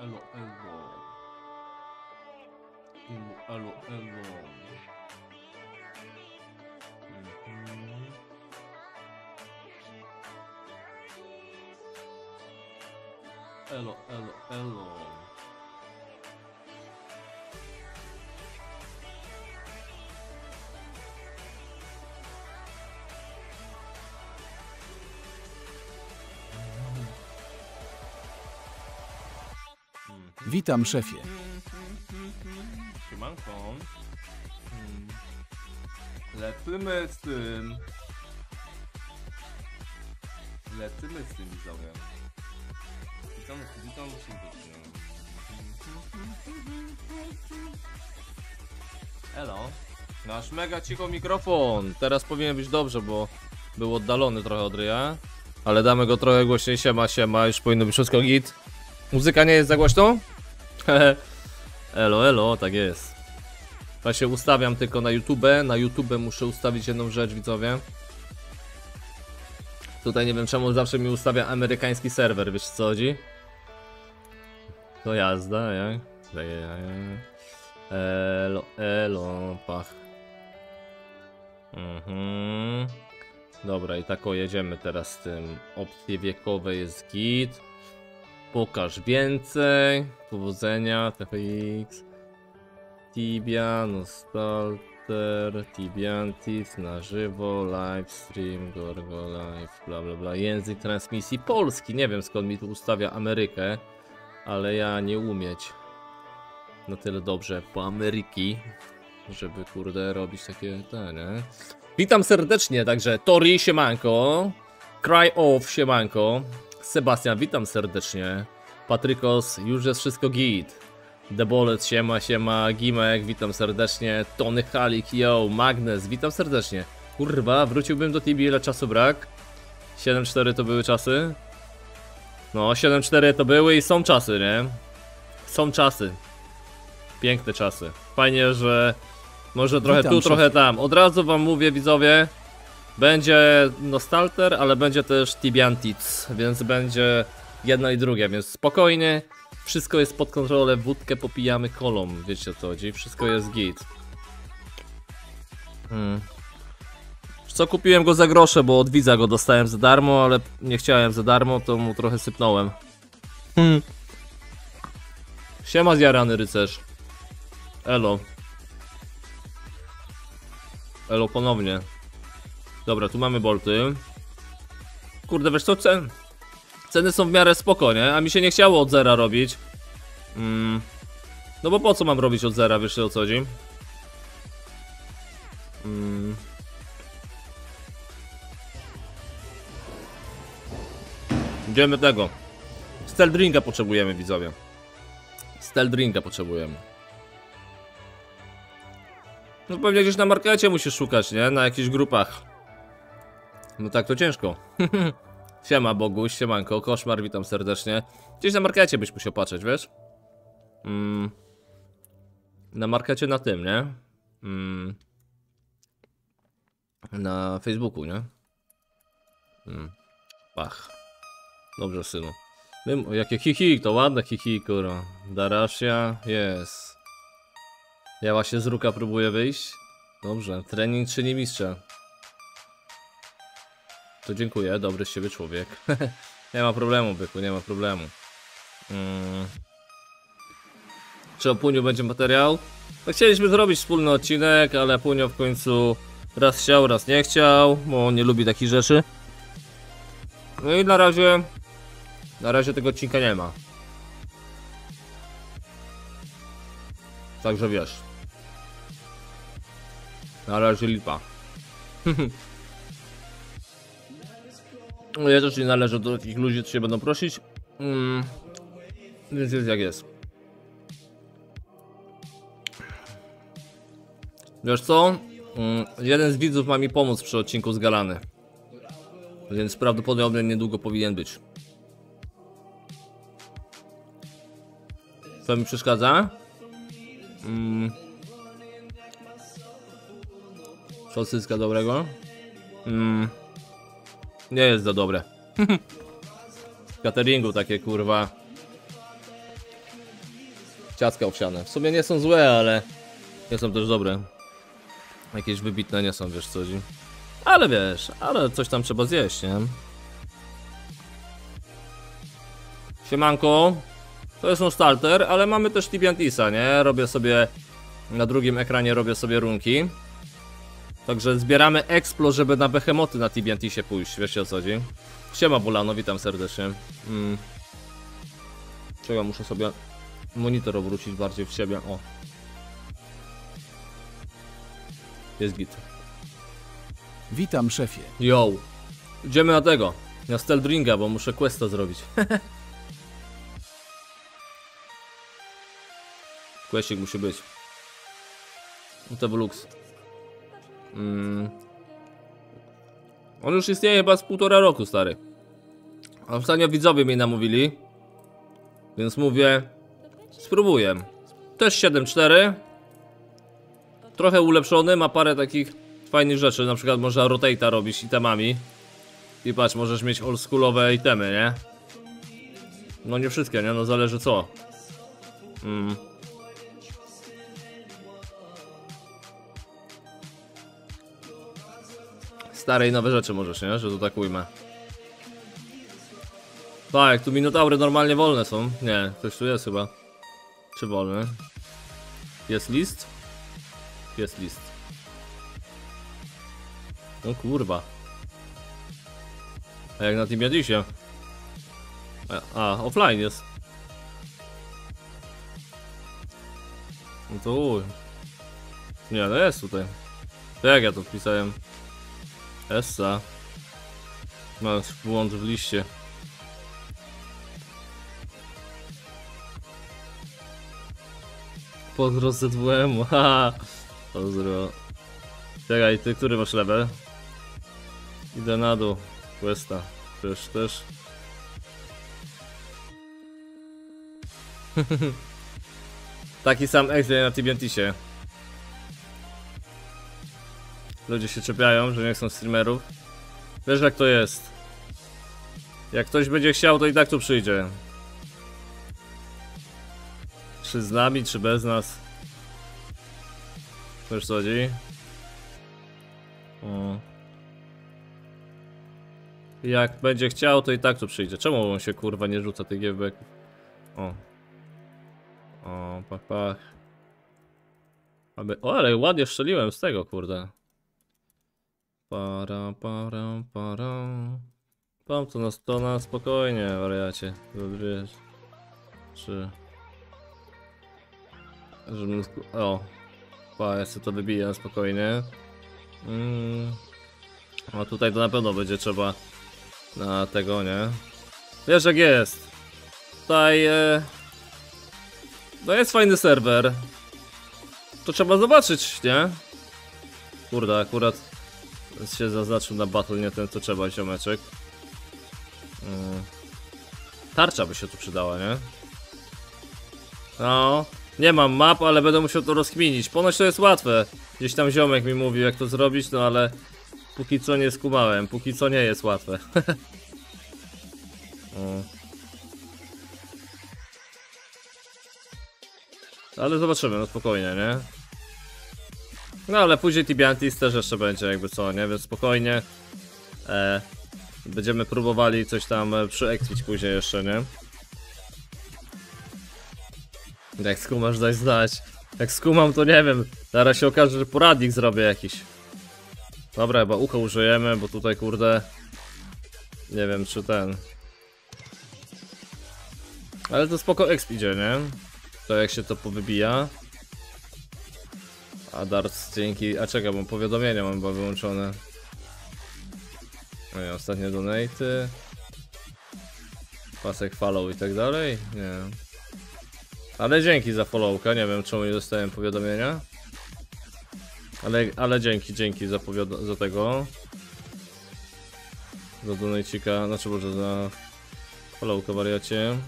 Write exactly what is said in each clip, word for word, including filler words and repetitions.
elo, elo. Ilu, elo, elo. Mhm. Elo, elo, elo. Witam, szefie. Siemanko. Lecimy z tym. Lecimy z tym, widzowie. Witam, witam, serdecznie. Elo. Nasz mega cicho mikrofon. Teraz powinien być dobrze, bo był oddalony trochę od ryja. Ale damy go trochę głośniej. Siema, siema. Już powinno być wszystko git. Muzyka nie jest za głośną? Elo, elo, tak jest. Ja się ustawiam tylko na YouTube. Na YouTube muszę ustawić jedną rzecz, widzowie. Tutaj nie wiem czemu zawsze mi ustawia amerykański serwer, wiesz co chodzi? To jazda, jak? Elo, elo, pach. Mhm. Dobra, i tak o jedziemy teraz z tym. Opcje wiekowe jest git. Pokaż więcej. Powodzenia. T F X. Tibian, Starter, Tibiantis, na żywo, livestream, Gorgo Live, bla bla bla. Język transmisji polski. Nie wiem skąd mi tu ustawia Amerykę, ale ja nie umieć na tyle dobrze po Ameryki, żeby kurde robić takie tanie. Witam serdecznie, także Tori, siemanko. Cry Off, siemanko. Sebastian, witam serdecznie. Patrykos, już jest wszystko git. Debolec, siema, siema. Gimek, witam serdecznie. Tony Halik, yo. Magnes, witam serdecznie. Kurwa, wróciłbym do Tibi, ile czasu brak? siedem cztery to były czasy? No, siedem cztery to były i są czasy, nie? Są czasy. Piękne czasy. Fajnie, że może trochę witam, tu, szef. Trochę tam. Od razu wam mówię, widzowie. Będzie Nostalter, ale będzie też Tibiantic, więc będzie jedna i druga, więc spokojnie. Wszystko jest pod kontrolą, wódkę popijamy kolą, wiecie o co chodzi, wszystko jest git. Hmm. Co, kupiłem go za grosze, bo od widza go dostałem za darmo, ale nie chciałem za darmo, to mu trochę sypnąłem. Hmm. Siema zjarany rycerz. Elo. Elo ponownie. Dobra, tu mamy bolty. Kurde, wiesz co, cen... ceny są w miarę spoko, nie? A mi się nie chciało od zera robić. Mm. No bo po co mam robić od zera, wiesz o co chodzi? Mm. Idziemy tego. Stealth drinka potrzebujemy, widzowie. Stealth drinka potrzebujemy. No pewnie gdzieś na markecie musisz szukać, nie? Na jakichś grupach. No tak to ciężko. Siema Boguś, siemanko, koszmar, witam serdecznie. Gdzieś na markecie byś musiał patrzeć, wiesz? Mm. Na markecie na tym, nie? Mm. Na Facebooku, nie? Mm. Pach. Dobrze, synu. Wiem, jakie hihi, to ładne hihi, kurwa. Darasia, jest. Ja właśnie z ruka próbuję wyjść. Dobrze, trening czyni mistrza. To dziękuję, dobry z siebie człowiek. Nie ma problemu, byku, nie ma problemu. Hmm. Czy o Puniu będzie materiał? No, chcieliśmy zrobić wspólny odcinek, ale Punio w końcu raz chciał, raz nie chciał, bo on nie lubi takich rzeczy. No i na razie, na razie tego odcinka nie ma. Także wiesz. Na razie lipa. Ja też nie należę do takich ludzi, co się będą prosić. Mm. Więc jest jak jest. Wiesz co? Mm. Jeden z widzów ma mi pomóc przy odcinku z Galany. Więc prawdopodobnie niedługo powinien być. Co mi przeszkadza? Mm. Sosyska dobrego. Mm. Nie jest za dobre. W cateringu takie kurwa Ciastka owsiane. W sumie nie są złe, ale nie są też dobre. Jakieś wybitne nie są, wiesz co chodzi. Ale wiesz, ale coś tam trzeba zjeść, nie? Siemanko. To jest on starter, ale mamy też Tibiantisa, nie? Robię sobie... Na drugim ekranie robię sobie runki. Także zbieramy Explo, żeby na behemoty na Tibiantisie pójść, wiesz o co chodzi. Siema Bulano, witam serdecznie. Mm. Czego muszę sobie monitor obrócić bardziej w siebie, o. Jest git. Witam szefie. Yo. Idziemy na tego, na Steldringa, bo muszę questa zrobić. Questik musi być. To był luks. Mm. On już istnieje chyba z półtora roku, stary. A ostatnio widzowie mnie namówili. Więc mówię, spróbuję. Też siedem cztery. Trochę ulepszony, ma parę takich fajnych rzeczy. Na przykład można rotate'a robić itemami. I patrz, możesz mieć oldschoolowe itemy, nie? No nie wszystkie, nie? No zależy co. Mm. Stare i nowe rzeczy możesz, nie? Że to tak ujmę. Tak, tu minotaury normalnie wolne są. Nie, ktoś tu jest chyba. Czy wolny? Jest list? Jest list. No kurwa. A jak na tym jadzisie? A, a, offline jest. No to uj. Nie, no jest tutaj. To jak ja to wpisałem? Essa. Mam błąd w liście. Podrost Z W M, haha. Pozdro. Czekaj, ty który masz level? Idę na dół. Questa. Też, też. Taki sam exit na Tibiantisie. Ludzie się czepiają, że nie chcą streamerów. Wiesz jak to jest. Jak ktoś będzie chciał, to i tak tu przyjdzie. Czy z nami, czy bez nas. Wiesz co chodzi? O. Jak będzie chciał, to i tak tu przyjdzie. Czemu on się kurwa nie rzuca tych giełbeków? O. O, pach pach. Aby... O, ale ładnie strzeliłem z tego, kurde. Para, para, para. Pam to na stona, spokojnie, wariacie. Dobry. Trzy. Żebym... O. Pa, ja sobie to wybiję, spokojnie. Mm. A tutaj to na pewno będzie trzeba... Na tego, nie? Wiesz jak jest. Tutaj... E... No jest fajny serwer. To trzeba zobaczyć, nie? Kurde, akurat... się zaznaczył na battle, nie ten co trzeba, ziomeczek. Hmm. Tarcza by się tu przydała, nie? No, nie mam map, ale będę musiał to rozkminić. Ponoć to jest łatwe. Gdzieś tam ziomek mi mówił jak to zrobić, no ale póki co nie skumałem, póki co nie jest łatwe. hmm. Ale zobaczymy, no spokojnie, nie? No ale później Tibiantis też jeszcze będzie jakby co, nie? Więc spokojnie e, będziemy próbowali coś tam przyekwić później jeszcze, nie? Jak skumasz daj znać. Jak skumam to nie wiem. Zaraz się okaże, że poradnik zrobię jakiś. Dobra, chyba ucho użyjemy, bo tutaj kurde nie wiem czy ten. Ale to spoko exp idzie, nie? To jak się to powybija. A darts dzięki, a czekaj, bo powiadomienia mam chyba wyłączone. No i ostatnie donaty. Pasek follow i tak dalej? Nie. Ale dzięki za followka, nie wiem czemu nie dostałem powiadomienia. Ale, ale dzięki, dzięki za za tego. Za donacika, znaczy może za followka wariacie.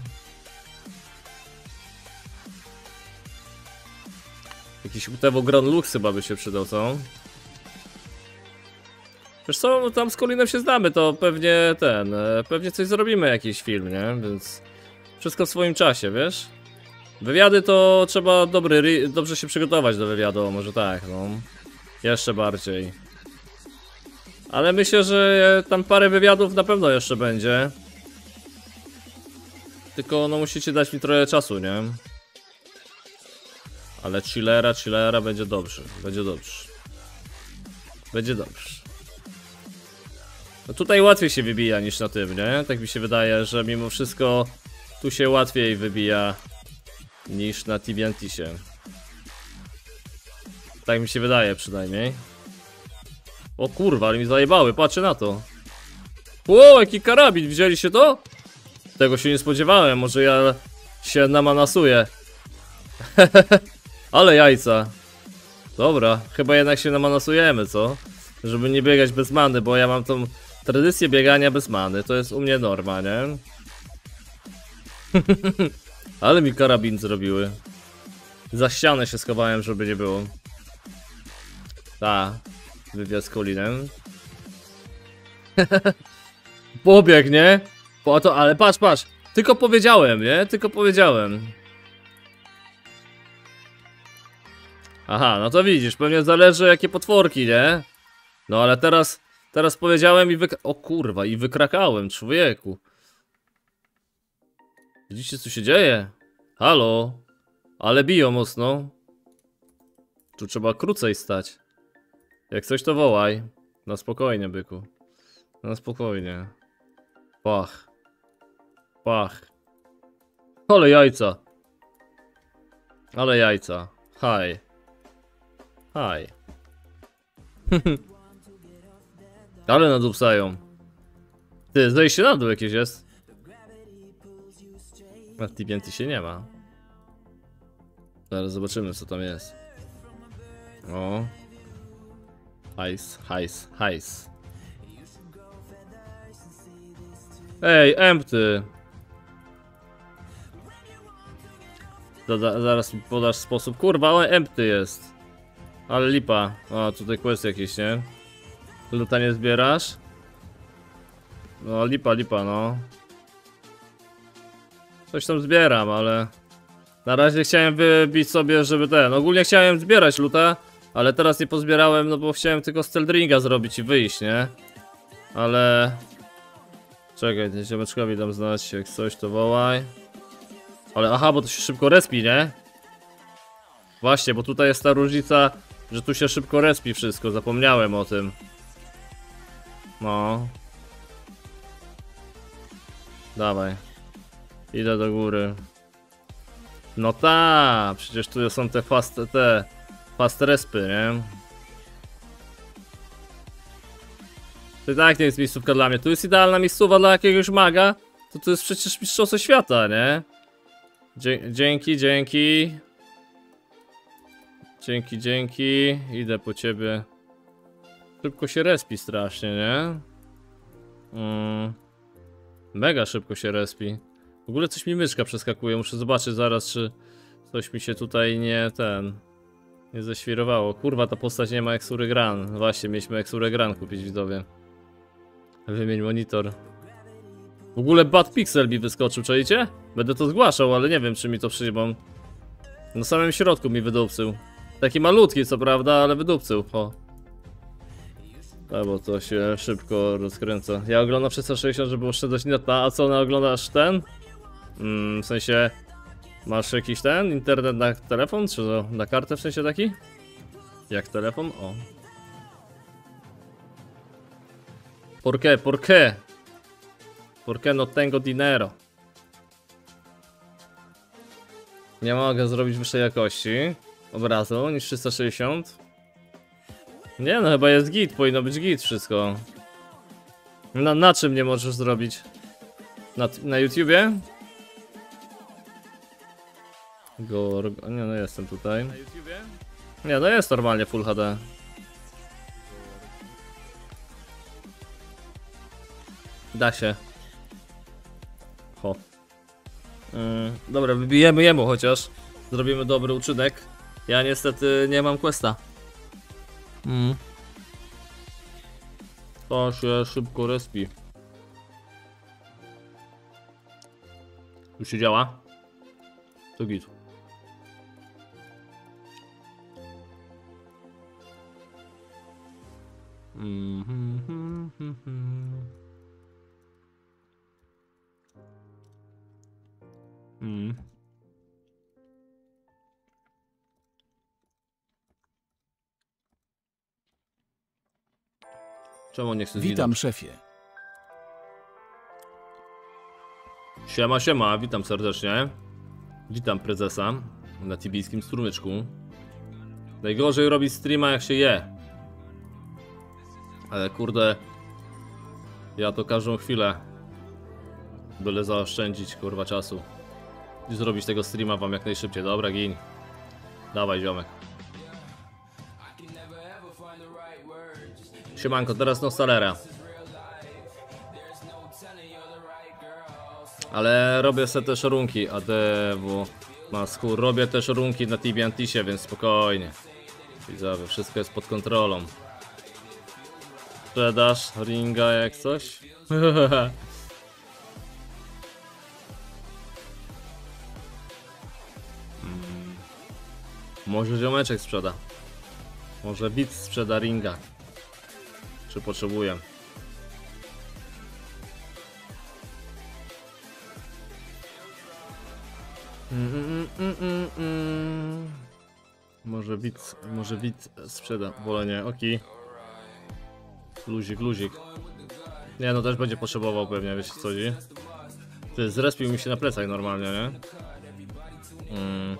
Jakiś U T W Grand Lux chyba by się przydał, co? Wiesz co, tam z Kolinem się znamy, to pewnie ten, pewnie coś zrobimy, jakiś film, nie? Więc wszystko w swoim czasie, wiesz? Wywiady to trzeba dobry, dobrze się przygotować do wywiadu, może tak, no. Jeszcze bardziej. Ale myślę, że tam parę wywiadów na pewno jeszcze będzie. Tylko no musicie dać mi trochę czasu, nie? Ale chillera, chillera będzie dobrze, będzie dobrze. Będzie dobrze. No tutaj łatwiej się wybija niż na tym, nie? Tak mi się wydaje, że mimo wszystko tu się łatwiej wybija niż na Tibiantisie. Tak mi się wydaje przynajmniej. O kurwa, ale mi zajebały, patrzę na to. Ło, jaki karabin, widzieliście to? Tego się nie spodziewałem, może ja się namanasuję. Ale jajca. Dobra, chyba jednak się namanasujemy, co? Żeby nie biegać bez many, bo ja mam tą tradycję biegania bez many. To jest u mnie norma, nie? Ale mi karabin zrobiły. Za ścianę się schowałem, żeby nie było. Ta, wywiad z Colinem. Pobieg, nie? Po to, ale patrz, patrz. Tylko powiedziałem, nie? Tylko powiedziałem. Aha, no to widzisz, pewnie zależy jakie potworki, nie? No ale teraz, teraz powiedziałem i wy... O kurwa, i wykrakałem, człowieku. Widzicie co się dzieje? Halo? Ale biją mocno. Tu trzeba krócej stać. Jak coś to wołaj. Na spokojnie, byku. Na spokojnie. Pach. Pach. Ale jajca. Ale jajca. Haj. Haj. Ale nadupsają. Ty, zejście na dół jakieś jest. Na Tibiantisie się nie ma. Zaraz zobaczymy co tam jest. O. Hajs, hajs, hajs. Ej, empty. Doda, zaraz mi podasz sposób. Kurwa, ale empty jest. Ale lipa. O, tutaj quest jakieś, nie? Luta nie zbierasz? No, lipa, lipa, no. Coś tam zbieram, ale... Na razie chciałem wybić sobie, żeby ten... Ogólnie chciałem zbierać luta, ale teraz nie pozbierałem, no bo chciałem tylko Steldringa zrobić i wyjść, nie? Ale... Czekaj, ten ziomeczkowi dam znać, jak coś to wołaj. Ale aha, bo to się szybko respi, nie? Właśnie, bo tutaj jest ta różnica, że tu się szybko respi wszystko, zapomniałem o tym. No. Dawaj. Idę do góry. No ta, przecież tu są te fast, te fast respy, nie? To i tak nie jest miejscówka dla mnie. Tu jest idealna miejscówka dla jakiegoś maga. To to jest przecież mistrzostwo świata, nie? Dzie dzięki, dzięki. Dzięki, dzięki. Idę po ciebie. Szybko się respi strasznie, nie? Mm. Mega szybko się respi. W ogóle coś mi myszka przeskakuje, muszę zobaczyć zaraz, czy coś mi się tutaj nie ten... nie zaświrowało. Kurwa, ta postać nie ma Exuregran. Właśnie, mieliśmy Exuregran kupić, widzowie. Wymień monitor. W ogóle Bad Pixel mi wyskoczył, czujecie? Będę to zgłaszał, ale nie wiem, czy mi to przyjmą. Na samym środku mi wydupcył. Taki malutki, co prawda, ale wydupcył, o. A bo to się szybko rozkręca. Ja oglądam trzysta sześćdziesiąt, żeby oszczędzać neta, a co, ona oglądasz ten? Mm, w sensie... Masz jakiś ten? Internet na telefon? Czy to na kartę w sensie taki? Jak telefon? O. Por qué? Por qué? Por qué no tengo dinero? Nie mogę zrobić wyższej jakości obrazu niż trzysta sześćdziesiąt. Nie no, chyba jest git, powinno być git wszystko. Na, na czym nie możesz zrobić? Na, na YouTubie? Gorg... Nie no, jestem tutaj. Nie no, jest normalnie Full H D. Da się. Ho. Yy, dobra, wybijemy jemu chociaż. Zrobimy dobry uczynek. Ja niestety nie mam questa. Mm. To się szybko respi. Już się działa? To git. Mm. Czemu nie chcę? Witam, szefie. Siema, siema, witam serdecznie. Witam prezesa na tibijskim strumyczku. Najgorzej robić streama, jak się je. Ale kurde, ja to każdą chwilę, byle zaoszczędzić kurwa czasu i zrobić tego streama wam jak najszybciej. Dobra, gin. Dawaj, ziomek. Siemanko, teraz Nostalera. Ale robię sobie też runki A D W. Masku, robię też runki na Tibiantisie, więc spokojnie. Widzowie, wszystko jest pod kontrolą. Sprzedaż ringa jak coś? hmm. Może ziomeczek sprzeda. Może widz sprzeda ringa. Czy potrzebuję? Mm, mm, mm, mm. Może widz, może widz sprzeda. Wolę nie, oki. Luzik, luzik. Nie, no też będzie potrzebował pewnie, wiesz co chodzi. Ty, zrespił mi się na plecach normalnie, nie? Mm.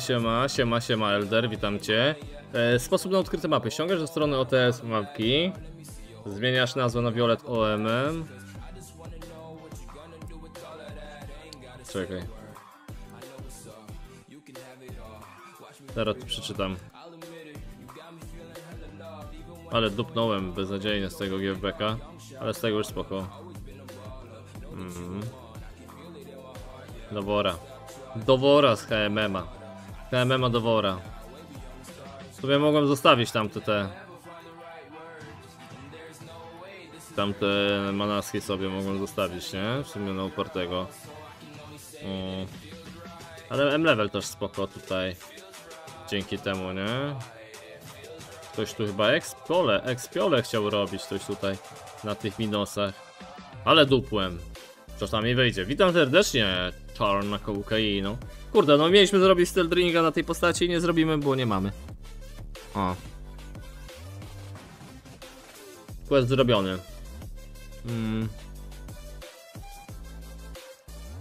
Siema, siema, siema Elder, witam cię. E, sposób na odkryte mapy. Ściągasz ze strony O T S mapki. Zmieniasz nazwę na Violet O M M. Czekaj. Teraz przeczytam. Ale dupnąłem beznadziejnie z tego G B K, ale z tego już spoko. Mm. Dowora. Dowora z H M M-a. H M M-a Dowora. Sobie mogłem zostawić tamte te... Tamte manaski sobie mogłem zostawić, nie? W sumie na upartego. Mm. Ale M-level też spoko tutaj. Dzięki temu, nie? Ktoś tu chyba expiole, expiole chciał robić coś tutaj na tych minusach. Ale dupłem. Coś tam mi wyjdzie. Witam serdecznie, czarna kokaino. Kurde, no mieliśmy zrobić stealth ringa na tej postaci i nie zrobimy, bo nie mamy. O. Quest zrobiony. Hmm.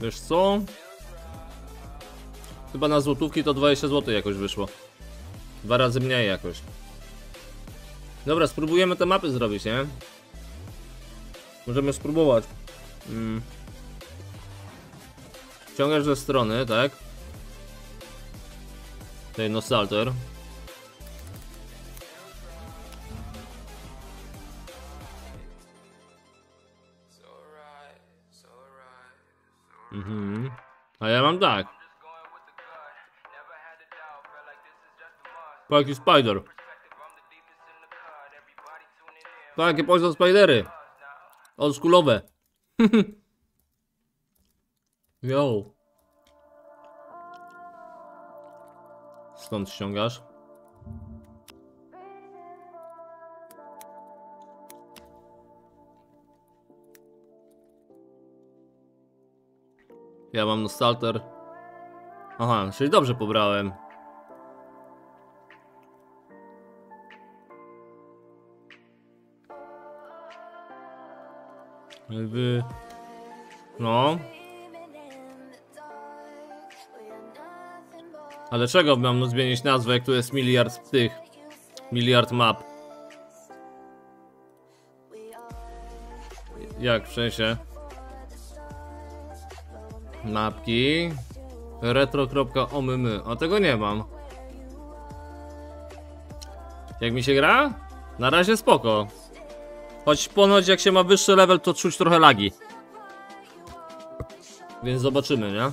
Wiesz co? Chyba na złotówki to dwadzieścia złotych jakoś wyszło. Dwa razy mniej jakoś. Dobra, spróbujemy te mapy zrobić, nie? Możemy spróbować. Mm. Ściągasz ze strony, tak? Tej Nostalter. Mhm. A ja mam tak. Taki spider. Takie pośle spidery. Oldschoolowe. Yo. Skąd ściągasz? Ja mam Nostalter. Aha, czyli dobrze pobrałem. Jakby... No. Ale czego mam zmienić nazwę, jak tu jest miliard tych... Miliard map. Jak w sensie? Mapki... Retro.omym. A tego nie mam. Jak mi się gra? Na razie spoko. Choć ponoć jak się ma wyższy level, to czuć trochę lagi. Więc zobaczymy, nie?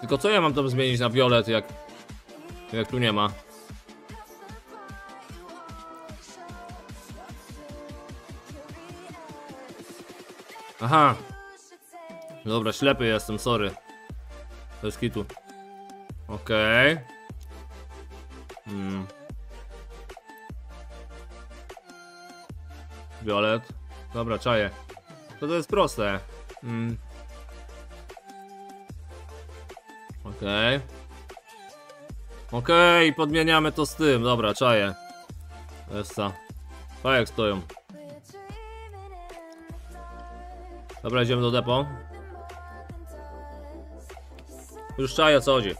Tylko co ja mam tam zmienić na Violet, jak... Jak tu nie ma? Aha. Dobra, ślepy jestem, sorry. To jest kitu. Okej. Okay. Violet. Dobra, czaję. To to jest proste. Mm. Okej. Okay. Okej, okay, podmieniamy to z tym. Dobra, czaję. Essa. Pajek stoją. Dobra, idziemy do depo. Już czaję, co chodzi.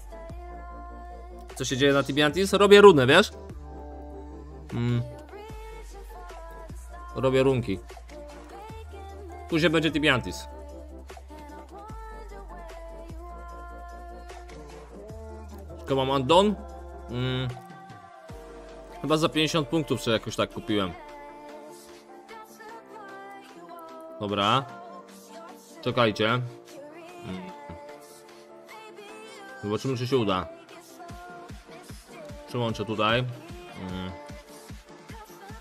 Co się dzieje na Tibiantis? Robię runę, wiesz? Mm. Robię runki. Później będzie Tibiantis. Tylko mam Andon. Mm. Chyba za pięćdziesiąt punktów, czy jakoś tak kupiłem. Dobra. Czekajcie. Mm. Zobaczymy, czy się uda. Przyłączę tutaj. Mm.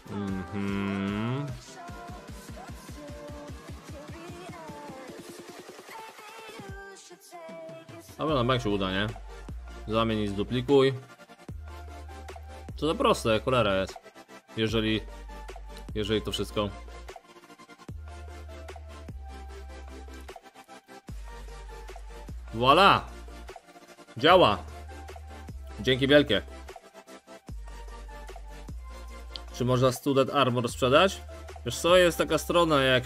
Mm-hmm. Dobra, na bank się uda, nie? Zamień i zduplikuj. Co to proste, cholera jest. Jeżeli... Jeżeli to wszystko... Voilà! Działa! Dzięki wielkie. Czy można Student Armor sprzedać? Wiesz co, jest taka strona jak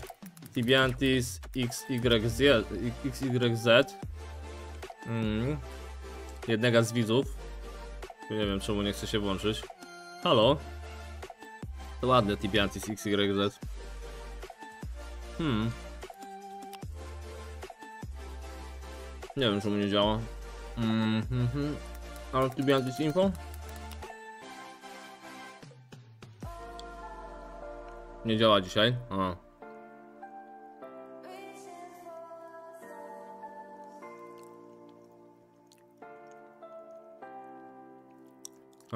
Tibiantis X Y Z. X Y Z. Mm. Jednego z widzów. Nie wiem, czemu nie chce się włączyć. Halo? To ładne Tibiantis X Y Z. Hmm. Nie wiem, czemu nie działa. Mm -hmm. Ale Tibiantis Info? Nie działa dzisiaj. A.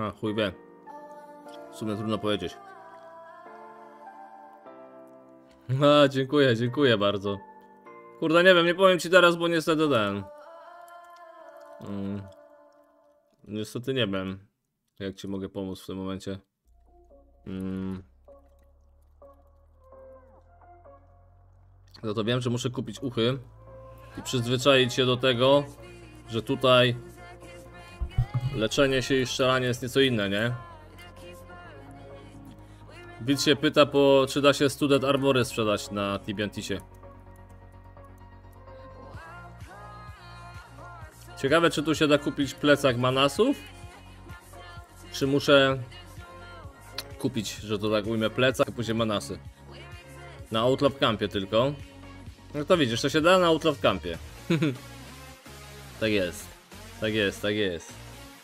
A, chuj wie. W sumie trudno powiedzieć. A, dziękuję, dziękuję bardzo. Kurde, nie wiem, nie powiem ci teraz, bo niestety dodałem. Um, niestety nie wiem, jak ci mogę pomóc w tym momencie. Um. No to wiem, że muszę kupić uchy i przyzwyczaić się do tego, że tutaj leczenie się i strzelanie jest nieco inne, nie? Widz się pyta, po, czy da się Student Armory sprzedać na Tibiantisie. Ciekawe, czy tu się da kupić plecak manasów? Czy muszę kupić, że to tak ujmę, plecak, a później manasy? Na Outlaw Campie tylko. No to widzisz, to się da na Outlaw Campie. Tak jest. Tak jest, tak jest.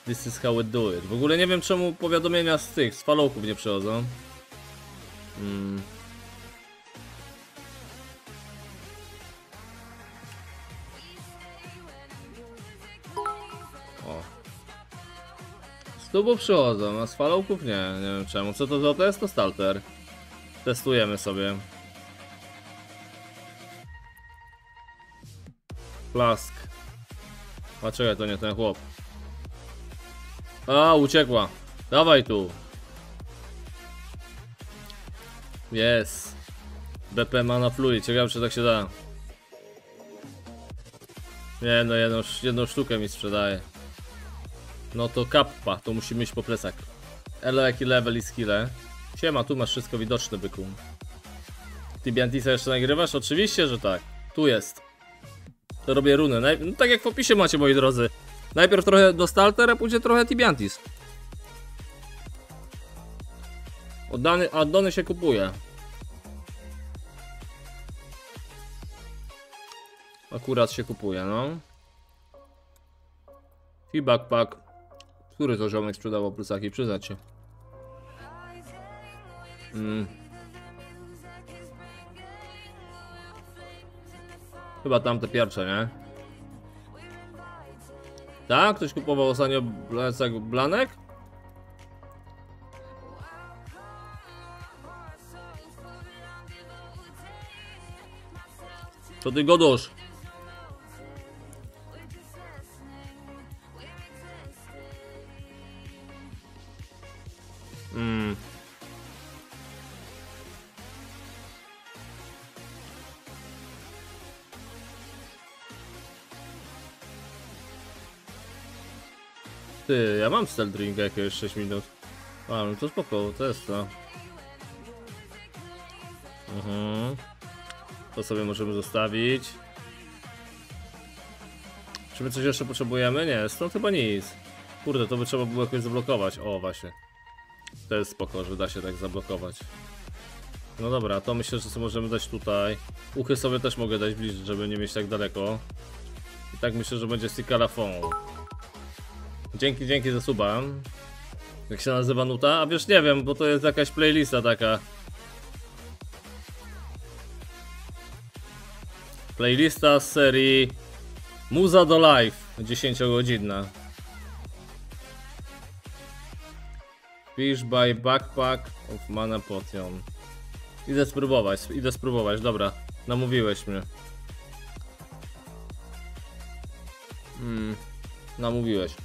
This is how it do it. W ogóle nie wiem, czemu powiadomienia z tych, z falołków nie przychodzą. Hmm. O. Z tubów przychodzą, a z falołków nie. Nie wiem czemu. Co to za to jest? To starter. Testujemy sobie. Plask. A czekaj, to nie ten chłop. A, uciekła. Dawaj tu. Jest. B P ma na fluid. Ciekawe, czy tak się da. Nie, no jedną, jedną sztukę mi sprzedaje. No to kappa. To musimy iść po plecak. Elo, jaki level i skille. Siema, tu masz wszystko widoczne, byku. Tibiantisa jeszcze nagrywasz? Oczywiście, że tak. Tu jest. To robię runy. Naj... No, tak jak w opisie macie, moi drodzy. Najpierw trochę do startera, później trochę Tibiantis. Oddany, addony się kupuje. Akurat się kupuje, no. I backpack. Który to ziomek sprzedawał plecaki, przyznać się. Hmm. Chyba tamte pierwsze, nie? Tak? Ktoś kupował ostatnio plecak Blanek? To ty godusz. Hmm. Ty, ja mam Steel Drinka jakieś sześć minut. A, no to spoko, to jest to. Mhm. To sobie możemy zostawić. Czy my coś jeszcze potrzebujemy? Nie, stąd chyba nic. Kurde, to by trzeba było jakoś zablokować. O, właśnie. To jest spoko, że da się tak zablokować. No dobra, to myślę, że co możemy dać tutaj. Uchy sobie też mogę dać bliżej, żeby nie mieć tak daleko. I tak myślę, że będzie Sikalafon. Dzięki, dzięki za suba. Jak się nazywa nuta? A wiesz, nie wiem, bo to jest jakaś playlista taka. Playlista z serii Muza do Live, dziesięciogodzinna. Fish by Backpack of Mana Potion. Idę spróbować, idę spróbować, dobra. Namówiłeś mnie. Hmm, namówiłeś.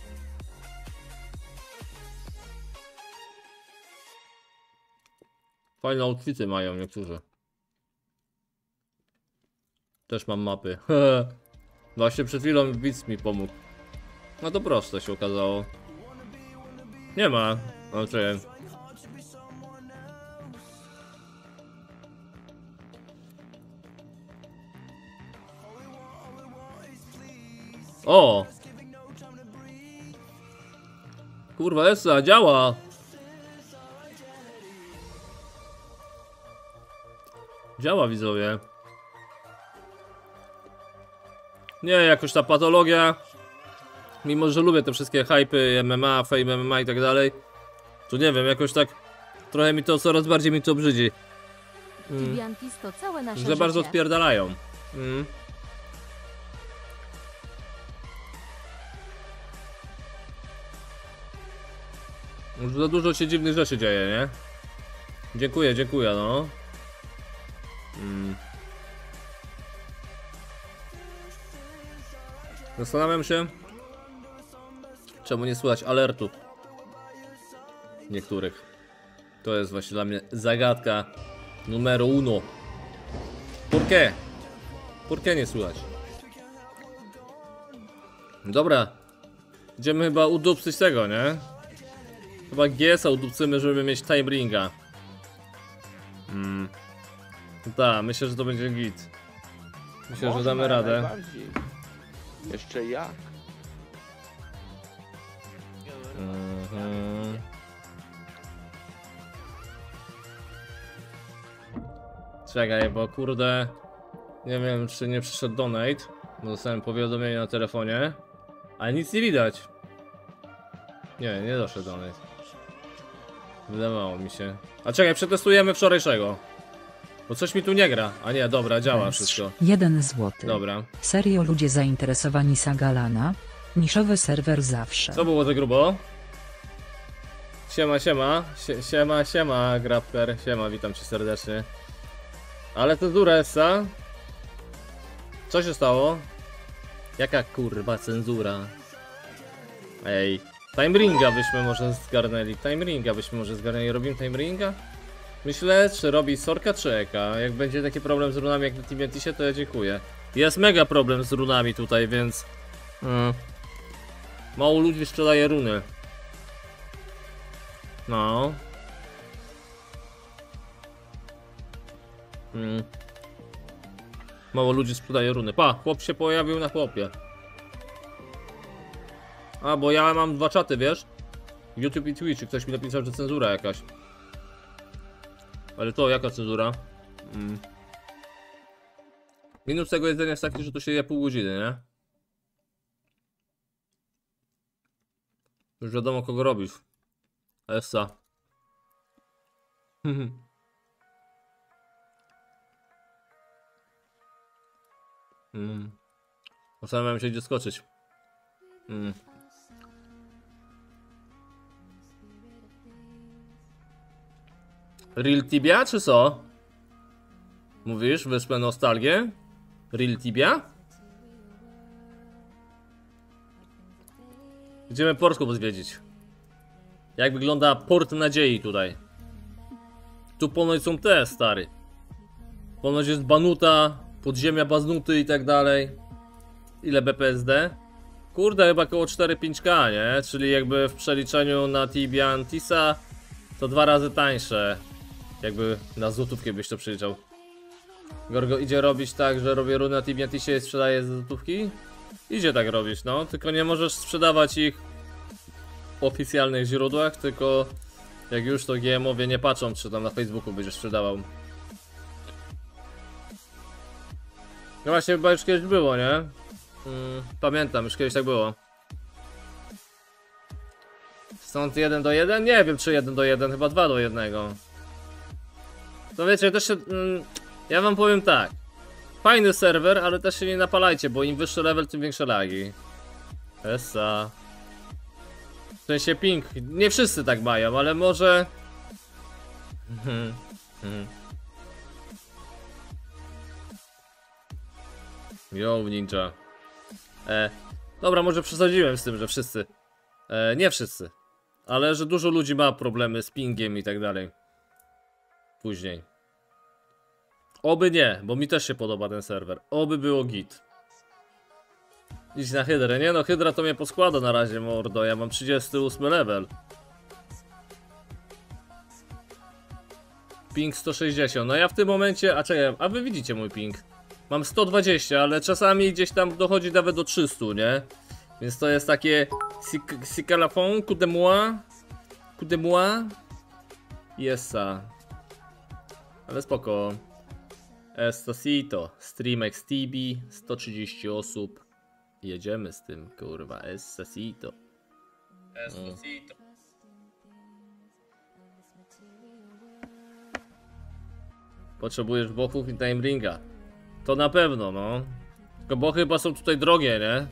Fajne outfity mają niektórzy. Też mam mapy. Właśnie przed chwilą widz mi pomógł. No to proste się okazało. Nie ma. Znaczy... O! Kurwa, Esa, działa! Działa, widzowie. Nie, jakoś ta patologia. Mimo, że lubię te wszystkie hype'y, M M A, fame M M A i tak dalej, to nie wiem, jakoś tak trochę mi to, coraz bardziej mi to brzydzi. Mm. Za bardzo odpierdalają. Mm. Już za dużo się dziwnych rzeczy dzieje, nie? Dziękuję, dziękuję, no. Mm. Zastanawiam się, czemu nie słychać alertu niektórych. To jest właśnie dla mnie zagadka numero uno. Por qué? Por qué nie słychać? Dobra, idziemy chyba udupcyć tego, nie? Chyba G S a udupcymy, żeby mieć time ringa. Hmm. Tak, myślę, że to będzie git. Myślę, Można, że damy radę. Jeszcze jak? Mhm. Czekaj, bo kurde, nie wiem, czy nie przyszedł donate, bo dostałem powiadomienie na telefonie, ale nic nie widać. Nie, nie doszedł donate. Wydawało mi się. A czekaj, przetestujemy wczorajszego. Bo coś mi tu nie gra. A nie, dobra, działa wszystko. jeden złoty. Dobra. Serio ludzie zainteresowani Sagalana? Niszowy serwer zawsze. Co było za grubo? Siema, siema. Sie, siema, siema, Grapper. Siema, witam cię serdecznie. Ale cenzura Essa? Co się stało? Jaka kurwa cenzura? Ej. Time ringa byśmy może zgarnęli. Time ringa byśmy może zgarnęli. Robimy time ringa? Myślę, czy robi Sorka czy Eka. Jak będzie taki problem z runami jak na Tibiantisie, to ja dziękuję. Jest mega problem z runami tutaj, więc... Mm. Mało ludzi sprzedaje runy. No. Mm. Mało ludzi sprzedaje runy. Pa, chłop się pojawił na chłopie. A, bo ja mam dwa czaty, wiesz? YouTube i Twitch. Ktoś mi napisał, że cenzura jakaś. Ale to jaka cenzura? Mm. Minus tego jedzenia jest taki, że to się je pół godziny, nie? Już wiadomo kogo robisz. Essa. mm. Postanowiłem się gdzie skoczyć. Mm. Real Tibia czy co? Mówisz, wyspę nostalgię? Real Tibia? Idziemy Portku zwiedzić. Jak wygląda Port Nadziei tutaj? Tu ponoć są te, stary. Ponoć jest Banuta, podziemia Baznuty i tak dalej. Ile B P S D? Kurde, chyba koło cztery pięć ka, nie? Czyli jakby w przeliczeniu na Tibiantisa to dwa razy tańsze. Jakby na złotówkę byś to przeliczał. Gorgo, idzie robić tak, że robię runy na Tibiantisie i sprzedaję za złotówki? Idzie tak robić, no. Tylko nie możesz sprzedawać ich w oficjalnych źródłach, tylko jak już to G M owie nie patrzą, czy tam na Facebooku będziesz sprzedawał. No właśnie, chyba już kiedyś było, nie? Hmm, pamiętam, już kiedyś tak było. Stąd jeden do jednego? Nie wiem, czy jeden do jednego, chyba dwa do jednego. To wiecie, też się... Hmm, ja wam powiem tak. Fajny serwer, ale też się nie napalajcie, bo im wyższy level, tym większe lagi. Essa. W sensie ping. Nie wszyscy tak mają, ale może... Yo, ninja. E, dobra, może przesadziłem z tym, że wszyscy. E, nie wszyscy. Ale że dużo ludzi ma problemy z pingiem i tak dalej. Później. Oby nie, bo mi też się podoba ten serwer. Oby było git. Idź na hydrę. Nie no, hydra to mnie poskłada na razie, mordo. Ja mam trzydziesty ósmy level. Ping sto sześćdziesiąt. No ja w tym momencie... A czekaj, a wy widzicie mój ping. Mam sto dwadzieścia, ale czasami gdzieś tam dochodzi nawet do trzystu, nie? Więc to jest takie... C'est à la fin, coup de moi. Coup de moi. Yesa. Ale spoko. Estacito. Streamek z Tibi. sto trzydzieści osób. Jedziemy z tym, kurwa. Estacito. Estacito. Potrzebujesz bochów i time ringa. To na pewno, no. Tylko bo chyba są tutaj drogie, nie?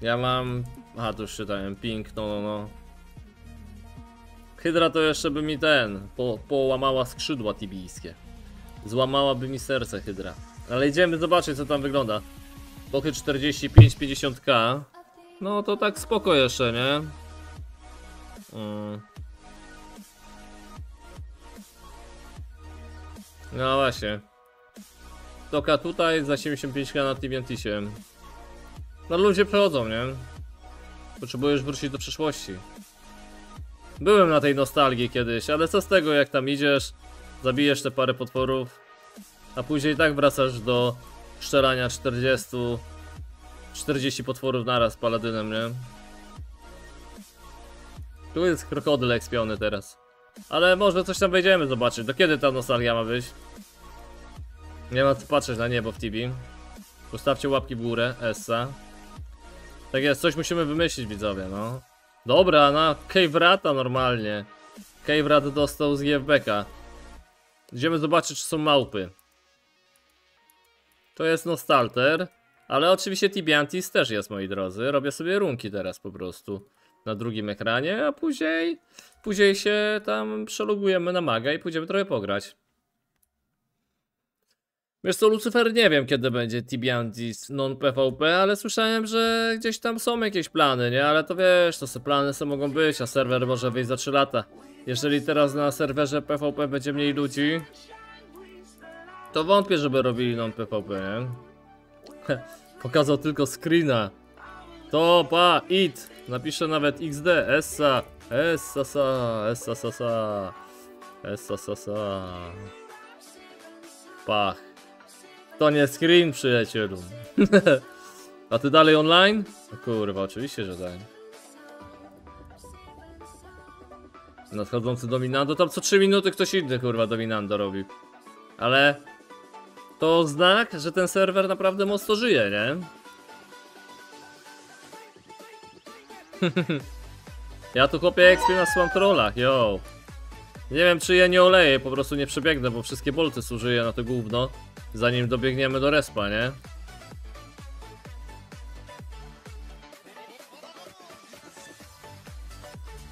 Ja mam... Aha, tu już czytałem. Pink, no, no, no. Hydra to jeszcze by mi ten... Po, połamała skrzydła tibijskie. Złamałaby mi serce Hydra. Ale idziemy zobaczyć, co tam wygląda. Bochy czterdzieści pięć do pięćdziesiątka. No to tak spoko jeszcze, nie? Mm. No właśnie. Toka tutaj za siedemdziesiąt pięć ka na Tibiantisie. No ludzie przechodzą, nie? Potrzebujesz wrócić do przeszłości. Byłem na tej nostalgii kiedyś, ale co z tego, jak tam idziesz, zabijesz te parę potworów, a później tak wracasz do strzelania czterdziestu czterdziestu potworów naraz paladynem, nie? Tu jest krokodyl ekspiony teraz. Ale może coś tam wejdziemy zobaczyć. Do kiedy ta nostalgia ma być? Nie ma co patrzeć na niebo w Tibi. Postawcie łapki w górę, essa. Tak jest, coś musimy wymyślić, widzowie, no. Dobra, na Cave'rata normalnie. Cave'rat dostał z G F B ka. Idziemy zobaczyć, czy są małpy. To jest Nostalter. Ale oczywiście Tibiantis też jest, moi drodzy. Robię sobie runki teraz po prostu. Na drugim ekranie, a później... Później się tam przelogujemy na maga i pójdziemy trochę pograć. Wiesz co, Lucifer, nie wiem kiedy będzie Tibiantis non P V P, ale słyszałem, że gdzieś tam są jakieś plany, nie? Ale to wiesz, to se plany se mogą być, a serwer może wyjść za trzy lata. Jeżeli teraz na serwerze P V P będzie mniej ludzi, to wątpię, żeby robili non P V P, nie? Pokazał tylko screena. To pa, it. Napiszę nawet X D, essa. Essa, essa, essa, essa, essa. Pach. To nie screen, przyjacielu. A ty dalej online? No kurwa, oczywiście, że tak. Nadchodzący dominando, tam co trzy minuty ktoś inny kurwa dominando robi. Ale to znak, że ten serwer naprawdę mocno żyje, nie? Ja tu kopię ekspię na swam trollach, yo. Nie wiem, czy je nie oleję, po prostu nie przebiegnę, bo wszystkie bolty zużyję na to gówno, zanim dobiegniemy do respa, nie?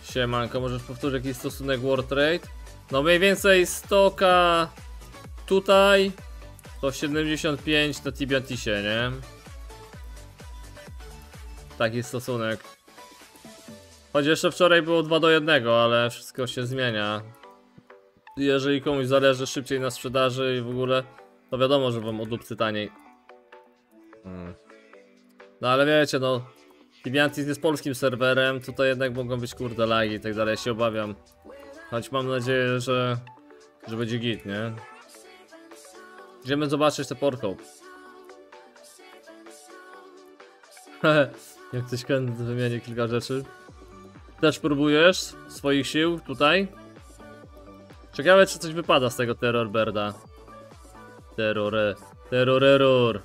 Siemanko, możesz powtórzyć jakiś stosunek World Trade? No mniej więcej sto ka tutaj, to siedemdziesiąt pięć na Tibiantisie, nie? Taki stosunek. Choć jeszcze wczoraj było dwa do jednego, ale wszystko się zmienia. Jeżeli komuś zależy szybciej na sprzedaży i w ogóle, to wiadomo, że wam o dupcy taniej. Hmm. No ale wiecie, no Tibiantis jest polskim serwerem, tutaj jednak mogą być kurde lagi i tak dalej, ja się obawiam. Choć mam nadzieję, że, że będzie git, nie? Idziemy zobaczyć te portal. Jak ktoś chętnie wymienię kilka rzeczy. Też próbujesz swoich sił tutaj? Ciekawe, czy coś wypada z tego Terrorbirda. Terror, terror, error.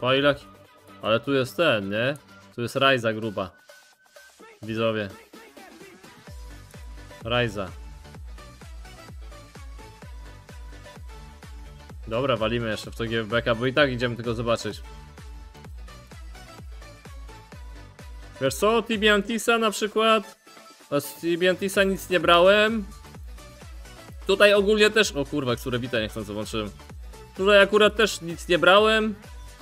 Fajlak. Ale tu jest ten, nie? Tu jest Ryza gruba. Widzowie. Ryza. Dobra, walimy jeszcze w to G F B K, bo i tak idziemy tylko zobaczyć. Wiesz co, Tibiantisa na przykład? Z Tibiantisa nic nie brałem. Tutaj ogólnie też... O kurwa, które wita nie chcąc zobaczyłem. Tutaj akurat też nic nie brałem.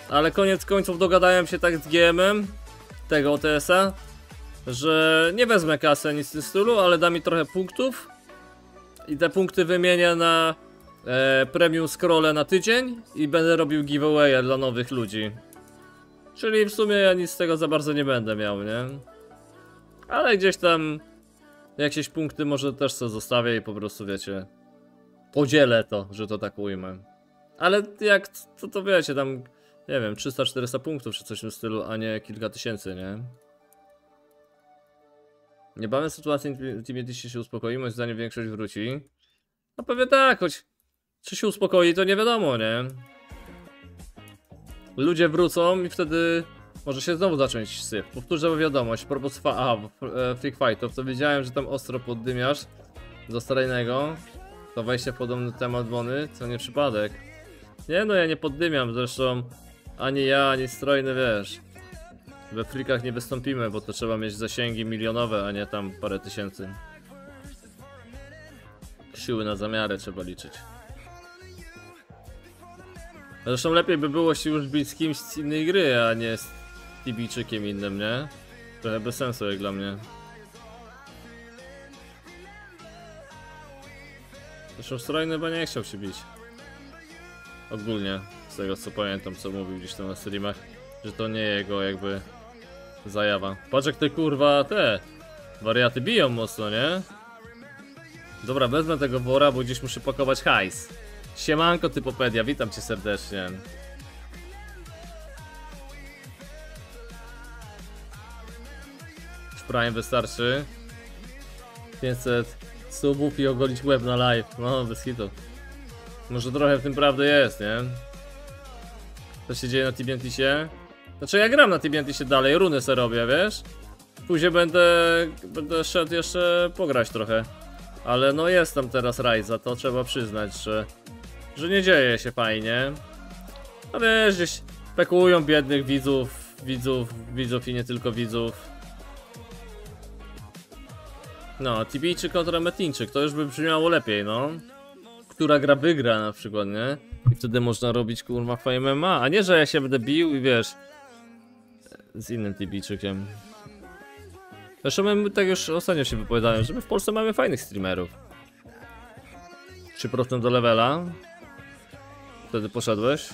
Ale koniec końców dogadałem się tak z G M-em tego O T S-a, że nie wezmę kasy nic w tym stylu, ale da mi trochę punktów. I te punkty wymienię na e, premium scrolle na tydzień i będę robił giveaway'e dla nowych ludzi. Czyli w sumie ja nic z tego za bardzo nie będę miał, nie? Ale gdzieś tam jakieś punkty może też sobie zostawię i po prostu wiecie, podzielę to, że to tak ujmę. Ale jak to, to wiecie, tam nie wiem, trzysta czterysta punktów czy coś w tym stylu, a nie kilka tysięcy, nie? Niebawem sytuacja w Teamie dziesięć się uspokoi, moim zdaniem większość wróci. No pewnie tak, choć czy się uspokoi to nie wiadomo, nie? Ludzie wrócą i wtedy może się znowu zacząć syf. Powtórzę wiadomość, propos a, Freak Fightów, to wiedziałem, że tam ostro poddymiasz do starejnego. To wejście w podobny temat Bony, co nie przypadek. Nie no, ja nie poddymiam, zresztą ani ja, ani Strojny, wiesz. We freakach nie wystąpimy, bo to trzeba mieć zasięgi milionowe, a nie tam parę tysięcy. Siły na zamiarę trzeba liczyć. Zresztą lepiej by było się już bić z kimś z innej gry, a nie z Tibijczykiem innym, nie? Trochę bez sensu jak dla mnie. Zresztą Strojny chyba nie chciał się bić. Ogólnie, z tego co pamiętam, co mówił gdzieś tam na streamach, że to nie jego jakby zajawa. Patrz jak te kurwa te wariaty biją mocno, nie? Dobra, wezmę tego wora, bo gdzieś muszę pakować hajs. Siemanko Typopedia, witam cię serdecznie. W Prime wystarczy pięćset subów i ogolić łeb na live, no bez hitu. Może trochę w tym prawdy jest, nie? Co się dzieje na Tibiantisie? Znaczy ja gram na Tibiantisie dalej, runy se robię, wiesz? Później będę, będę szedł jeszcze pograć trochę. Ale no jest tam teraz Ryza, to trzeba przyznać, że, że nie dzieje się fajnie. A wiesz, gdzieś pekują biednych widzów, widzów, widzów i nie tylko widzów. No, Tibijczyk kontra Metinczyk, to już by brzmiało lepiej, no. Która gra wygra na przykład, nie? I wtedy można robić kurwa M M A, a nie, że ja się będę bił i wiesz, z innym Tibijczykiem. Zresztą my, tak już ostatnio się wypowiadałem, że my w Polsce mamy fajnych streamerów. trzy procent do levela. Wtedy poszedłeś.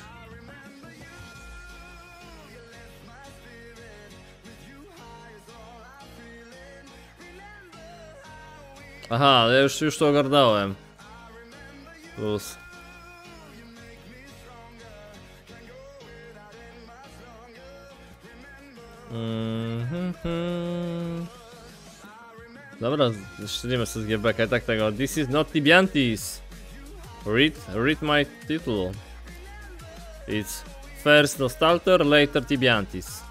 Aha, ja już, już to ogarnąłem. Plus. Mm-hmm. Dobra, szczerzymy sobie z G B K, tak tego. This is not Tibiantis. Read, read my title. It's first Nostalter, later Tibiantis.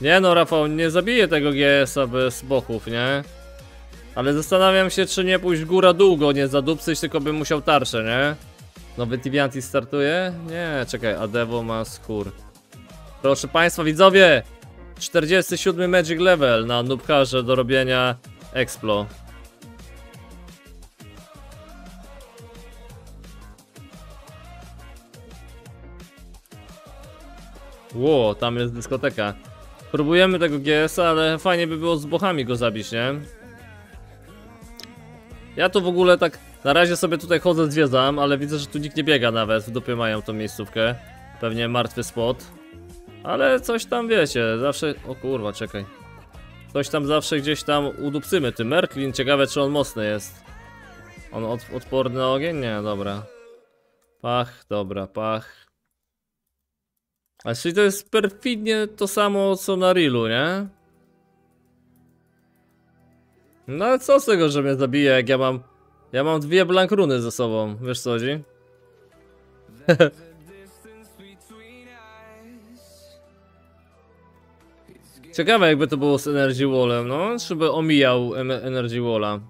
Nie no, Rafał, nie zabiję tego G S-a bez bochów, nie? Ale zastanawiam się, czy nie pójść góra długo, nie zadupcyć, tylko bym musiał tarczę, nie? Nowy Tibiantis startuje? Nie, czekaj, Adewo ma skór. Proszę państwa, widzowie! czterdziesty siódmy Magic Level na Noobharze do robienia Explo. Ło, tam jest dyskoteka. Próbujemy tego G S-a, ale fajnie by było z bochami go zabić, nie? Ja to w ogóle tak Na razie sobie tutaj chodzę, zwiedzam, ale widzę, że tu nikt nie biega nawet. W dupie mają tą miejscówkę. Pewnie martwy spot. Ale coś tam wiecie, zawsze... O kurwa, czekaj. Coś tam zawsze gdzieś tam udupcymy. Ty Merklin, ciekawe czy on mocny jest. On od, odporny na ogień? Nie, dobra. Pach, dobra, pach. A czyli to jest perfidnie to samo co na Reelu, nie? No ale co z tego, że mnie zabije, jak ja mam... Ja mam dwie blank runy ze sobą, wiesz co chodzi? Ciekawe jakby to było z Energy Wallem, no? Czy by omijał Energy Walla?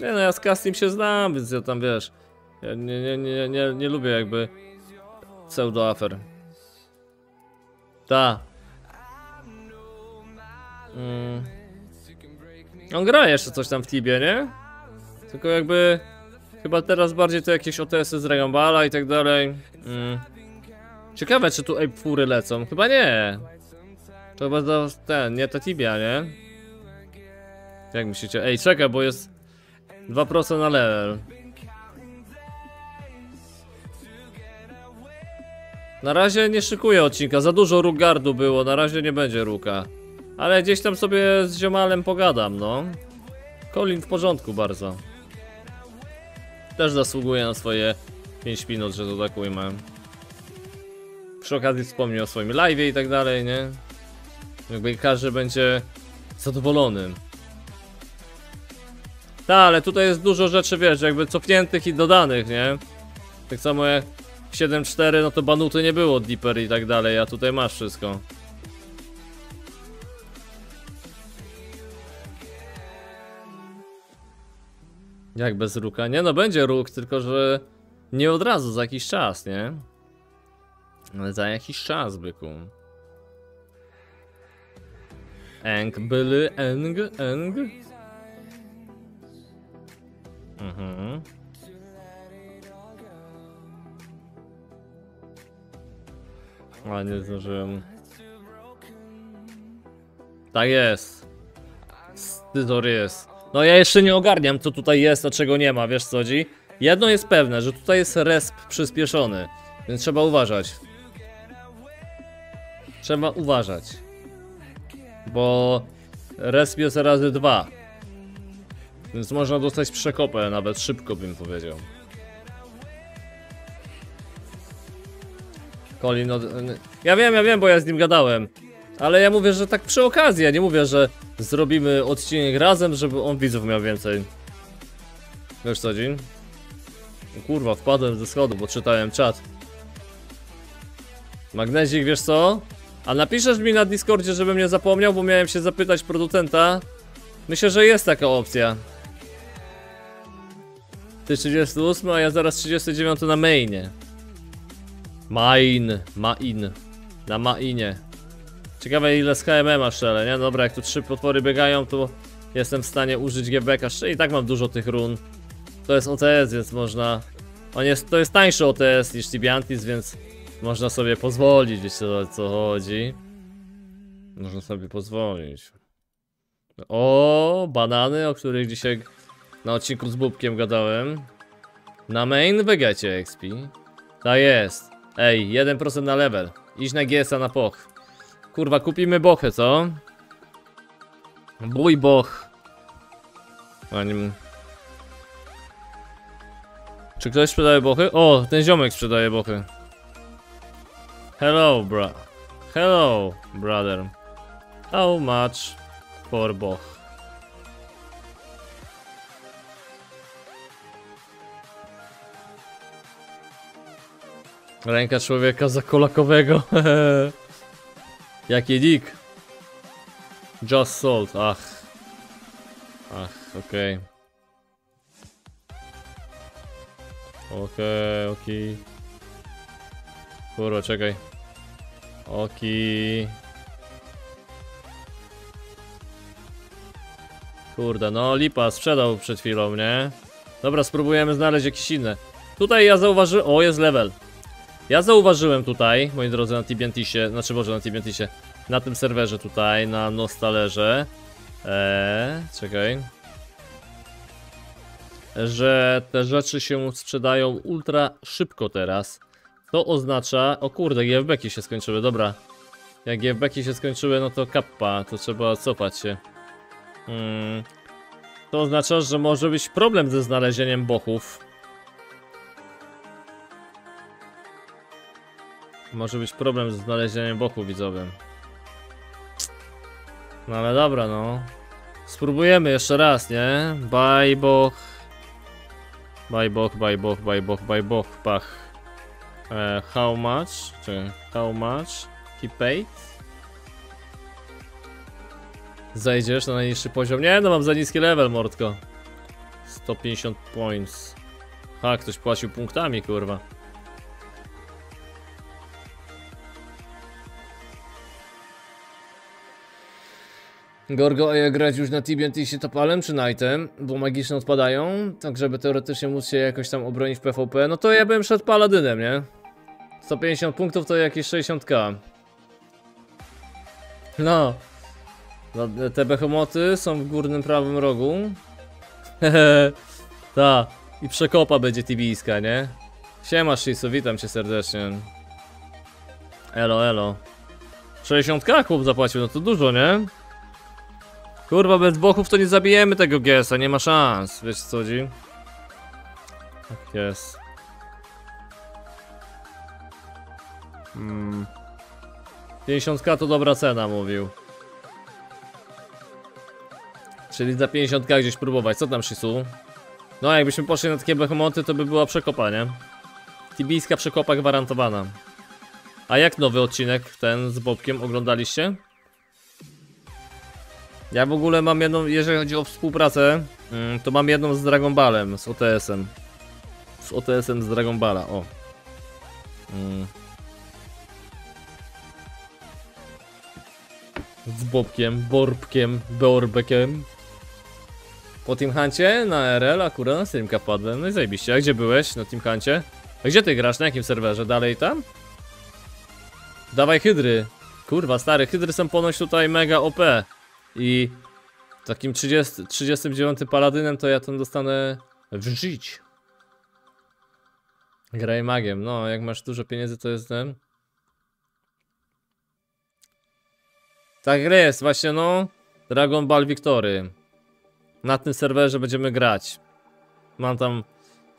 Nie no, ja z casting się znam, więc ja tam wiesz... Ja nie, nie, nie, nie, nie lubię jakby... pseudo-afer. Ta. Mm. On gra jeszcze coś tam w Tibie, nie? Tylko jakby... Chyba teraz bardziej to jakieś O T S y z Dragon Balla i tak dalej. Mm. Ciekawe czy tu Ape cztery lecą, chyba nie. To chyba to ten, nie ta Tibia, nie? Jak myślicie? Ej, czekaj, bo jest dwa procent na level. Na razie nie szykuję odcinka, za dużo Rugardu było, na razie nie będzie Ruka. Ale gdzieś tam sobie z ziomalem pogadam, no. Colin w porządku bardzo. Też zasługuje na swoje pięć minut, że to tak ujmę. Przy okazji wspomniał o swoim live'ie i tak dalej, nie? Jakby każdy będzie zadowolony. Ta, ale tutaj jest dużo rzeczy, wiesz, jakby cofniętych i dodanych, nie? Tak samo jak w siedem cztery, no to banuty nie było, Dipper i tak dalej, a tutaj masz wszystko. Jak bez Ruka? Nie no, będzie Róg, tylko że nie od razu, za jakiś czas, nie? Ale za jakiś czas, byku. Eng, byli, eng, eng. Mhm. A nie zdążyłem. Tak jest. Styzor jest. No ja jeszcze nie ogarniam co tutaj jest, a czego nie ma, wiesz co chodzi? Jedno jest pewne, że tutaj jest resp przyspieszony. Więc trzeba uważać. Trzeba uważać, bo resp jest razy dwa, więc można dostać przekopę, nawet szybko bym powiedział. Colin od... Ja wiem, ja wiem, bo ja z nim gadałem. Ale ja mówię, że tak przy okazji, ja nie mówię, że zrobimy odcinek razem, żeby on widzów miał więcej. Wiesz co dzień? Kurwa, wpadłem ze schodu, bo czytałem czat. Magnezik, wiesz co? A napiszesz mi na Discordzie, żebym nie zapomniał, bo miałem się zapytać producenta. Myślę, że jest taka opcja. Ty trzydzieści osiem, a ja zaraz trzydzieści dziewięć na mainie. Main, main. Na mainie. Ciekawe ile z H M M a szczelę, nie? Dobra, jak tu trzy potwory biegają, to jestem w stanie użyć G B K. I tak mam dużo tych run. To jest O T S, więc można... On jest, to jest tańszy O T S niż Tibiantis, więc... Można sobie pozwolić, wiecie o co chodzi. Można sobie pozwolić. O, banany, o których dzisiaj na odcinku z Bubkiem gadałem. Na main wegecie X P. Tak jest. Ej, jeden procent na level. Idź na G S a na poch. Kurwa, kupimy bochę, co? Bój boch. Anim. Czy ktoś sprzedaje bochy? O, ten ziomek sprzedaje bochy. Hello, bro. Hello, brother. How much for boch? Ręka człowieka zakolakowego. Jaki dik. Just sold. Ach. Ach, okej. Okej, okej. Kurwa, czekaj. Oki. Kurde, no lipa, sprzedał przed chwilą, nie? Dobra, spróbujemy znaleźć jakieś inne. Tutaj ja zauważyłem... O, jest level. Ja zauważyłem tutaj, moi drodzy, na Tibiantisie, znaczy boże, na Tibiantisie, na tym serwerze tutaj, na Nostalerze. Eee, czekaj. że te rzeczy się sprzedają ultra szybko teraz. To oznacza... O kurde, G F B ki się skończyły, dobra. Jak G F B ki się skończyły, no to kappa, to trzeba cofać się. Hmm. To oznacza, że może być problem ze znalezieniem bochów. Może być problem ze znalezieniem boku widzowym. No ale dobra, no. Spróbujemy jeszcze raz, nie? Baj boch. Baj boch, baj boch, baj boch, baj boch, pach. E, how much? Czy how much he paid? Zejdziesz na najniższy poziom. Nie, no mam za niski level, mordko. sto pięćdziesiąt points. Ha, ktoś płacił punktami, kurwa. Gorgo, ja grać już na T B N T się topalem czy Knightem, bo magiczne odpadają, tak żeby teoretycznie móc się jakoś tam obronić w PvP. No to ja bym szedł paladynem, nie? sto pięćdziesiąt punktów to jakieś sześćdziesiąt tysięcy. No. Te behemoty są w górnym prawym rogu. Ta. I przekopa będzie tibijska, nie? Siema Shisu, witam cię serdecznie. Elo, elo. sześćdziesiąt tysięcy chłop zapłacił, no to dużo, nie? Kurwa, bez bochów to nie zabijemy tego G S a, nie ma szans, wiesz co chodzi? Tak jest. Hmm. pięćdziesiąt tysięcy to dobra cena, mówił. Czyli za pięćdziesiąt tysięcy gdzieś próbować, co tam Shisu? No jakbyśmy poszli na takie behemoty, to by była przekopa, nie? Tibijska przekopa gwarantowana. A jak nowy odcinek, ten z Bobkiem, oglądaliście? Ja w ogóle mam jedną, jeżeli chodzi o współpracę, to mam jedną z Dragon Ballem, z O T S em. Z O T S em z Dragon Balla, o. Z Bobkiem, Borbkiem, Beorbekiem. Po Team Huncie na R L akurat na streamka wpadłem, no i zajebiście. A gdzie byłeś na Team Huncie? A gdzie ty grasz, na jakim serwerze? Dalej tam? Dawaj hydry. Kurwa stary, hydry są ponoć tutaj mega O P. I takim trzydziestym dziewiątym paladynem to ja ten dostanę w życiu. Graj magiem, no jak masz dużo pieniędzy to jest ten. Tak jest, właśnie no. Dragon Ball Victory. Na tym serwerze będziemy grać. Mam tam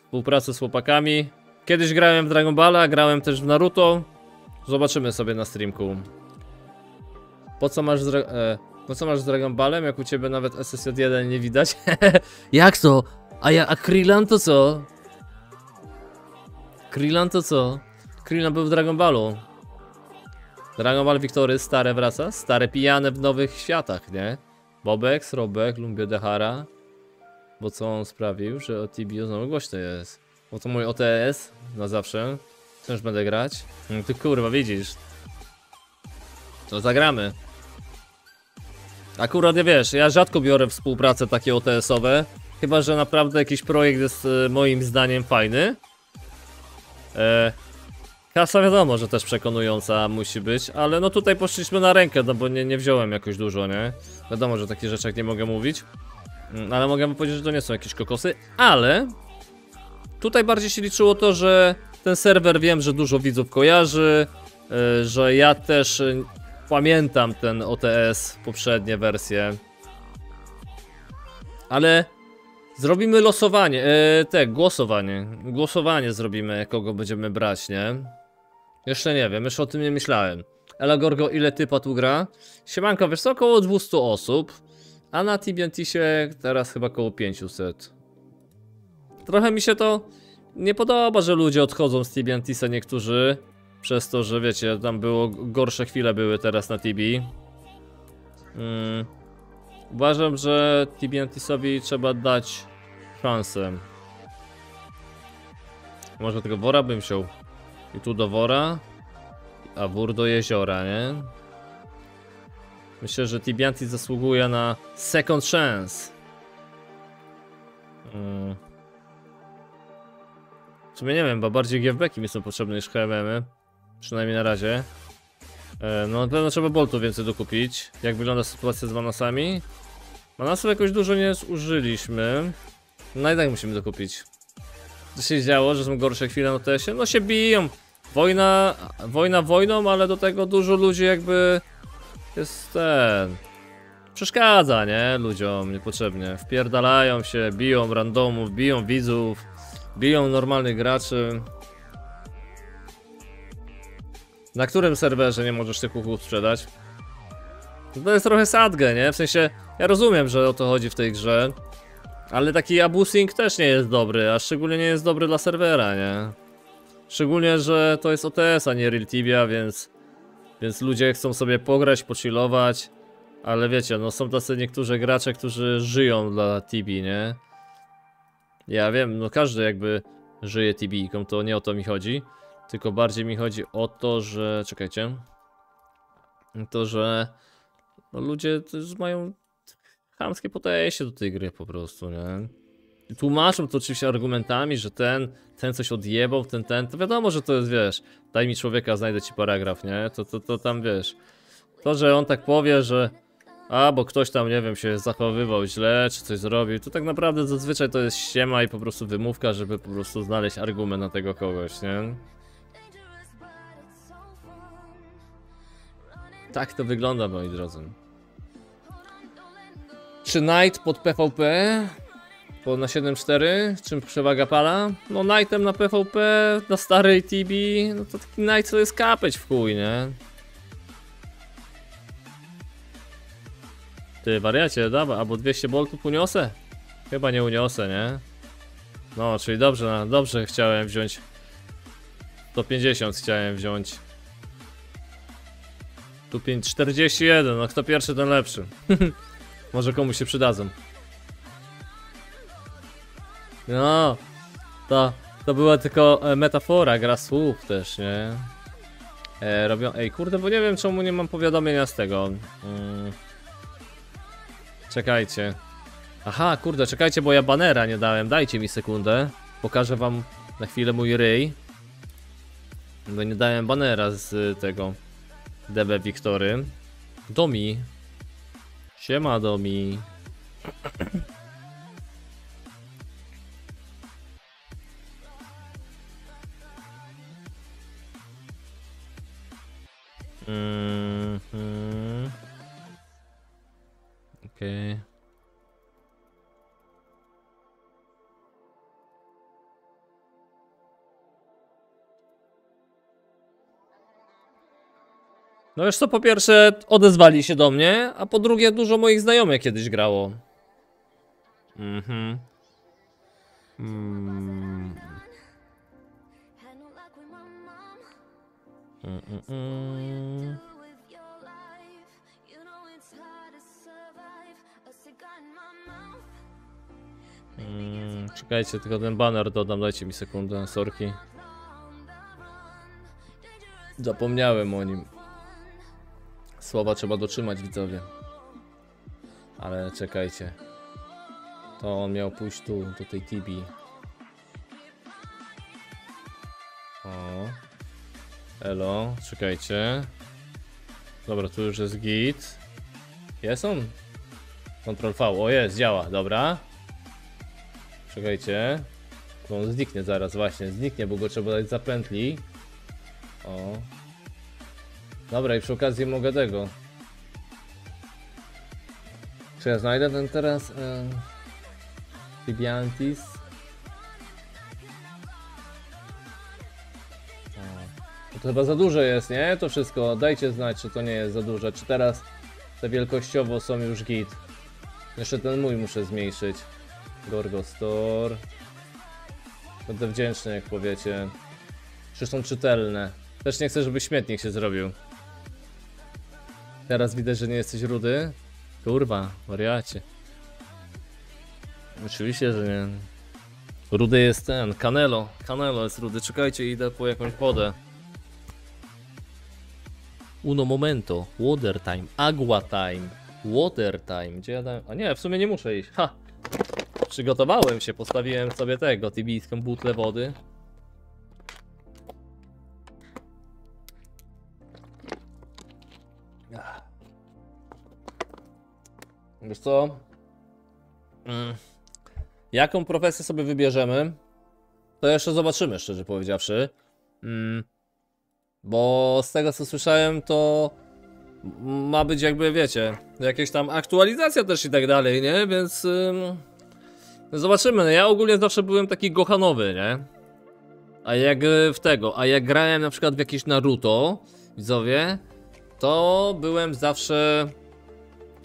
współpracę z chłopakami. Kiedyś grałem w Dragon Balla, grałem też w Naruto. Zobaczymy sobie na streamku. Po co masz z... E No co masz z Dragon Ballem, jak u ciebie nawet S S J jeden nie widać? Jak to? A ja, a Krillan to co? Krillan to co? Krillan był w Dragon Ballu. Dragon Ball Victory, stare wraca, stare pijane w nowych światach, nie? Bobek, Robek, Lumbio Dehara. Bo co on sprawił, że o T B U znowu głośno jest? Bo to mój O T S, na zawsze. Też będę grać. No ty kurwa, widzisz. To zagramy. Akurat ja wiesz, ja rzadko biorę współpracę takie O T S owe. Chyba że naprawdę jakiś projekt jest y, moim zdaniem fajny. e, Kasa wiadomo, że też przekonująca musi być, ale no tutaj poszliśmy na rękę, no bo nie, nie wziąłem jakoś dużo, nie? Wiadomo, że takich rzeczach nie mogę mówić. mm, Ale mogę powiedzieć, że to nie są jakieś kokosy, ale tutaj bardziej się liczyło to, że ten serwer wiem, że dużo widzów kojarzy, y, że ja też... Y, Pamiętam ten O T S, poprzednie wersje. Ale zrobimy losowanie, e, te głosowanie. Głosowanie zrobimy, kogo będziemy brać, nie? Jeszcze nie wiem, jeszcze o tym nie myślałem. Ela Gorgo, ile typa tu gra? Siemanko, wiesz co, około dwieście osób. A na T B N T-sie teraz chyba około pięćset. Trochę mi się to nie podoba, że ludzie odchodzą z T B N T-sa niektórzy. Przez to, że wiecie, tam było gorsze chwile były teraz na T B. Hmm. Uważam, że T B N T-sowi trzeba dać szansę. Może tego wora bym wziął. I tu do wora, a wór do jeziora, nie? Myślę, że T B N T zasługuje na second chance. Hmm. W sumie nie wiem, bo bardziej G F B ki mi są potrzebne niż H M M-y. Przynajmniej na razie. e, No na pewno trzeba boltu więcej dokupić. Jak wygląda sytuacja z Manasami? Manasów jakoś dużo nie zużyliśmy. No i tak musimy to kupić. Co się działo, że są gorsze chwile na te esie? No się biją. Wojna, wojna wojną, ale do tego dużo ludzi jakby jest ten... Przeszkadza, nie? Ludziom niepotrzebnie. Wpierdalają się, biją randomów, biją widzów, biją normalnych graczy. Na którym serwerze nie możesz tych kuchów sprzedać? To jest trochę sadge, nie? W sensie, ja rozumiem, że o to chodzi w tej grze. Ale taki abusing też nie jest dobry, a szczególnie nie jest dobry dla serwera, nie? Szczególnie, że to jest O T S, a nie Real Tibia, więc... Więc ludzie chcą sobie pograć, pochillować. Ale wiecie, no są tacy niektórzy gracze, którzy żyją dla Tibi, nie? Ja wiem, no każdy jakby żyje Tibijką, to nie o to mi chodzi. Tylko bardziej mi chodzi o to, że... Czekajcie. To, że... No ludzie też mają... Chamskie podejście do tej gry po prostu, nie? Tłumaczą to oczywiście argumentami, że ten, ten coś odjebał, ten, ten, to wiadomo, że to jest, wiesz, daj mi człowieka, znajdę ci paragraf, nie? To, to, to tam, wiesz, to, że on tak powie, że a, bo ktoś tam, nie wiem, się zachowywał źle, czy coś zrobił, to tak naprawdę zazwyczaj to jest ściema i po prostu wymówka, żeby po prostu znaleźć argument na tego kogoś, nie? Tak to wygląda, moi drodzy. Czy Knight pod P V P? Bo na siedem cztery? Czym przewaga Pala? No Knightem na P V P, na starej T B, no to taki Knight co jest kapeć w chuj, nie? Ty wariacie, dawa, albo dwieście boltów uniosę? Chyba nie uniosę, nie? No, czyli dobrze, dobrze chciałem wziąć. sto pięćdziesiąt chciałem wziąć. Tu czterdzieści jeden, no kto pierwszy ten lepszy. Może komuś się przydadzą. No, to, to była tylko metafora, gra słów też, nie? E, robią... Ej, kurde, bo nie wiem czemu nie mam powiadomienia z tego. Mm. Czekajcie. Aha, kurde, czekajcie, bo ja banera nie dałem. Dajcie mi sekundę. Pokażę wam na chwilę mój ryj. Bo nie dałem banera z tego D B Wiktory. Domi. Siema Domi. Mm-hmm. Okej. Okay. No wiesz co, po pierwsze odezwali się do mnie, a po drugie dużo moich znajomych kiedyś grało. Mhm. Mm. Mm, mm, mm. Mm, czekajcie, tylko ten baner dodam, dajcie mi sekundę, sorki. Zapomniałem o nim. Słowa trzeba dotrzymać, widzowie. Ale czekajcie. To on miał pójść tu, do tej Tibi. O. Elo, czekajcie. Dobra, tu już jest git. Jest on? kontrol V, o jest, działa, dobra. Czekajcie. Bo on zniknie zaraz, właśnie, zniknie, bo go trzeba dać zapętli. O. Dobra, i przy okazji mogę tego. Czy ja znajdę ten teraz? E... Tibiantis. O, to chyba za duże jest, nie? To wszystko. Dajcie znać, czy to nie jest za duże. Czy teraz te wielkościowo są już git. Jeszcze ten mój muszę zmniejszyć. Gorgo Store. Będę wdzięczny, jak powiecie. Czy są czytelne? Też nie chcę, żeby śmietnik się zrobił. Teraz widać, że nie jesteś rudy. Kurwa, wariacie. Oczywiście, że nie. Rudy jest ten, Canelo. Canelo jest rudy, czekajcie, idę po jakąś wodę. Uno momento, water time, agua time. Water time, gdzie ja dałem? A nie, w sumie nie muszę iść, ha! Przygotowałem się, postawiłem sobie tego, tibijską butlę wody. Wiesz co? Jaką profesję sobie wybierzemy, to jeszcze zobaczymy, szczerze powiedziawszy. Mm. Bo z tego co słyszałem, to ma być jakby, wiecie, jakieś tam aktualizacja też i tak dalej, nie? Więc ym, zobaczymy. Ja ogólnie zawsze byłem taki gohanowy, nie? A jak w tego, a jak grałem na przykład w jakieś Naruto, widzowie, to byłem zawsze...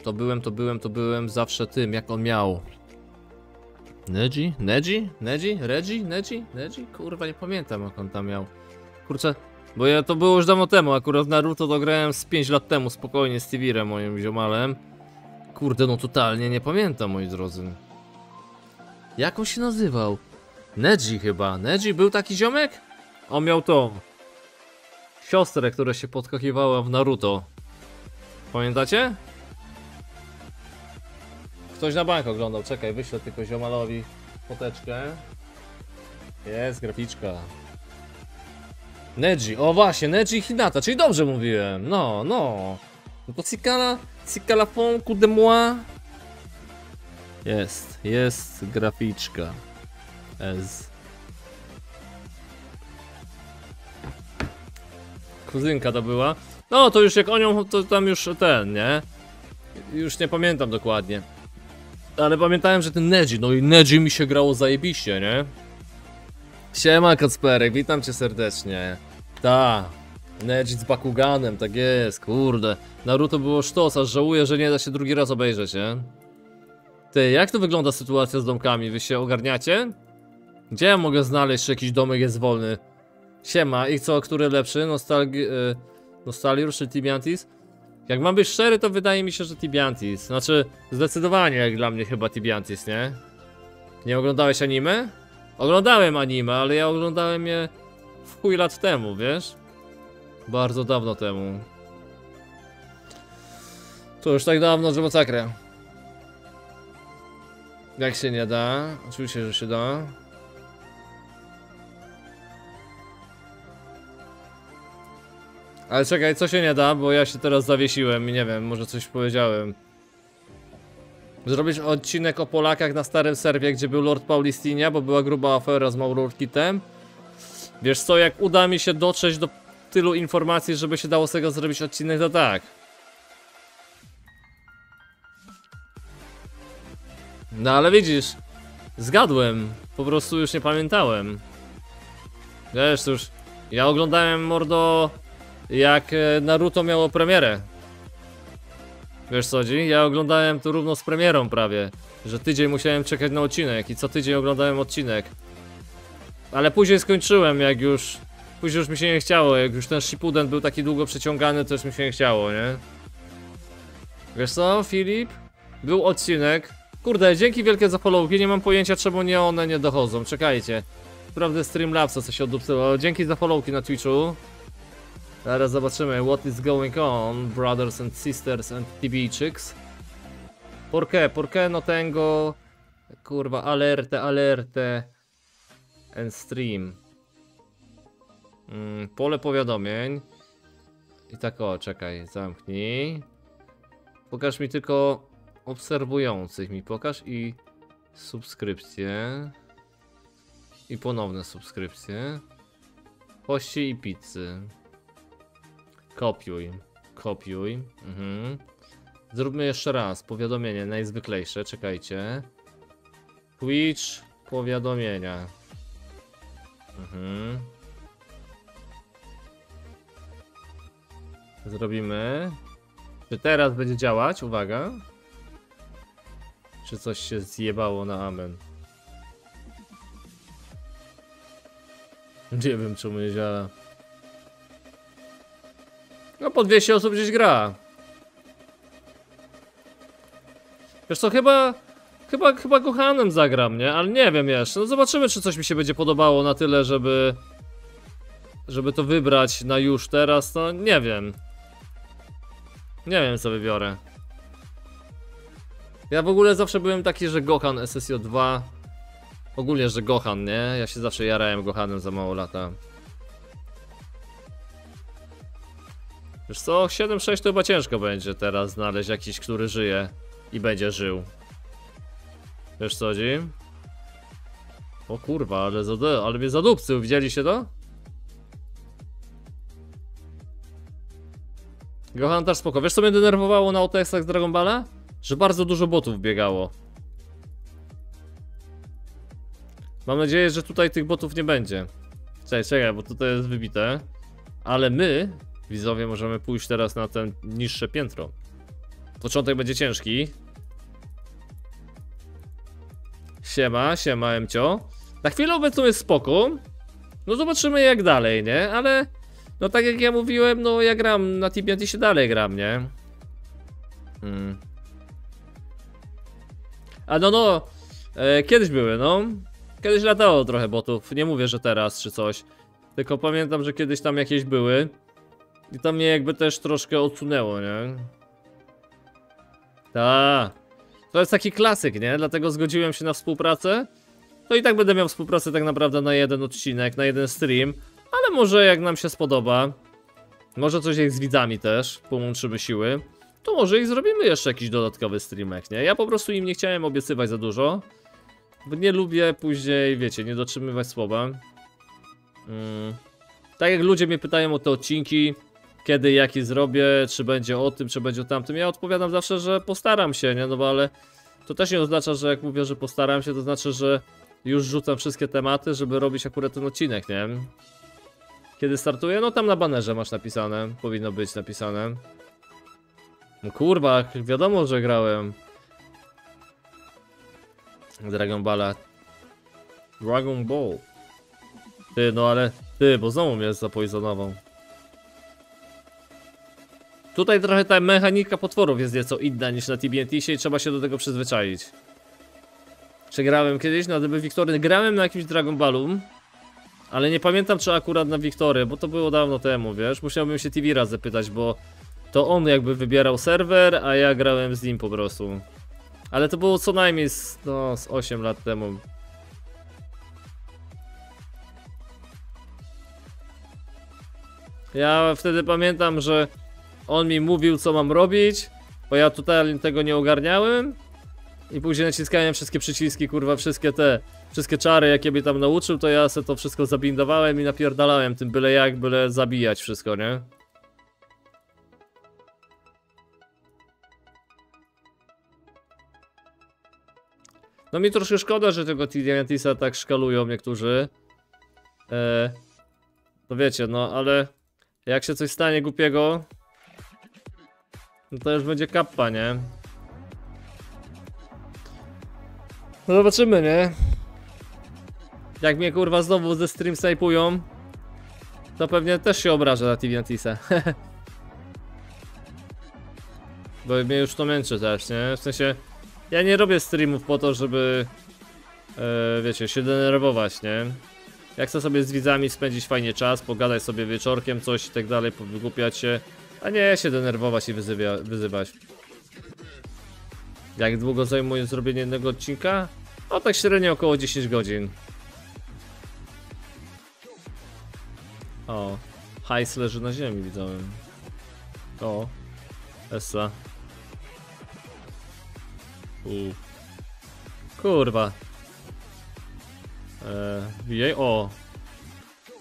To byłem, to byłem, to byłem zawsze tym, jak on miał... Neji? Neji? Neji? Regi? Neji? Neji? Kurwa, nie pamiętam jak on tam miał. Kurczę, bo ja to było już dawno temu, akurat w Naruto to grałem z pięć lat temu, spokojnie, z Tivirem, moim ziomalem. Kurde, no totalnie nie pamiętam, moi drodzy. Jak on się nazywał? Neji chyba. Neji był taki ziomek? On miał tą siostrę, która się podkochiwała w Naruto. Pamiętacie? Ktoś na bank oglądał, czekaj, wyślę tylko ziomalowi foteczkę. Jest graficzka. Neji, o właśnie, Neji Hinata, czyli dobrze mówiłem, no, no. No to Cikala, Cikala Fonku de moi. Jest, jest graficzka. Ez. Kuzynka to była. No, to już jak o nią, to tam już ten, nie? Już nie pamiętam dokładnie. Ale pamiętałem, że ten Neji, no i Neji mi się grało zajebiście, nie? Siema Kacperek, witam cię serdecznie. Ta, Neji z Bakuganem, tak jest, kurde. Naruto było sztos, aż żałuję, że nie da się drugi raz obejrzeć, nie? Ty, jak to wygląda sytuacja z domkami? Wy się ogarniacie? Gdzie ja mogę znaleźć, czy jakiś domek jest wolny? Siema, i co, który lepszy? Nostalgi... Yy, Nostaliur czy Tibiantis? Jak mam być szczery, to wydaje mi się, że Tibiantis. Znaczy, zdecydowanie jak dla mnie chyba Tibiantis, nie? Nie oglądałeś anime? Oglądałem anime, ale ja oglądałem je w chuj lat temu, wiesz? Bardzo dawno temu. To już tak dawno, że masakra. Jak się nie da? Oczywiście, że się da. Ale czekaj, co się nie da, bo ja się teraz zawiesiłem i nie wiem, może coś powiedziałem. Zrobić odcinek o Polakach na starym serwie, gdzie był Lord Paulistinia, bo była gruba afera z Maururkitem. Wiesz co, jak uda mi się dotrzeć do tylu informacji, żeby się dało z tego zrobić odcinek, to tak. No ale widzisz, zgadłem, po prostu już nie pamiętałem. Wiesz, cóż, ja oglądałem, mordo... Jak Naruto miało premierę. Wiesz co, dzi? Ja oglądałem to równo z premierą prawie. Że tydzień musiałem czekać na odcinek i co tydzień oglądałem odcinek. Ale później skończyłem, jak już... Później już mi się nie chciało, jak już ten Shippuden był taki długo przeciągany, to już mi się nie chciało, nie? Wiesz co, Filip? Był odcinek. Kurde, dzięki wielkie za followki, nie mam pojęcia czemu nie one nie dochodzą, czekajcie. Naprawdę Streamlabsa coś odupcyło, dzięki za followki na Twitchu. Zaraz zobaczymy, what is going on, brothers and sisters and Tibijczyks. Por qué, por qué no tengo, kurwa, alerte, alerte and stream. Mm, pole powiadomień. I tak o, czekaj, zamknij. Pokaż mi tylko obserwujących, mi pokaż i subskrypcje. I ponowne subskrypcje. Pości i pizzy. Kopiuj, kopiuj, mhm. Zróbmy jeszcze raz, powiadomienie najzwyklejsze, czekajcie. Twitch, powiadomienia. Mhm. Zrobimy. Czy teraz będzie działać? Uwaga. Czy coś się zjebało na amen? Nie wiem, czemu nie działa. No po dwieście osób gdzieś gra. Wiesz co, chyba... Chyba, chyba kochanem zagram, nie? Ale nie wiem jeszcze, no zobaczymy, czy coś mi się będzie podobało na tyle, żeby... Żeby to wybrać na już teraz, no nie wiem. Nie wiem, co wybiorę. Ja w ogóle zawsze byłem taki, że Gohan S S J dwa. Ogólnie, że Gohan, nie? Ja się zawsze jarałem Gohanem za mało lata. Wiesz co, siedem sześć to chyba ciężko będzie teraz znaleźć jakiś, który żyje i będzie żył. Wiesz co, Dzi? O kurwa, ale, za, ale mnie zadupcył, widzieliście to? Gohan też spoko. Wiesz co mnie denerwowało na O T S-ach z Dragon Balla? Że bardzo dużo botów biegało. Mam nadzieję, że tutaj tych botów nie będzie. Czekaj, czekaj, bo tutaj jest wybite. Ale my, widzowie, możemy pójść teraz na ten niższe piętro. Początek będzie ciężki. Siema, siema, Emcio. Na chwilę obecną jest spoko. No zobaczymy jak dalej, nie? Ale no tak jak ja mówiłem, no ja gram na Tibiantie się dalej gram, nie? Hmm. A no no, e, kiedyś były, no. Kiedyś latało trochę botów, nie mówię, że teraz czy coś. Tylko pamiętam, że kiedyś tam jakieś były. I to mnie jakby też troszkę odsunęło, nie? Ta. To jest taki klasyk, nie? Dlatego zgodziłem się na współpracę. To i tak będę miał współpracę tak naprawdę na jeden odcinek, na jeden stream. Ale może jak nam się spodoba, może coś jak z widzami też, połączymy siły, to może i zrobimy jeszcze jakiś dodatkowy streamek, nie? Ja po prostu im nie chciałem obiecywać za dużo, bo nie lubię później, wiecie, nie dotrzymywać słowa. Mm. Tak jak ludzie mnie pytają o te odcinki, kiedy, jaki zrobię, czy będzie o tym, czy będzie o tamtym, ja odpowiadam zawsze, że postaram się, nie? No bo ale to też nie oznacza, że jak mówię, że postaram się, to znaczy, że już rzucam wszystkie tematy, żeby robić akurat ten odcinek, nie? Kiedy startuję? No tam na banerze masz napisane, powinno być napisane. No kurwa, wiadomo, że grałem Dragon Balla. Dragon Ball. Ty, no ale... Ty, bo znowu mnie zapoizonował. Tutaj trochę ta mechanika potworów jest nieco inna niż na T B N T-sie i trzeba się do tego przyzwyczaić. Czy grałem kiedyś na D B Wiktory? Grałem na jakimś Dragon Ballu. Ale nie pamiętam, czy akurat na Wiktory, bo to było dawno temu, wiesz? Musiałbym się T V raz zapytać, bo to on jakby wybierał serwer, a ja grałem z nim po prostu. Ale to było co najmniej z, no, z osiem lat temu. Ja wtedy pamiętam, że on mi mówił, co mam robić, bo ja totalnie tego nie ogarniałem. I później naciskałem wszystkie przyciski, kurwa, wszystkie te... Wszystkie czary, jakie mnie tam nauczył, to ja se to wszystko zabindowałem i napierdalałem tym byle jak, byle zabijać wszystko, nie? No mi troszkę szkoda, że tego T D N T-sa tak szkalują niektórzy. Eee, to wiecie, no ale jak się coś stanie głupiego, no to już będzie kappa, nie? No zobaczymy, nie? Jak mnie kurwa znowu ze stream snajpują, to pewnie też się obrażę na T V N T-sa. Bo mnie już to męczy też, nie? W sensie, ja nie robię streamów po to, żeby yy, wiecie, się denerwować, nie? Ja chcę sobie z widzami spędzić fajnie czas, pogadać sobie wieczorkiem coś i tak dalej, powygłupiać się, a nie się denerwować i wyzywa, wyzywać. Jak długo zajmuje zrobienie jednego odcinka? No tak średnio około dziesięć godzin. O, hajs leży na ziemi, widziałem. O, essa. U. Kurwa. Eee, o.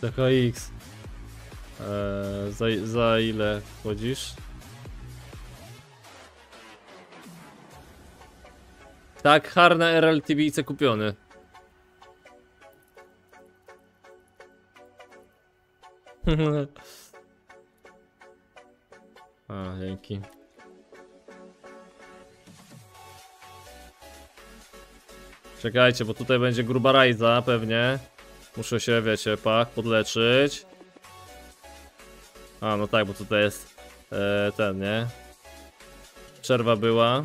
T K X. Eee, za, za ile wchodzisz? Tak, Harna R L T V C kupiony. A, dzięki. Czekajcie, bo tutaj będzie gruba rajza pewnie. Muszę się, wiecie, pach, podleczyć. A, no tak, bo tutaj jest e, ten, nie? Przerwa była.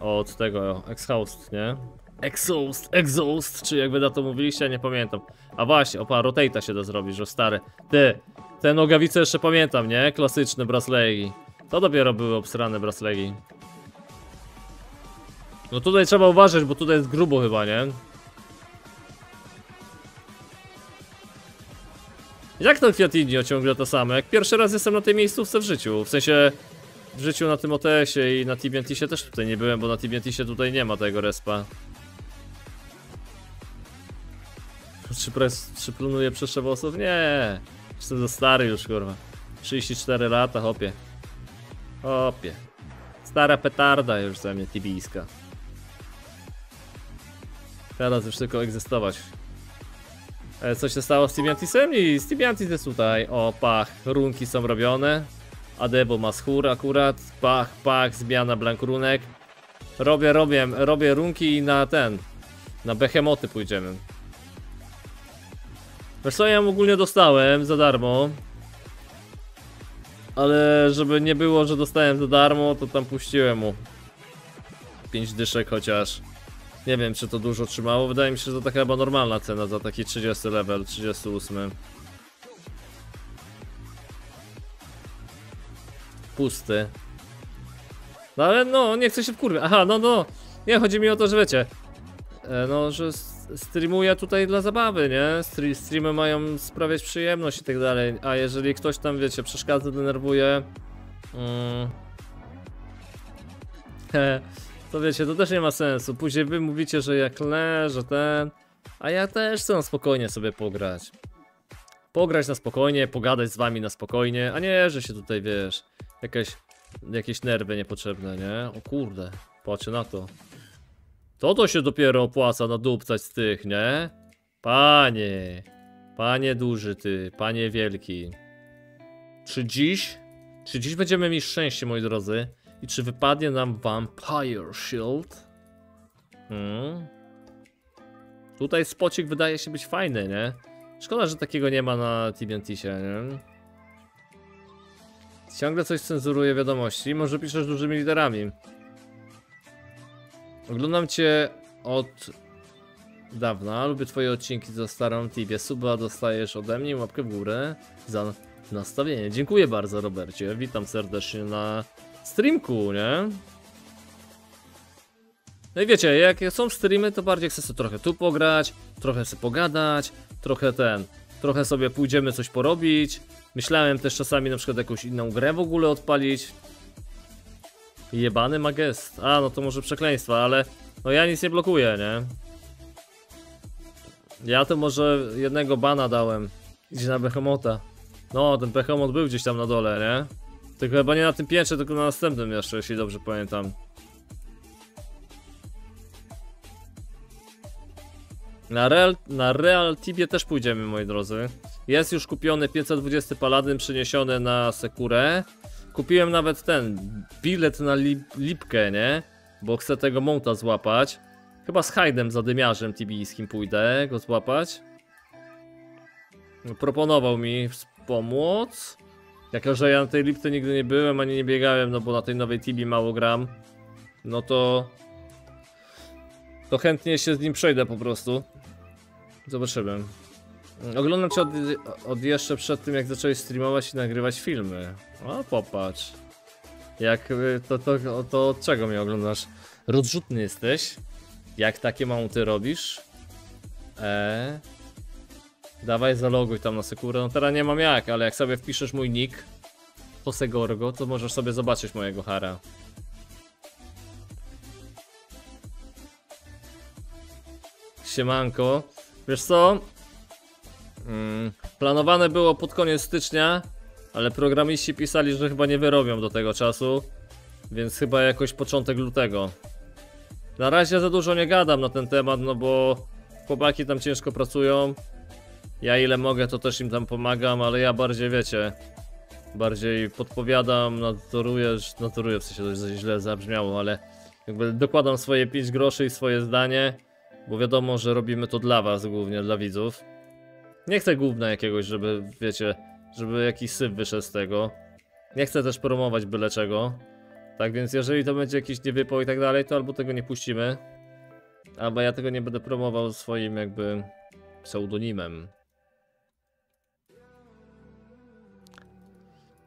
Od tego, exhaust, nie? Exhaust, exhaust, czy jakby na to mówiliście, nie pamiętam. A właśnie, opa, rotate'a się da zrobić, że stary. Ty, te nogawice jeszcze pamiętam, nie? Klasyczne braslegi. To dopiero były obsrane braslegi. No tutaj trzeba uważać, bo tutaj jest grubo chyba, nie? Jak ten Fiatinio ciągle to samo? Jak pierwszy raz jestem na tej miejscówce w życiu, w sensie... W życiu na tym O T S-ie i na T B N T-sie też tutaj nie byłem, bo na T B N T-sie tutaj nie ma tego respa. Czy, pres, czy planuję przeszew osób? Nie. Jestem za stary już, kurwa. trzydzieści cztery lata, hopie. Hopie. Stara petarda już ze mnie, tibijska. Teraz już tylko egzystować. E, coś się stało z Tibiantisem? I z Tibiantis jest tutaj. O, pach. Runki są robione. Adebo ma schór akurat. Pach, pach, zmiana blank runek. Robię, robię, robię runki i na ten. Na behemoty pójdziemy. Wiesz co, ja ją ogólnie dostałem za darmo. Ale żeby nie było, że dostałem za darmo, to tam puściłem mu pięć dyszek chociaż. Nie wiem, czy to dużo trzymało. Wydaje mi się, że to taka chyba normalna cena za taki trzydziesty level, trzydziesty ósmy. Pusty. No ale no, nie chcę się wkurwić. Aha, no no. Nie, chodzi mi o to, że wiecie. No, że streamuję tutaj dla zabawy, nie? Streamy mają sprawiać przyjemność i tak dalej. A jeżeli ktoś tam, wiecie, przeszkadza, denerwuje. Mm, to wiecie, to też nie ma sensu. Później wy mówicie, że ja klę, że ten. A ja też chcę spokojnie sobie pograć. Pograć na spokojnie, pogadać z wami na spokojnie. A nie, że się tutaj, wiesz, jakieś, jakieś nerwy niepotrzebne, nie? O kurde, patrzcie na to. To to się dopiero opłaca nadupcać z tych, nie? Panie. Panie duży ty, panie wielki. Czy dziś? Czy dziś będziemy mieć szczęście, moi drodzy? I czy wypadnie nam Vampire Shield? Hmm. Tutaj spocik wydaje się być fajny, nie? Szkoda, że takiego nie ma na Tibiantisie, nie? Ciągle coś cenzuruje wiadomości. Może piszesz dużymi literami. Oglądam cię od dawna, lubię twoje odcinki za starą Tibię. Suba dostajesz ode mnie, łapkę w górę za nastawienie. Dziękuję bardzo, Robercie. Witam serdecznie na streamku, nie? No i wiecie, jak są streamy, to bardziej chcę sobie trochę tu pograć, trochę sobie pogadać, trochę ten, trochę sobie pójdziemy coś porobić. Myślałem też czasami na przykład jakąś inną grę w ogóle odpalić. Jebany ma gest. A, no to może przekleństwa, ale no ja nic nie blokuję, nie? Ja to może jednego bana dałem. Idzie na behemota. No, ten behemot był gdzieś tam na dole, nie? Tylko chyba nie na tym piętrze, tylko na następnym jeszcze, jeśli dobrze pamiętam. Na Real, na Real Tibie też pójdziemy, moi drodzy. Jest już kupiony pięćset dwadzieścia Paladyn, przyniesiony na Sekurę. Kupiłem nawet ten bilet na lip, Lipkę, nie? Bo chcę tego monta złapać. Chyba z Hajdem, zadymiarzem tibijskim pójdę go złapać. Proponował mi pomóc. Jako że ja na tej Lipce nigdy nie byłem, ani nie biegałem, no bo na tej nowej Tibii mało gram. No to... To chętnie się z nim przejdę po prostu. Zobaczymy. Oglądam cię od, od jeszcze przed tym, jak zacząłeś streamować i nagrywać filmy. O, popatrz. Jak to, to, to od czego mnie oglądasz? Rozrzutny jesteś? Jak takie mounty robisz? Eee... Dawaj, zaloguj tam na Sekurę. No teraz nie mam jak, ale jak sobie wpiszesz mój nick Posegorgo, to możesz sobie zobaczyć mojego hara. Siemanko. Wiesz co? Hmm. Planowane było pod koniec stycznia, ale programiści pisali, że chyba nie wyrobią do tego czasu. Więc chyba jakoś początek lutego. Na razie za dużo nie gadam na ten temat, no bo chłopaki tam ciężko pracują. Ja ile mogę, to też im tam pomagam, ale ja bardziej, wiecie, bardziej podpowiadam, nadzoruję, nadzoruję w sensie dość źle zabrzmiało, ale jakby dokładam swoje pięć groszy i swoje zdanie, bo wiadomo, że robimy to dla was głównie, dla widzów. Nie chcę gówna jakiegoś, żeby, wiecie, żeby jakiś syf wyszedł z tego. Nie chcę też promować byle czego. Tak więc jeżeli to będzie jakiś niewypał i tak dalej, to albo tego nie puścimy, albo ja tego nie będę promował swoim jakby pseudonimem.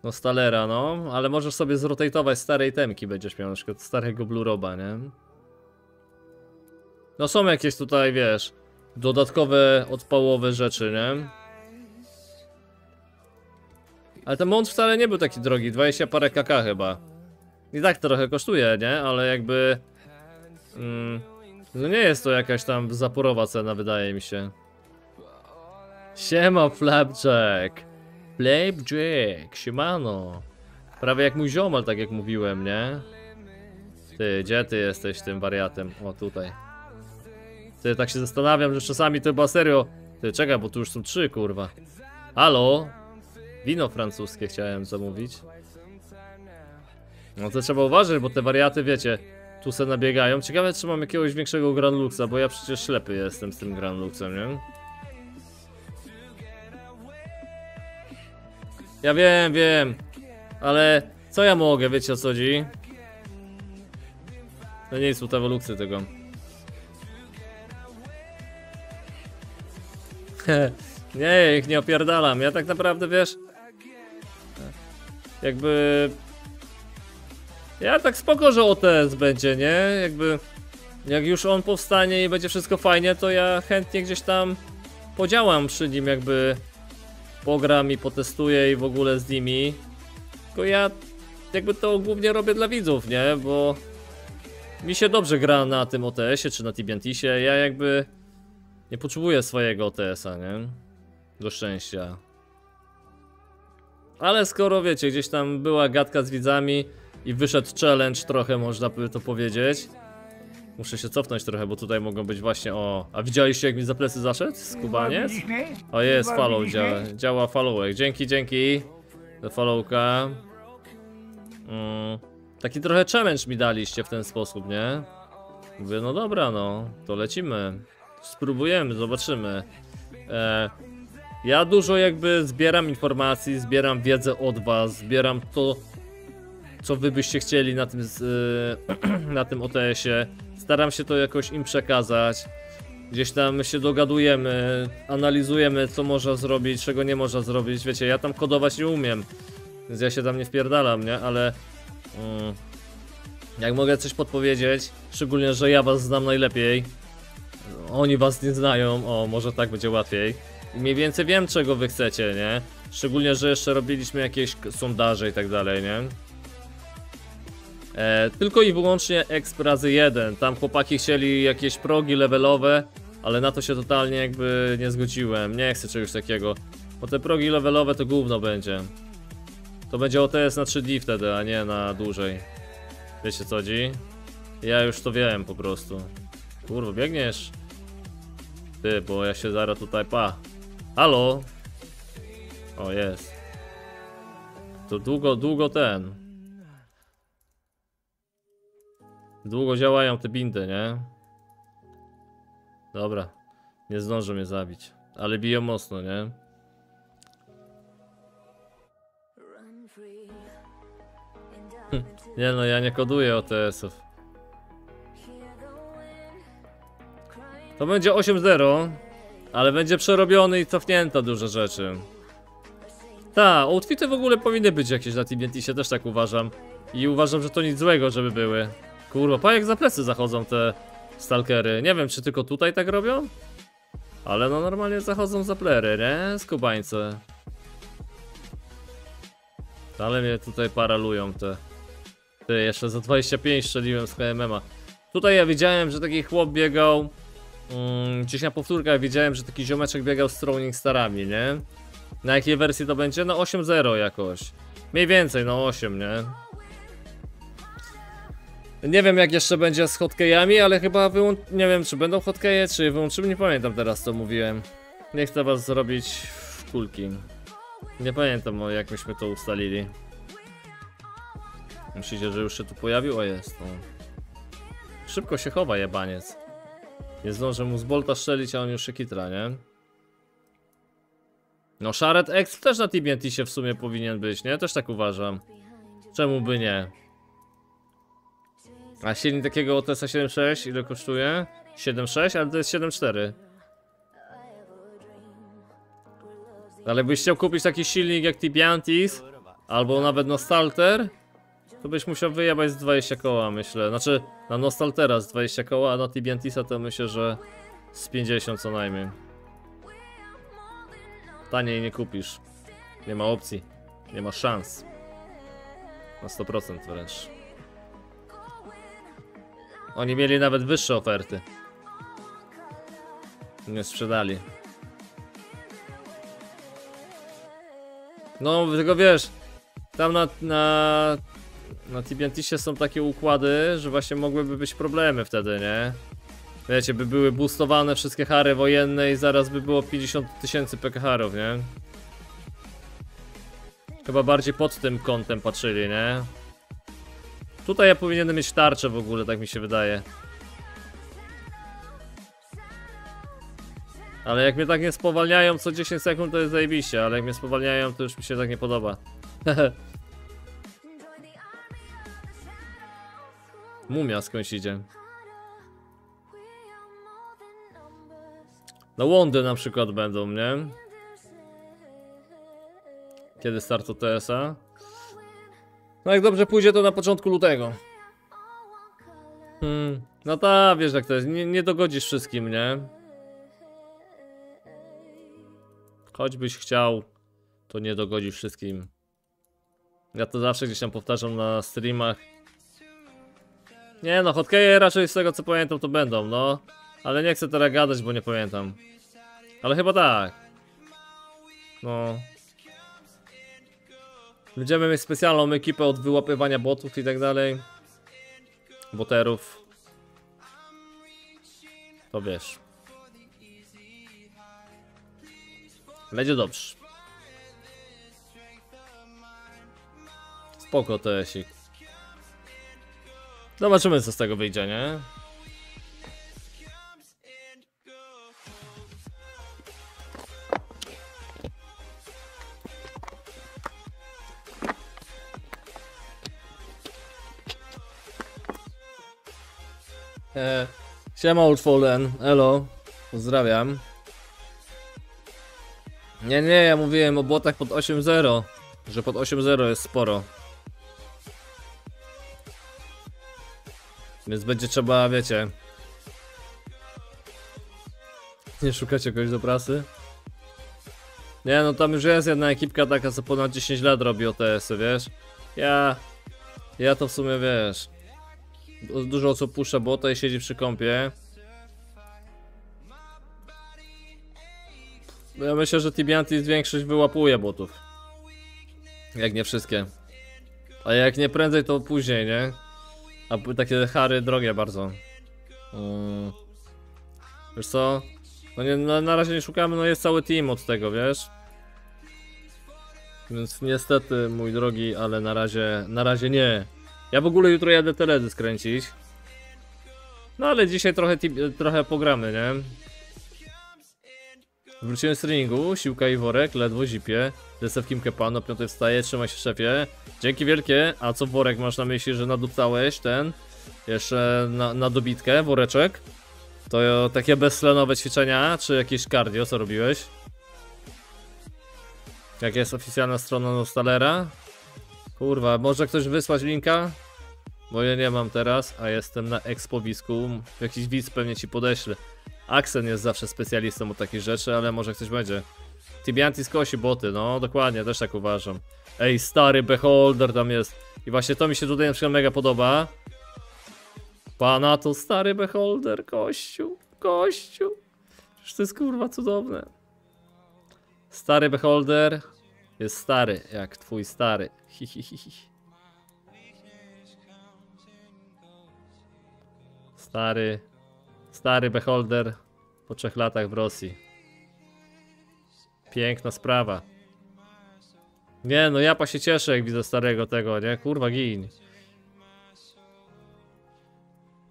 No Stalera, no, ale możesz sobie zrotatować starej temki, będziesz miał na przykład starego Blue Roba, nie? No są jakieś tutaj, wiesz, dodatkowe, odpałowe rzeczy, nie? Ale ten mont wcale nie był taki drogi, dwadzieścia parę kaka chyba. I tak trochę kosztuje, nie? Ale jakby... Mm, no nie jest to jakaś tam zaporowa cena, wydaje mi się. Siema Flapjack. Flapjack, siemano. Prawie jak mój ziomal, tak jak mówiłem, nie? Ty, gdzie ty jesteś tym wariatem? O, tutaj. Ty, tak się zastanawiam, że czasami to chyba serio. Ty, czekaj, bo tu już są trzy, kurwa. Halo? Wino francuskie chciałem zamówić. No to trzeba uważać, bo te wariaty, wiecie, tu se nabiegają. Ciekawe, czy mam jakiegoś większego Grand Luxa, bo ja przecież ślepy jestem z tym Grand Luxem, nie? Ja wiem, wiem. Ale co ja mogę, wiecie o co chodzi? No nie są te Ewoluksy tego. Nie, ich nie opierdalam. Ja tak naprawdę, wiesz, jakby... Ja tak spoko, że O T S będzie, nie? Jakby... Jak już on powstanie i będzie wszystko fajnie, to ja chętnie gdzieś tam podziałam przy nim, jakby... Pogram i potestuję i w ogóle z nimi. Tylko ja jakby to głównie robię dla widzów, nie? Bo... Mi się dobrze gra na tym O T S-ie czy na Tibiantisie, ja jakby... Nie potrzebuję swojego O T S-a, nie? Do szczęścia. Ale skoro wiecie, gdzieś tam była gadka z widzami i wyszedł challenge trochę, można by to powiedzieć. Muszę się cofnąć trochę, bo tutaj mogą być właśnie o... A widzieliście jak mi za plecy zaszedł? Skubaniec? O jest, follow, działa, działa followek. Dzięki, dzięki za followka. Mm, taki trochę challenge mi daliście w ten sposób, nie? Mówię, no dobra, no, to lecimy. Spróbujemy, zobaczymy. E, ja dużo jakby zbieram informacji, zbieram wiedzę od was, zbieram to, co wy byście chcieli na tym, yy, na tym O T S-ie. Staram się to jakoś im przekazać. Gdzieś tam się dogadujemy, analizujemy, co można zrobić, czego nie można zrobić. Wiecie, ja tam kodować nie umiem, więc ja się tam nie wpierdalam, nie? Ale... Mm, jak mogę coś podpowiedzieć, szczególnie, że ja was znam najlepiej. Oni was nie znają, o, może tak będzie łatwiej. I mniej więcej wiem, czego wy chcecie, nie? Szczególnie, że jeszcze robiliśmy jakieś sondaże i tak dalej, nie? E, tylko i wyłącznie Exp razy jeden. Tam chłopaki chcieli jakieś progi levelowe, ale na to się totalnie jakby nie zgodziłem. Nie chcę czegoś takiego, bo te progi levelowe to gówno będzie. To będzie O T S na trzy dni wtedy, a nie na dłużej. Wiecie co chodzi? Ja już to wiem po prostu. Kurwa, biegniesz? Ty, bo ja się zaraz tutaj pa. Halo? O, jest. To długo, długo ten. Długo działają te bindy, nie? Dobra. Nie zdążą mnie zabić. Ale biją mocno, nie? Nie no, ja nie koduję O T S-ów. To będzie osiem zero, ale będzie przerobiony i cofnięta dużo rzeczy. Ta, outfity w ogóle powinny być jakieś na Tibiantisie, też tak uważam. I uważam, że to nic złego, żeby były. Kurwa, pa jak za plecy zachodzą te stalkery. Nie wiem, czy tylko tutaj tak robią? Ale no normalnie zachodzą za plery, nie? Skubańce. Ale mnie tutaj paralują te. Ty, jeszcze za dwadzieścia pięć strzeliłem z K M M-a. Tutaj ja widziałem, że taki chłop biegał. Mm, gdzieś na powtórkach widziałem, że taki ziomeczek biegał z Throwing Starami, nie? Na jakiej wersji to będzie? No osiem zero jakoś. Mniej więcej, no osiem, nie? Nie wiem jak jeszcze będzie z hotkeyami, ale chyba wyłą... Nie wiem czy będą hotkeje, czy wyłączymy, nie pamiętam teraz co mówiłem. Nie chcę was zrobić w kulki. Nie pamiętam jak myśmy to ustalili. Myślicie, że już się tu pojawił? O jest, no. Szybko się chowa jebaniec. Nie zdążę mu z bolta strzelić, a on już się kitra, nie? No Shared X też na Tibiantisie w sumie powinien być, nie? Też tak uważam. Czemu by nie? A silnik takiego O T S-a siedem sześć ile kosztuje? siedem sześć, ale to jest siedem cztery. Ale byś chciał kupić taki silnik jak Tibiantis, albo nawet Nostalter, to byś musiał wyjebać z dwadzieścia koła, myślę. Znaczy, na Nostaltera z dwadzieścia koła, a na Tibiantisa to myślę, że z pięćdziesiąt co najmniej. Taniej nie kupisz. Nie ma opcji. Nie ma szans. Na sto procent wręcz. Oni mieli nawet wyższe oferty. Nie sprzedali. No, tylko wiesz, tam na, na, na Tibiantisie są takie układy, że właśnie mogłyby być problemy wtedy, nie? Wiecie, by były boostowane wszystkie hary wojenne i zaraz by było pięćdziesiąt tysięcy P K harów, nie? Chyba bardziej pod tym kątem patrzyli, nie? Tutaj ja powinienem mieć tarczę w ogóle, tak mi się wydaje. Ale jak mnie tak nie spowalniają co dziesięć sekund, to jest zajebiście, ale jak mnie spowalniają, to już mi się tak nie podoba. Mumia skądś idzie. No łądy na przykład będą, nie? Kiedy startu T S A? No jak dobrze pójdzie, to na początku lutego. Hmm, no ta, wiesz jak to jest, nie, nie dogodzisz wszystkim, nie? Choćbyś chciał, to nie dogodzisz wszystkim. Ja to zawsze gdzieś tam powtarzam na streamach. Nie no, hotkeje raczej z tego co pamiętam to będą, no. Ale nie chcę teraz gadać, bo nie pamiętam. Ale chyba tak. No. Będziemy mieć specjalną ekipę od wyłapywania botów i tak dalej. Boterów. To wiesz. Będzie dobrze. Spoko tesik. Zobaczymy co z tego wyjdzie, nie? Eee, siema Old Fallen, elo, pozdrawiam. Nie, nie, ja mówiłem o botach pod osiem zero, że pod osiem zero jest sporo. Więc będzie trzeba, wiecie. Nie szukacie kogoś do prasy? Nie, no tam już jest jedna ekipka taka, co ponad dziesięć lat robi O T S-y, wiesz? Ja... Ja to w sumie, wiesz... Dużo osób puszcza bota i siedzi przy kompie. Ja myślę, że Tibiantis większość wyłapuje botów. Jak nie wszystkie. A jak nie prędzej to później, nie? A takie hary drogie bardzo. um, Wiesz co? No nie, na, na razie nie szukamy, no jest cały team od tego, wiesz? Więc niestety, mój drogi, ale na razie, na razie nie. Ja w ogóle jutro jadę teledy skręcić. No ale dzisiaj trochę, trochę pogramy, nie? Wróciłem z treningu, siłka i worek, ledwo zipie. Desewkim kepano, piątej wstaje, trzymaj się szefie. Dzięki wielkie, a co worek masz na myśli, że nadupcałeś ten? Jeszcze na, na dobitkę, woreczek? To takie beztlenowe ćwiczenia, czy jakieś cardio, co robiłeś? Jaka jest oficjalna strona Nostalera? Kurwa, może ktoś wysłać linka? Bo ja nie mam teraz, a jestem na ekspowisku. Jakiś widz pewnie ci podeślę. Aksen jest zawsze specjalistą od takich rzeczy, ale może ktoś będzie. Tibiantis kosi boty, no dokładnie, też tak uważam. Ej, stary Beholder tam jest. I właśnie to mi się tutaj na przykład mega podoba. Pana to stary Beholder, kościu, kościu. Przecież to jest kurwa cudowne. Stary Beholder jest stary, jak twój stary. Hi, hi, hi, hi. Stary... Stary Beholder po trzech latach w Rosji. Piękna sprawa. Nie no, japa się cieszę jak widzę starego tego, nie? Kurwa gin.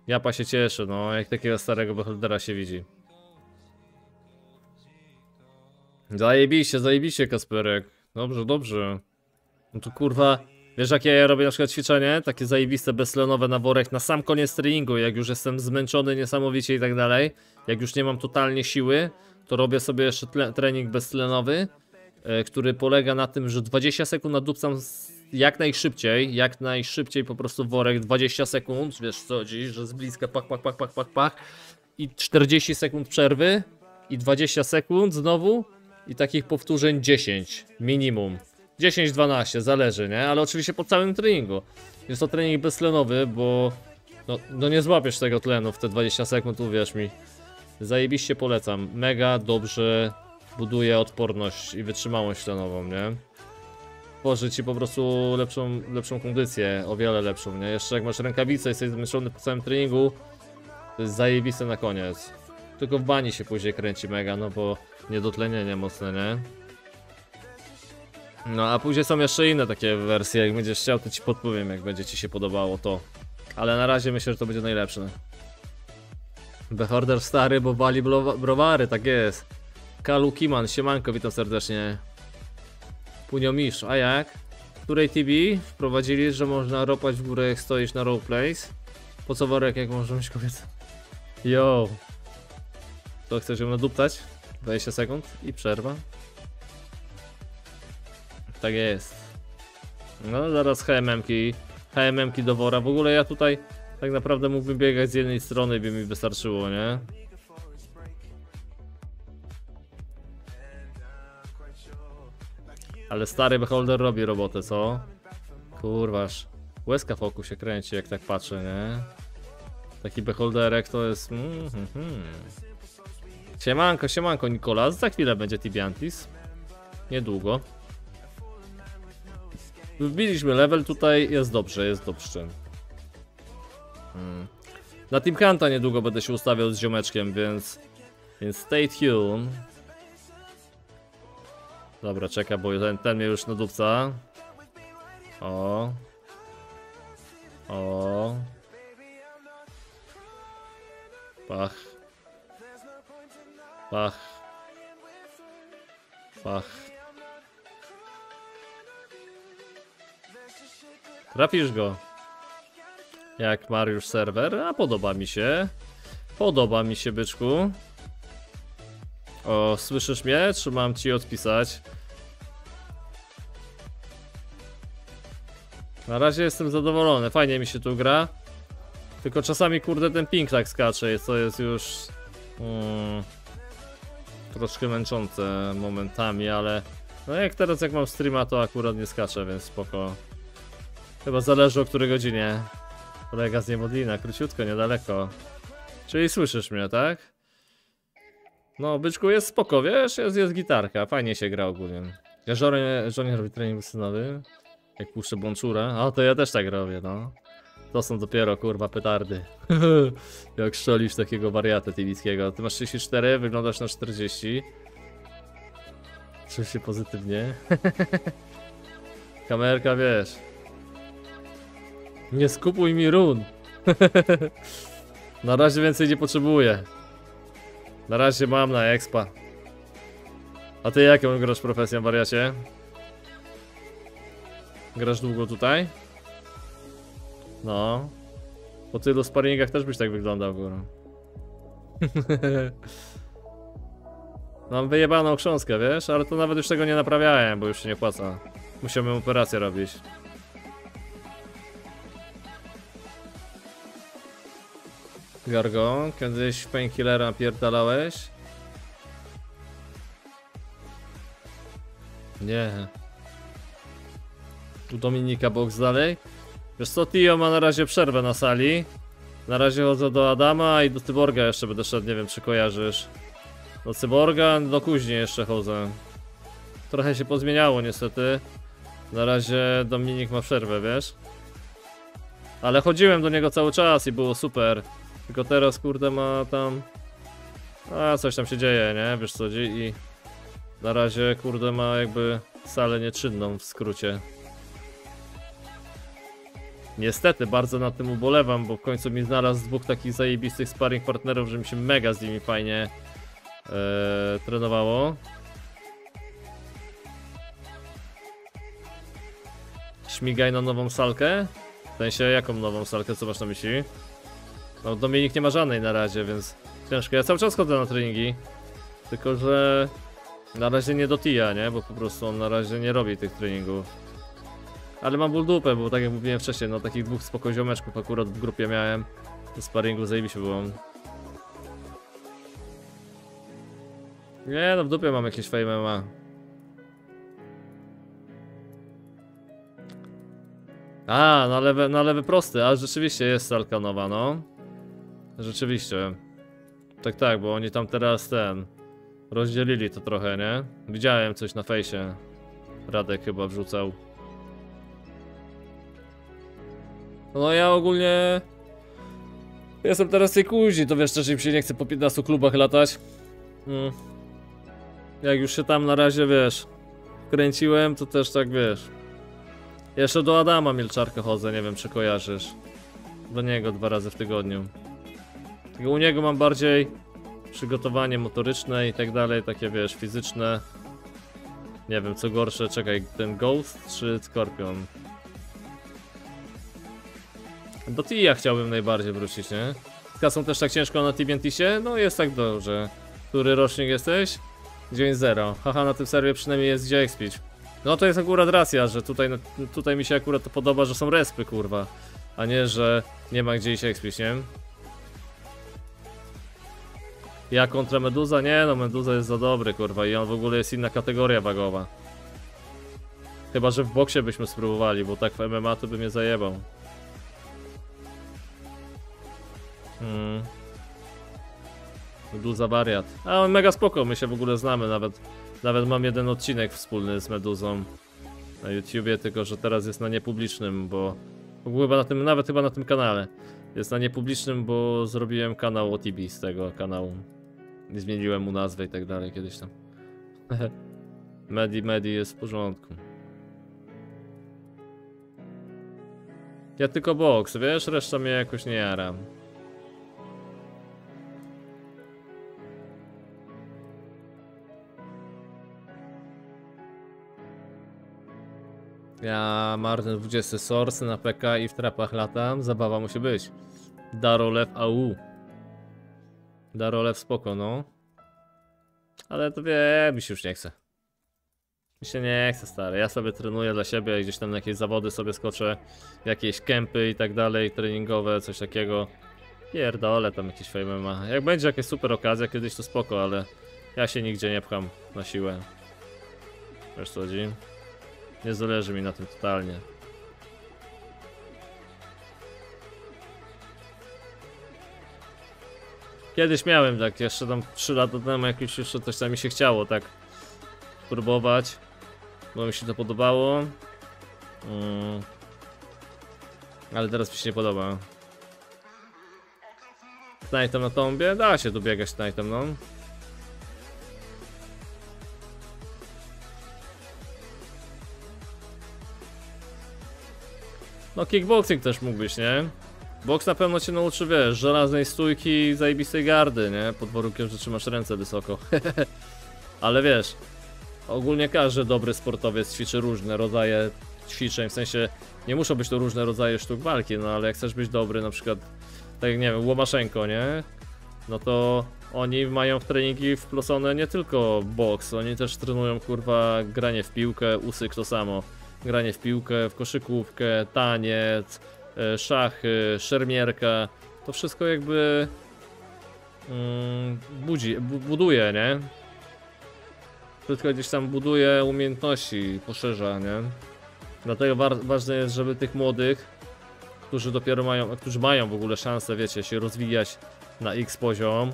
Japa się cieszy, no, jak takiego starego Beholdera się widzi. Zajebiście, zajebiście Kasperek. Dobrze, dobrze. No to kurwa, wiesz jakie ja robię na przykład ćwiczenie? Takie zajebiste, beztlenowe na worek na sam koniec treningu, jak już jestem zmęczony niesamowicie i tak dalej. Jak już nie mam totalnie siły, to robię sobie jeszcze trening beztlenowy, e, który polega na tym, że dwadzieścia sekund nadupcam jak najszybciej, jak najszybciej po prostu worek, dwadzieścia sekund, wiesz co dziś, że z bliska pak, pak, pak, pak, pak, pak i czterdzieści sekund przerwy i dwadzieścia sekund znowu i takich powtórzeń dziesięć minimum. dziesięć dwanaście, zależy, nie? Ale oczywiście po całym treningu. Jest to trening beztlenowy, bo no, no nie złapiesz tego tlenu w te dwadzieścia sekund, uwierz mi. Zajebiście polecam, mega dobrze buduje odporność i wytrzymałość tlenową, nie? tworzy ci po prostu lepszą, lepszą kondycję, o wiele lepszą, nie? Jeszcze jak masz rękawice i jesteś zmęczony po całym treningu, to jest zajebiste na koniec. Tylko w bani się później kręci mega, no bo niedotlenienie mocne, nie? No a później są jeszcze inne takie wersje, jak będziesz chciał, to ci podpowiem, jak będzie ci się podobało to. Ale na razie myślę, że to będzie najlepsze. Behorder stary, bo bali browary, tak jest. Kalu Kiman, siemanko, witam serdecznie. Puniomisz, a jak? W której T B wprowadzili, że można ropać w górę, jak stoisz na roleplays? Po co worek, jak można mieć kobietę? Yo! To chcesz ją naduptać? dwadzieścia sekund i przerwa. Tak jest. No zaraz H M M-ki. H M M-ki do wora. W ogóle ja tutaj tak naprawdę mógłbym biegać z jednej strony, by mi wystarczyło, nie? Ale stary Beholder robi robotę, co? Kurważ. Łezka wokół się kręci, jak tak patrzę, nie? Taki Beholderek to jest... Mm, hmm, hmm. Siemanko, siemanko Nikolas. Za chwilę będzie Tibiantis. Niedługo. Wbiliśmy level, tutaj jest dobrze, jest dobrze. Hmm. Na Team Hunt'a niedługo będę się ustawiał z ziomeczkiem, więc... Więc stay tuned. Dobra, czeka, bo ten, ten mnie już nadupca. O. O. Pach. Pach. Pach. Trafisz go. Jak Mariusz serwer, a podoba mi się. Podoba mi się, byczku. O, słyszysz mnie? Czy mam ci odpisać? Na razie jestem zadowolony, fajnie mi się tu gra. Tylko czasami kurde ten ping tak skacze, co jest już um, troszkę męczące momentami, ale no jak teraz jak mam streama, to akurat nie skacze, więc spoko. Chyba zależy o której godzinie. Kolega z Niemodlina, króciutko, niedaleko. Czyli słyszysz mnie, tak? No, byczku, jest spoko, wiesz? Jest, jest gitarka, fajnie się gra ogólnie. Ja żonie, żonie robi trening synowy. Jak puszczę bączurę, a to ja też tak robię, no. To są dopiero, kurwa, petardy. Jak szolisz takiego wariata tibickiego. Ty masz trzydzieści cztery, wyglądasz na czterdzieści. Czuł się pozytywnie. Kamerka, wiesz. Nie skupuj mi run. Na razie więcej nie potrzebuję. Na razie mam na expa. A ty jaką grasz profesją, wariacie? Grasz długo tutaj? No. Po tylu sparingach też byś tak wyglądał, górą. Mam wyjebaną książkę, wiesz? Ale to nawet już tego nie naprawiałem, bo już się nie płaca. Musiałbym operację robić. Gargo, kiedyś painkillera pierdalałeś? Nie. Tu Dominika box dalej. Wiesz co, Tio ma na razie przerwę na sali. Na razie chodzę do Adama i do Cyborga jeszcze będę szedł, nie wiem czy kojarzysz. Do Cyborga, do później jeszcze chodzę. Trochę się pozmieniało niestety. Na razie Dominik ma przerwę, wiesz? Ale chodziłem do niego cały czas i było super. Tylko teraz kurde ma tam... A coś tam się dzieje, nie? Wiesz co, i... Na razie kurde ma jakby salę nieczynną w skrócie. Niestety bardzo nad tym ubolewam, bo w końcu mi znalazł dwóch takich zajebistych sparring partnerów, że mi się mega z nimi fajnie yy, trenowało. Śmigaj na nową salkę? W sensie jaką nową salkę, co masz na myśli? No Dominik nie ma żadnej na razie, więc ciężko. Ja cały czas chodzę na treningi. Tylko że na razie nie dotija, nie? Bo po prostu on na razie nie robi tych treningów. Ale mam ból dupę, bo tak jak mówiłem wcześniej, no takich dwóch spoko ziomeczków akurat w grupie miałem. Do sparingu zajebiście było. Nie no, w dupie mam jakieś fame M M A. A, na lewy, na lewy prosty, a rzeczywiście jest salka nowa, no. Rzeczywiście. Tak, tak, bo oni tam teraz ten... Rozdzielili to trochę, nie? Widziałem coś na fejsie. Radek chyba wrzucał. No ja ogólnie... Jestem teraz tej kuźni, to wiesz, też im się nie chce po piętnastu klubach latać. Mm. Jak już się tam na razie, wiesz, kręciłem, to też tak, wiesz. Jeszcze do Adama Mielczarka chodzę, nie wiem czy kojarzysz. Do niego dwa razy w tygodniu. Tylko u niego mam bardziej przygotowanie motoryczne i tak dalej, takie, wiesz, fizyczne. Nie wiem co gorsze, czekaj, ten Ghost czy Skorpion? Do T I A chciałbym najbardziej wrócić, nie? Z kasą też tak ciężko na T B N T-sie? No jest tak dobrze. Który rocznik jesteś? dziewięć zero. Haha, na tym serwie przynajmniej jest gdzie expić. No to jest akurat racja, że tutaj, tutaj mi się akurat to podoba, że są respy, kurwa. A nie, że nie ma gdzie się expić, nie? Ja kontra Meduza? Nie, no Meduza jest za dobry, kurwa, i on w ogóle jest inna kategoria wagowa. Chyba że w boksie byśmy spróbowali, bo tak w M M A to by mnie zajebał. Hmm. Meduza wariat. A on mega spoko, my się w ogóle znamy nawet. Nawet mam jeden odcinek wspólny z Meduzą na YouTubie, tylko że teraz jest na niepublicznym, bo... Chyba na tym, nawet chyba na tym kanale. Jest na niepublicznym, bo zrobiłem kanał O T B z tego kanału. I zmieniłem mu nazwę i tak dalej kiedyś tam. Medi, Medi jest w porządku. Ja tylko boks, wiesz? Reszta mnie jakoś nie jara. Ja Martin dwudziesty Source na P K i w trapach latam, zabawa musi być. Darolew A U. Darolew spoko, no. Ale to wie, mi się już nie chce. Mi się nie chce, stary. Ja sobie trenuję dla siebie, gdzieś tam na jakieś zawody sobie skoczę. Jakieś kempy i tak dalej, treningowe, coś takiego. Pierdolę tam jakieś fame ma. Jak będzie jakaś super okazja kiedyś to spoko, ale ja się nigdzie nie pcham na siłę. Wiesz co chodzi? Nie zależy mi na tym totalnie. Kiedyś miałem tak, jeszcze tam trzy lata temu, jak już jeszcze coś tam mi się chciało tak próbować, bo mi się to podobało. Mm. Ale teraz mi się nie podoba. Snajtem na tombie? Da się dobiegać snajtem, no. No kickboxing też mógłbyś, nie? Boks na pewno cię nauczy, wiesz, żelaznej stójki i zajebistej gardy, nie? Pod warunkiem, że trzymasz ręce wysoko. Ale wiesz, ogólnie każdy dobry sportowiec ćwiczy różne rodzaje ćwiczeń, w sensie nie muszą być to różne rodzaje sztuk walki, no ale jak chcesz być dobry, na przykład, tak jak nie wiem, Łomaszenko, nie? No to oni mają w treningi wplosone nie tylko boks, oni też trenują, kurwa, granie w piłkę, usyk to samo. Granie w piłkę, w koszykówkę, taniec, szachy, szermierka. To wszystko jakby mm, budzi, bu buduje, nie? Wszystko gdzieś tam buduje umiejętności, poszerza, nie? Dlatego wa ważne jest, żeby tych młodych, którzy dopiero mają, którzy mają w ogóle szansę, wiecie, się rozwijać na X poziom,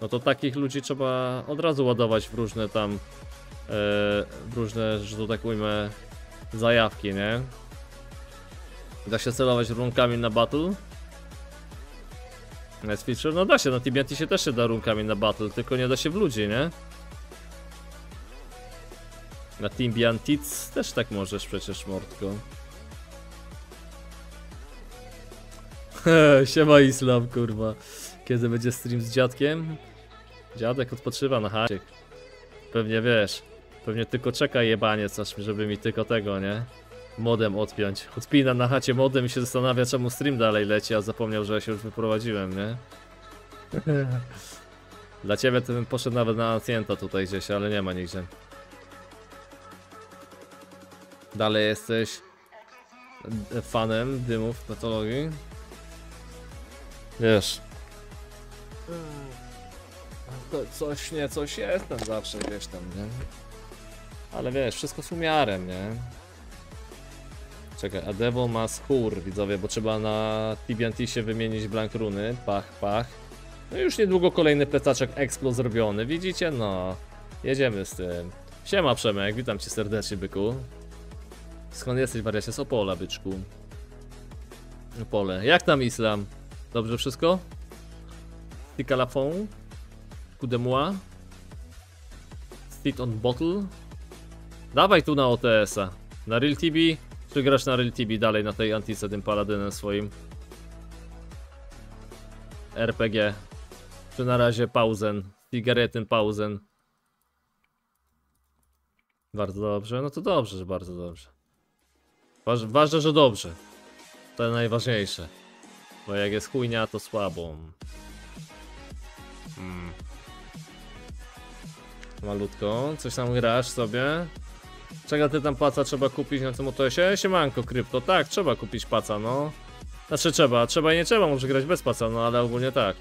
no to takich ludzi trzeba od razu ładować w różne tam, yy, w różne, że to tak ujmę, zajawki, nie? Da się celować runkami na battle? Jest feature? No da się, na T B N T się też się da runkami na battle, tylko nie da się w ludzi, nie? Na T B N T też tak możesz przecież, mordko. Siema Islam, kurwa. Kiedy będzie stream z dziadkiem? Dziadek odpoczywa na haczyk. Pewnie wiesz. Pewnie tylko czeka jebanie coś, żeby mi tylko tego, nie? Modem odpiąć. Odpina na chacie modem i się zastanawia, czemu stream dalej leci, a zapomniał, że ja się już wyprowadziłem, nie? Dla ciebie to bym poszedł nawet na Ancienta tutaj gdzieś, ale nie ma nigdzie. Dalej jesteś fanem dymów patologii? Wiesz. To coś nie, coś jest tam zawsze, wiesz tam, nie? Ale wiesz, wszystko z umiarem, nie? Czekaj, Adevo ma skór, widzowie, bo trzeba na T B N T się wymienić blank runy. Pach, pach. No już niedługo kolejny plecaczek Explo zrobiony, widzicie? No, jedziemy z tym. Siema Przemek, witam cię serdecznie, byku. Skąd jesteś, wariacie? Z Opola, byczku. pole. Jak tam Islam? Dobrze wszystko? Tika la fond. Coup de moi. Sit on bottle. Dawaj tu na O T S a. Na Real T B? Czy grasz na Real T B dalej na tej antice tym paladynem swoim? R P G. Czy na razie pauzen? Cigaretyn pauzen. Bardzo dobrze, no to dobrze, że bardzo dobrze. Waż, ważne, że dobrze. To najważniejsze. Bo jak jest chujnia, to słabo. Hmm. Malutko, coś tam grasz sobie. Czego ty tam paca trzeba kupić na tym O T S ie? Siemanko, krypto, tak, trzeba kupić paca, no. Znaczy trzeba, trzeba i nie trzeba, może grać bez paca, no ale ogólnie tak.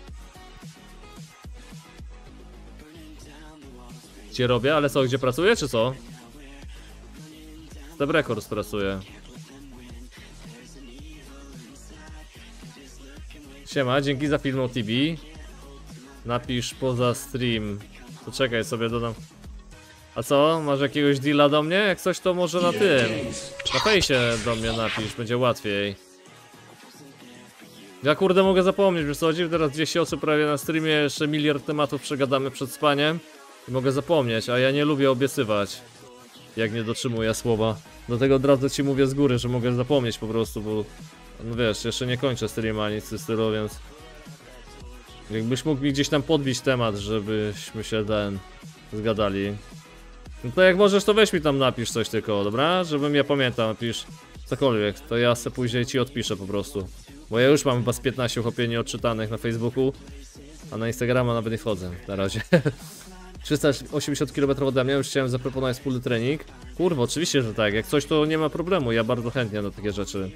Gdzie robię? Ale co, gdzie pracuję, czy co? Step Records pracuje. Siema, dzięki za film o T V. Napisz poza stream. To czekaj, sobie dodam. A co? Masz jakiegoś deala do mnie? Jak coś, to może na tym. Na fejsie do mnie napisz, będzie łatwiej. Ja kurde mogę zapomnieć, wiesz co chodzi? Teraz dwieście osób prawie na streamie, jeszcze miliard tematów przegadamy przed spaniem. I mogę zapomnieć, a ja nie lubię obiecywać, jak nie dotrzymuję słowa. Dlatego od razu ci mówię z góry, że mogę zapomnieć po prostu, bo no wiesz, jeszcze nie kończę streama nic z stylu, więc jakbyś mógł mi gdzieś tam podbić temat, żebyśmy się ten zgadali. No to jak możesz, to weź mi tam napisz coś tylko, dobra? Żebym ja pamiętał, napisz cokolwiek, to ja se później ci odpiszę po prostu. Bo ja już mam chyba z piętnaście opieni odczytanych na Facebooku, a na Instagrama nawet nie wchodzę na razie. trzysta osiemdziesiąt kilometrów ode mnie, już chciałem zaproponować wspólny trening. Kurwa, oczywiście, że tak, jak coś, to nie ma problemu, ja bardzo chętnie na takie rzeczy.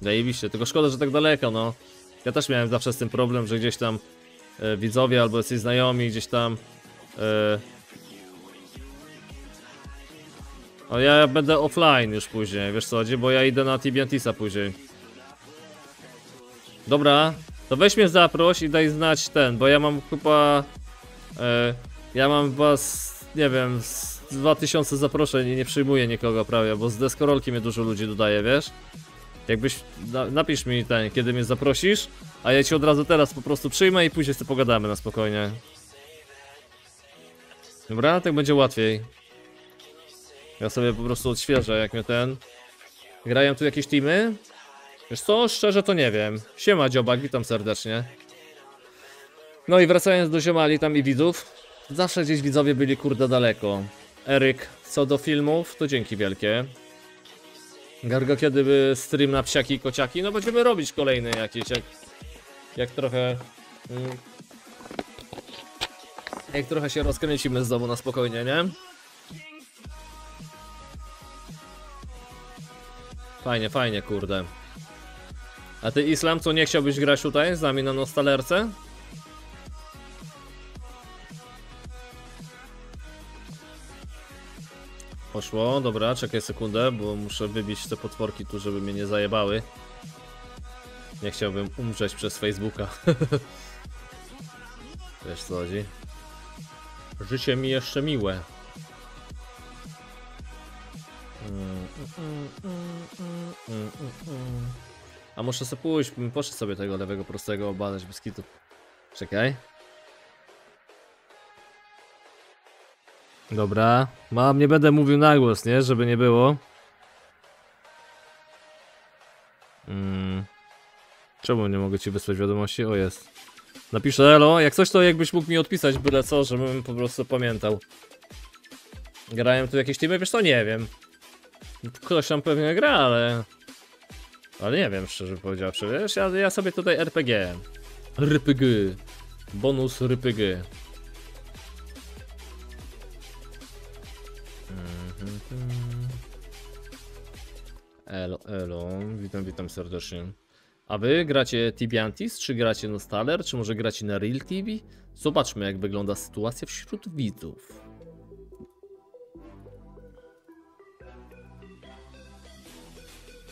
Zajebiście, tylko szkoda, że tak daleko, no. Ja też miałem zawsze z tym problem, że gdzieś tam e, widzowie albo jesteś znajomi, gdzieś tam... E... O, ja będę offline już później, wiesz co chodzi, bo ja idę na Tibiantisa później. Dobra, to weź mnie zaproś i daj znać ten, bo ja mam chyba... Ja mam was, nie wiem, z dwa tysiące zaproszeń i nie przyjmuję nikogo prawie, bo z deskorolki mnie dużo ludzi dodaje, wiesz? Jakbyś, na, napisz mi ten, kiedy mnie zaprosisz, a ja ci od razu teraz po prostu przyjmę i później sobie pogadamy na spokojnie. Dobra, tak będzie łatwiej. Ja sobie po prostu odświeżę, jak mnie ten... Grają tu jakieś teamy? Wiesz co, szczerze to nie wiem. Siema dziobak, witam serdecznie. No i wracając do ziomali tam i widzów, zawsze gdzieś widzowie byli kurde daleko. Eryk, co do filmów, to dzięki wielkie. Gargo, kiedy by stream na psiaki i kociaki? No będziemy robić kolejny jakiś, jak, jak trochę... Mm, jak trochę się rozkręcimy z domu na spokojnie, nie? Fajnie, fajnie, kurde. A ty Islam, co nie chciałbyś grać tutaj z nami na Nostalerce? Poszło, dobra, czekaj sekundę, bo muszę wybić te potworki tu, żeby mnie nie zajebały. Nie chciałbym umrzeć przez Facebooka. Wiesz co chodzi? Życie mi jeszcze miłe. A muszę sobie pójść, poszedł sobie tego lewego prostego obadać bez kitu. Czekaj. Dobra, mam, nie będę mówił na głos, nie? Żeby nie było. Hmm. Czemu nie mogę ci wysłać wiadomości? O, jest. Napiszę elo, jak coś, to jakbyś mógł mi odpisać byle co, żebym po prostu pamiętał. Grałem tu jakieś teamy? Wiesz co, nie wiem. Ktoś tam pewnie gra, ale... Ale nie wiem, szczerze powiedziawszy, wiesz, ja, ja sobie tutaj R P G. R P G. Bonus R P G. Elo, elo, witam, witam serdecznie. A wy gracie Tibiantis, czy gracie Nostaler, czy może gracie na Real T V? Zobaczmy, jak wygląda sytuacja wśród widzów.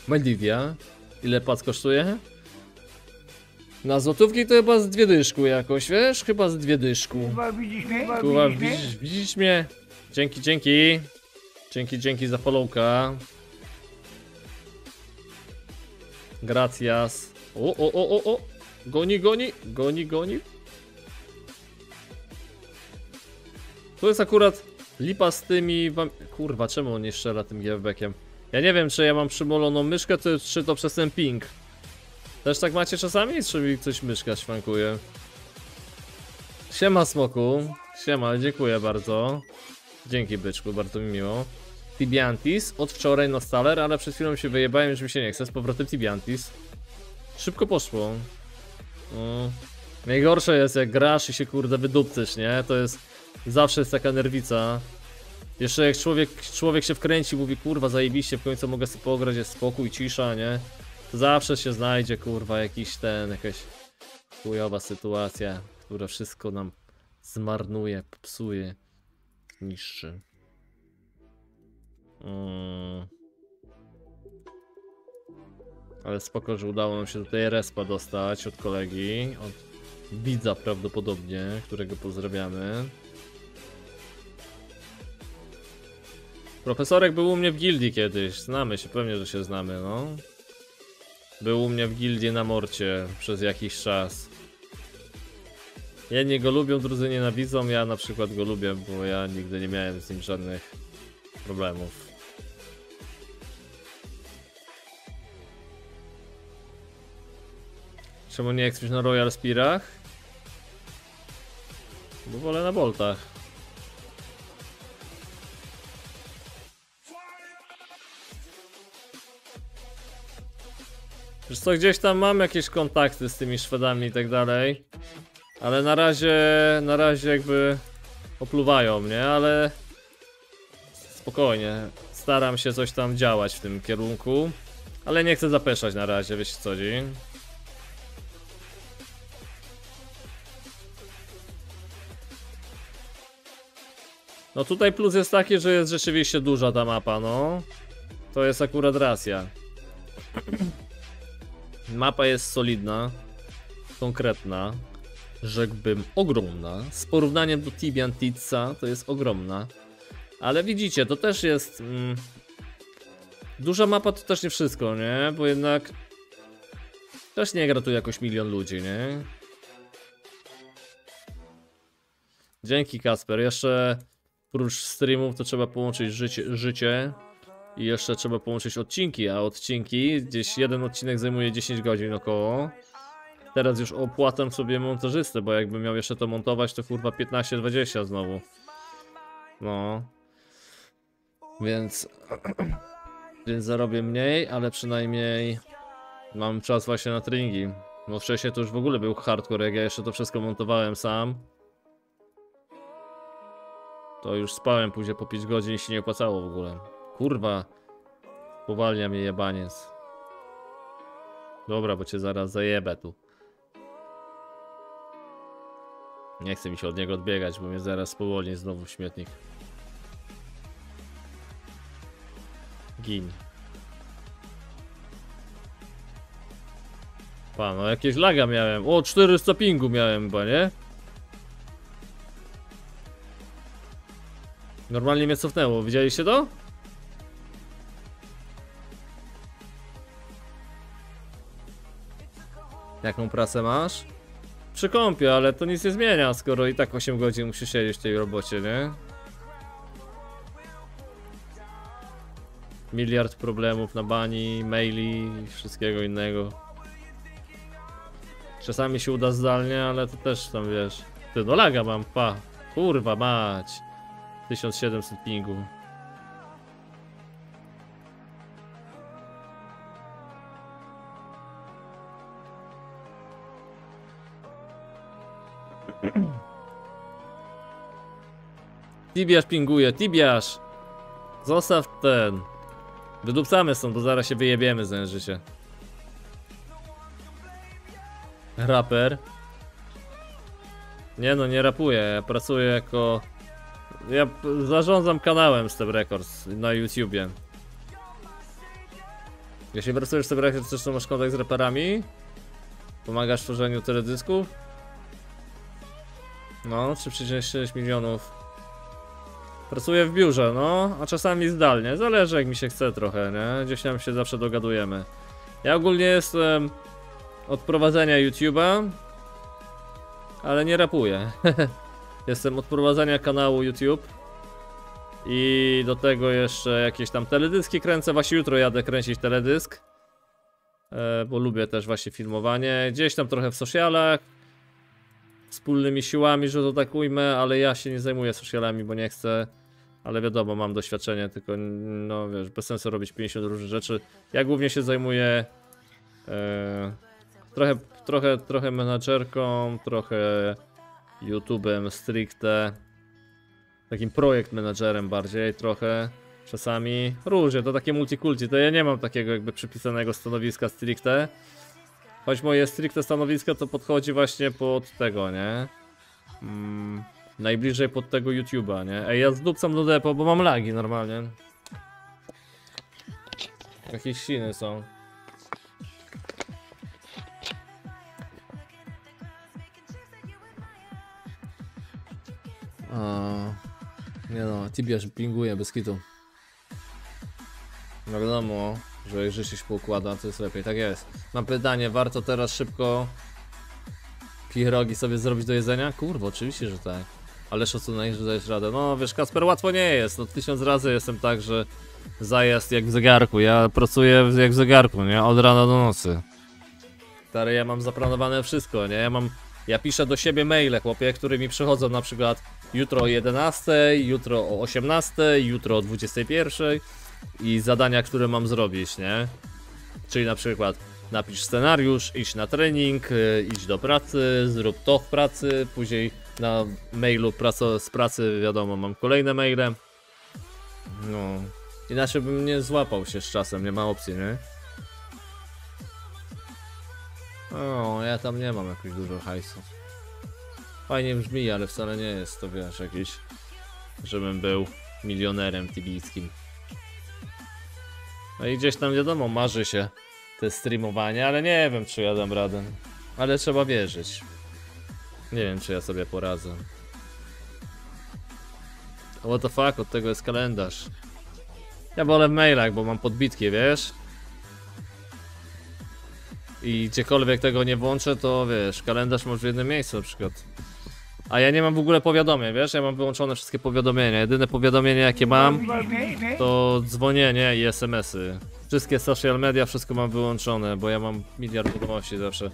Maldiwia, ile pac kosztuje? Na złotówki to chyba z dwie dyszku jakoś, wiesz? Chyba z dwie dyszku. Kuba, widzisz mnie? Kuba, widzisz, widzisz mnie? Dzięki, dzięki. Dzięki, dzięki za followka. Gracias. O, o, o, o, o. Goni, goni, goni, goni. Tu jest akurat lipa z tymi wam... Kurwa, czemu on nie strzela tym giverbackiem? Ja nie wiem, czy ja mam przymoloną myszkę, czy, czy to przez ten ping. Też tak macie czasami? Czy mi coś myszka śwankuje? Siema, smoku. Siema, dziękuję bardzo. Dzięki, byczku, bardzo mi miło. Tibiantis od wczoraj na staler, ale przed chwilą się wyjebałem, już mi się nie chce. Z powrotem Tibiantis. Szybko poszło. No. Najgorsze jest, jak grasz i się kurde wydupcysz, nie? To jest... Zawsze jest taka nerwica. Jeszcze jak człowiek, człowiek się wkręci, mówi kurwa zajebiście, w końcu mogę sobie pograć, jest spokój, cisza, nie? To zawsze się znajdzie kurwa jakiś ten, jakaś chujowa sytuacja, która wszystko nam zmarnuje, psuje, niszczy. Mm. Ale spoko, że udało nam się tutaj respa dostać od kolegi, od widza prawdopodobnie, którego pozdrawiamy. Profesorek był u mnie w gildii kiedyś, znamy się, pewnie, że się znamy, no. Był u mnie w gildii na morcie przez jakiś czas. Jedni go lubią, drudzy nienawidzą, ja na przykład go lubię, bo ja nigdy nie miałem z nim żadnych problemów. Czemu nie ekspisz na Royal Spearach? Bo wolę na boltach. Wiesz co, gdzieś tam mam jakieś kontakty z tymi Szwedami i tak dalej. Ale na razie, na razie jakby opluwają mnie, ale spokojnie, staram się coś tam działać w tym kierunku. Ale nie chcę zapeszać na razie, wiecie co chodzi. No tutaj plus jest taki, że jest rzeczywiście duża ta mapa, no. To jest akurat racja. Mapa jest solidna, konkretna, rzekłbym ogromna, z porównaniem do Tibiantiza to jest ogromna. Ale widzicie, to też jest... Mm, duża mapa to też nie wszystko, nie? Bo jednak... Też nie gra tu jakoś milion ludzi, nie? Dzięki, Kasper, jeszcze... Prócz streamów to trzeba połączyć życie... życie. I jeszcze trzeba połączyć odcinki, a odcinki, gdzieś jeden odcinek zajmuje dziesięć godzin około. Teraz już opłatam sobie montażystę, bo jakbym miał jeszcze to montować, to kurwa piętnaście dwadzieścia znowu. No. Więc... Więc zarobię mniej, ale przynajmniej mam czas właśnie na treningi. No wcześniej to już w ogóle był hardcore, jak ja jeszcze to wszystko montowałem sam. To już spałem później po pięć godzin i się nie opłacało w ogóle. Kurwa, powalnia mnie jebaniec. Dobra, bo cię zaraz zajebę tu. Nie chcę mi się od niego odbiegać, bo mnie zaraz spowolni znowu w śmietnik. Gin. Pa, no jakieś laga miałem. O, czterysta pingu miałem chyba, nie? Normalnie mnie cofnęło, widzieliście to? Jaką pracę masz? Przy kąpie, ale to nic nie zmienia, skoro i tak osiem godzin musisz siedzieć w tej robocie, nie? Miliard problemów na bani, maili i wszystkiego innego. Czasami się uda zdalnie, ale to też tam wiesz. Ty, no laga mam, pa. Kurwa mać. tysiąc siedemset pingu. Tibiasz pinguje, Tibiasz! Zostaw ten. Wydupcamy stąd, bo zaraz się wyjebiemy z życie. Raper? Nie no, nie rapuję, ja pracuję jako... Ja zarządzam kanałem Step Records na YouTubie. Jeśli pracujesz w Step Records, zresztą masz kontakt z raperami? Pomagasz w tworzeniu teledysków? No, trzy przecinek sześć milionów. Pracuję w biurze, no, a czasami zdalnie, zależy jak mi się chce trochę, nie? Gdzieś tam się zawsze dogadujemy. Ja ogólnie jestem od prowadzenia YouTube'a, ale nie rapuję. Jestem od prowadzenia kanału YouTube i do tego jeszcze jakieś tam teledyski kręcę. Właśnie jutro jadę kręcić teledysk, bo lubię też właśnie filmowanie. Gdzieś tam trochę w socialach, wspólnymi siłami, że to tak ujmę, ale ja się nie zajmuję socialami, bo nie chcę. Ale wiadomo, mam doświadczenie, tylko no wiesz, bez sensu robić pięćdziesiąt różnych rzeczy. Ja głównie się zajmuję e, trochę, trochę, trochę menadżerką, trochę YouTube'em stricte, takim projekt menadżerem bardziej, trochę czasami. Różnie, to takie multikulti, to ja nie mam takiego jakby przypisanego stanowiska stricte. Choć moje stricte stanowisko to podchodzi właśnie pod tego, nie? Mm. Najbliżej pod tego YouTube'a, nie? Ej, ja zdupcam do depo, bo mam lagi normalnie. Jakieś siny są. A, nie no, Tibiasz pinguje bez kitu. No wiadomo, że jak życie się poukłada, to jest lepiej, tak jest. Mam pytanie, warto teraz szybko pierogi sobie zrobić do jedzenia? Kurwa, oczywiście, że tak. Ale szacunek, że dajesz radę. No wiesz, Kasper, łatwo nie jest. No tysiąc razy jestem tak, że zajazd jak w zegarku. Ja pracuję jak w zegarku, nie? Od rana do nocy. Stary, ja mam zaplanowane wszystko, nie? Ja mam... Ja piszę do siebie maile, chłopie, które mi przychodzą na przykład jutro o jedenastej, jutro o osiemnastej, jutro o dwudziestej pierwszej i zadania, które mam zrobić, nie? Czyli na przykład napisz scenariusz, idź na trening, idź do pracy, zrób to w pracy, później na mailu praco, z pracy, wiadomo, mam kolejne maile. No, inaczej bym nie złapał się z czasem, nie ma opcji, nie? O, ja tam nie mam jakoś dużo hajsu. Fajnie brzmi, ale wcale nie jest to, wiesz, jakiś, żebym był milionerem tibijskim. No i gdzieś tam, wiadomo, marzy się te streamowanie, ale nie wiem, czy ja dam radę. Ale trzeba wierzyć. Nie wiem, czy ja sobie poradzę. What the fuck, od tego jest kalendarz. Ja wolę w mailach, bo mam podbitki, wiesz? I gdziekolwiek tego nie włączę, to wiesz, kalendarz masz w jednym miejscu na przykład. A ja nie mam w ogóle powiadomień, wiesz? Ja mam wyłączone wszystkie powiadomienia. Jedyne powiadomienie, jakie mam, to dzwonienie i es em esy. Wszystkie social media, wszystko mam wyłączone, bo ja mam miliard wiadomości zawsze.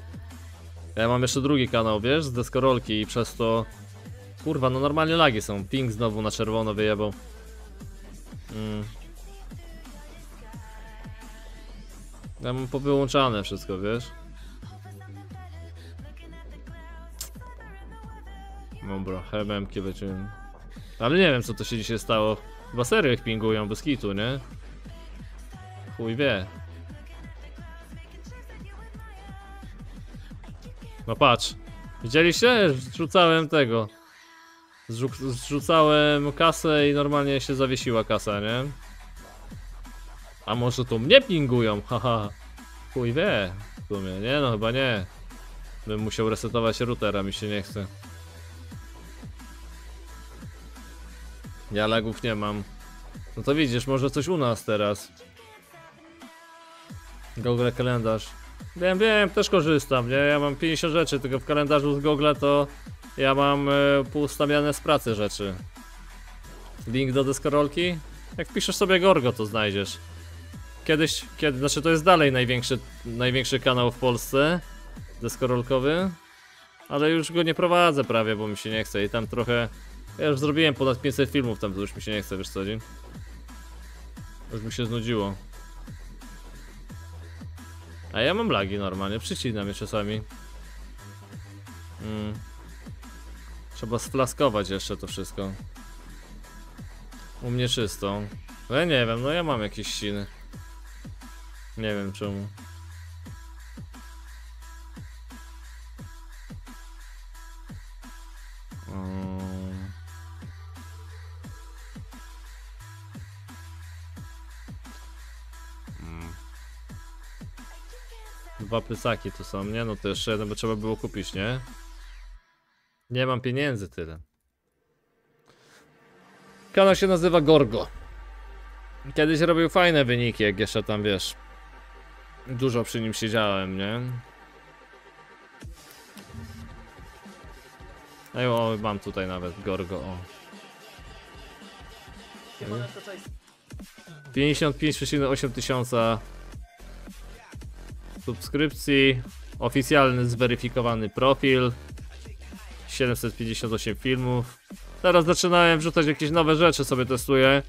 Ja mam jeszcze drugi kanał, wiesz, z deskorolki i przez to... Kurwa, no normalnie lagi są. Ping znowu na czerwono wyjebał. Mm. Ja mam powyłączane wszystko, wiesz. Dobra, hememki lecimy. Ale nie wiem, co to się dzisiaj stało. Chyba serio ich pingują, bez kitu, nie? Chuj wie. No patrz. Widzieliście? Zrzucałem tego. Zrzuc zrzucałem kasę i normalnie się zawiesiła kasa, nie? A może tu mnie pingują? Haha. Chuj wie. W sumie, nie? No chyba nie. Bym musiał resetować routera, mi się nie chce. Ja lagów nie mam. No to widzisz, może coś u nas teraz. Google kalendarz. Wiem, wiem, też korzystam, nie? Ja mam pięćdziesiąt rzeczy, tylko w kalendarzu z Google to ja mam y, poustawiane z pracy rzeczy. Link do deskorolki? Jak piszesz sobie Gorgo, to znajdziesz. Kiedyś, kiedy, znaczy to jest dalej największy, największy kanał w Polsce deskorolkowy, ale już go nie prowadzę prawie, bo mi się nie chce i tam trochę... Ja już zrobiłem ponad pięćset filmów, tam to już mi się nie chce, wiesz co dzień. Już mi się znudziło. A ja mam lagi normalnie, przycinam je czasami. Mm. Trzeba sflaskować jeszcze to wszystko. U mnie czysto. No ja nie wiem, no ja mam jakieś siny. Nie wiem czemu. Um. Dwa plecaki to są, nie? No to jeszcze jeden by trzeba było kupić, nie? Nie mam pieniędzy tyle. Kanał się nazywa Gorgo. Kiedyś robił fajne wyniki, jak jeszcze tam, wiesz, dużo przy nim siedziałem, nie? Ej, o, mam tutaj nawet Gorgo, o. pięćdziesiąt pięć przecinek osiem tysiąca subskrypcji, oficjalny zweryfikowany profil, siedemset pięćdziesiąt osiem filmów. Teraz zaczynałem wrzucać jakieś nowe rzeczy, sobie testuję.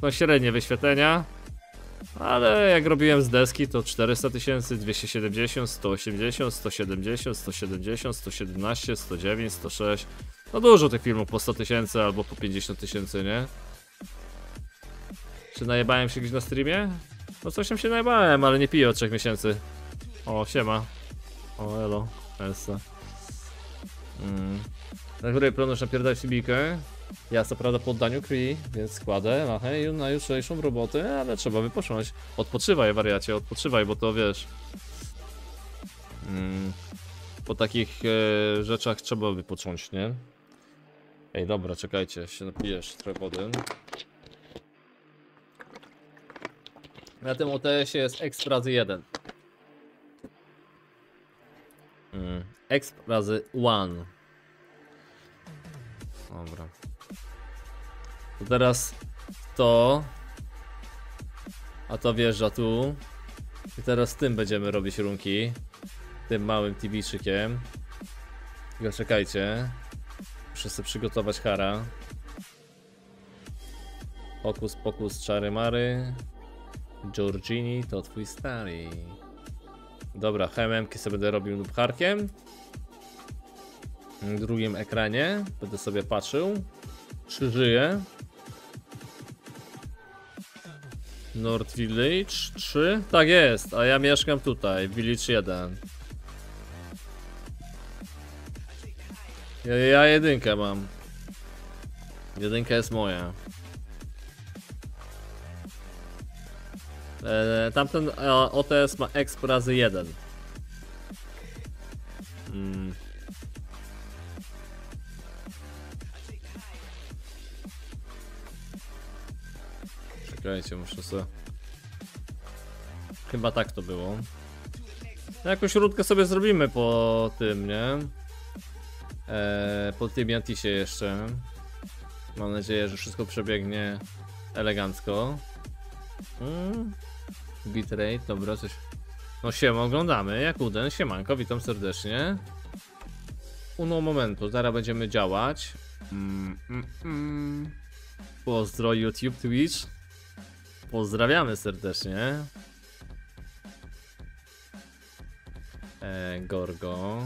Są średnie wyświetlenia, ale jak robiłem z deski, to czterysta tysięcy, dwieście siedemdziesiąt, sto osiemdziesiąt, sto siedemdziesiąt, sto siedemdziesiąt, sto siedemnaście, sto dziewięć, sto sześć. No dużo tych filmów po sto tysięcy albo po pięćdziesiąt tysięcy, nie? Czy najebałem się gdzieś na streamie? No coś tam się najebałem, ale nie piję od trzech miesięcy. O, siema. O, elo, Elsa. Mm. Na której planosz napierdać Fibikę. Ja co prawda po oddaniu krwi, więc składę machę na jutrzejszą robotę, ale trzeba wypocząć. Odpoczywaj, wariacie, odpoczywaj, bo to wiesz... Mm. Po takich e, rzeczach trzeba wypocząć, nie? Ej, dobra, czekajcie, się napijesz trochę wody. Na tym O T S-ie jest X razy jeden. Mm. X razy jeden. Dobra. To teraz to. A to wjeżdża tu. I teraz tym będziemy robić runki. Tym małym T V-czykiem. Tylko czekajcie. Muszę sobie przygotować hara. Pokus, pokus, czary mary. Giorgini to twój stary. Dobra, H M M-ki sobie będę robił lub harkiem. W drugim ekranie będę sobie patrzył, czy żyje. North Village trzy. Tak jest, a ja mieszkam tutaj, Village jeden. Ja, ja jedynkę mam. Jedynka jest moja. E, tamten a, O T S ma Exp razy jeden. Mm. Czekajcie, muszę sobie... Chyba tak to było. Jakąś rutkę sobie zrobimy po tym, nie? E, po tym Yantisie jeszcze. Mam nadzieję, że wszystko przebiegnie elegancko. Mm. Bitrate, dobra, coś... No siema, oglądamy, Jakuden, siemanko, witam serdecznie. Uno momentu, zaraz będziemy działać. Mm, mm, mm. Pozdro YouTube, Twitch. Pozdrawiamy serdecznie. E, Gorgo.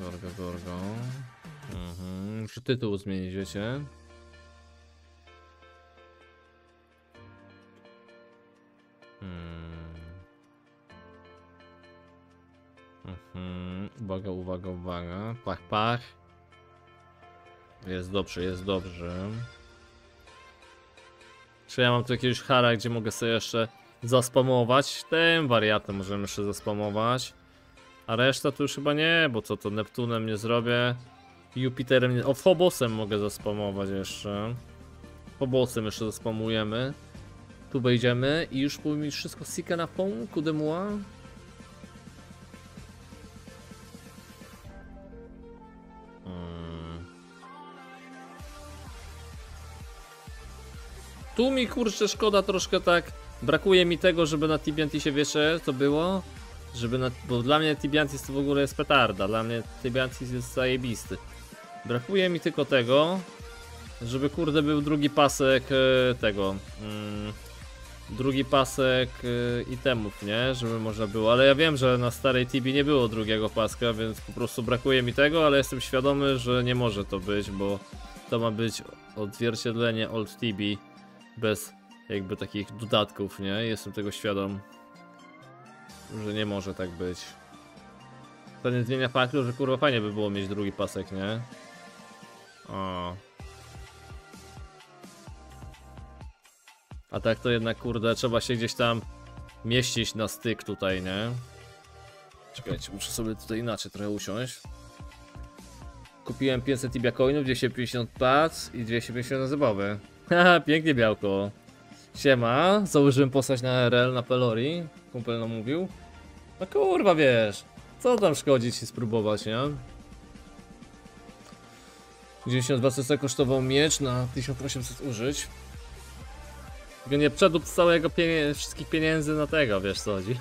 Gorgo, Gorgo. Mhm. Muszę tytuł zmienić, wiecie? Hmm. Mhm. Uwaga, uwaga, uwaga. Pach, pach. Jest dobrze, jest dobrze. Czy ja mam tu jakiegoś hara, gdzie mogę sobie jeszcze zaspamować? Tym wariatem możemy jeszcze zaspamować. A reszta tu już chyba nie, bo co to Neptunem nie zrobię. Jupiterem nie... O, Phobosem mogę zaspamować jeszcze. Phobosem jeszcze zaspamujemy. Tu wejdziemy i już pójdziemy wszystko sika na pąku de moi. Tu mi kurczę szkoda troszkę tak, brakuje mi tego, żeby na Tibiantisie, wiecie, to było, żeby na, bo dla mnie Tibiantis to w ogóle jest petarda, dla mnie Tibiantis jest zajebisty. Brakuje mi tylko tego, żeby kurde był drugi pasek tego, mm, drugi pasek itemów, nie, żeby można było, ale ja wiem, że na starej Tibi nie było drugiego paska, więc po prostu brakuje mi tego, ale jestem świadomy, że nie może to być, bo to ma być odzwierciedlenie Old Tibi. Bez jakby takich dodatków, nie? Jestem tego świadom, że nie może tak być. To nie zmienia faktu, że kurwa fajnie by było mieć drugi pasek, nie? O. A tak to jednak kurde trzeba się gdzieś tam mieścić na styk tutaj, nie? Czekajcie, muszę sobie tutaj inaczej trochę usiąść. Kupiłem pięćset tibia coinów, dwieście pięćdziesiąt pac i dwieście pięćdziesiąt na zabawy. Haha, pięknie białko. Siema, założyłem postać na R L na Pelori. kumpel nam mówił. No kurwa, wiesz, co tam szkodzić i spróbować, nie? dziewięćdziesiąt dwa tysiące kosztował miecz, na tysiąc osiemset użyć. Tylko nie przedłup całego pienię wszystkich pieniędzy na tego, wiesz co chodzi.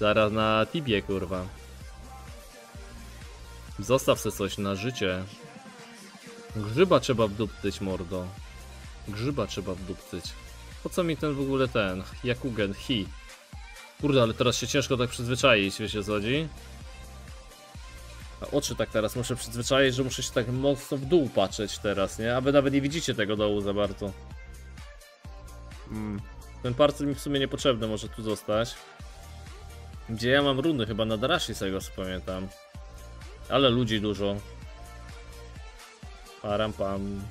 Zaraz na Tibie, kurwa. Zostaw se coś na życie. Grzyba trzeba wdupcyć, mordo. Grzyba trzeba wdupcyć. Po co mi ten w ogóle ten? Jakugen, hi. Kurde, ale teraz się ciężko tak przyzwyczaić, wiecie co chodzi? A oczy tak teraz muszę przyzwyczaić, że muszę się tak mocno w dół patrzeć teraz, nie? A wy nawet nie widzicie tego dołu za bardzo. Hmm. Ten parcel mi w sumie niepotrzebny może tu zostać. Gdzie ja mam runy? Chyba na Darashi, z tego co pamiętam. Ale ludzi dużo. Param pam.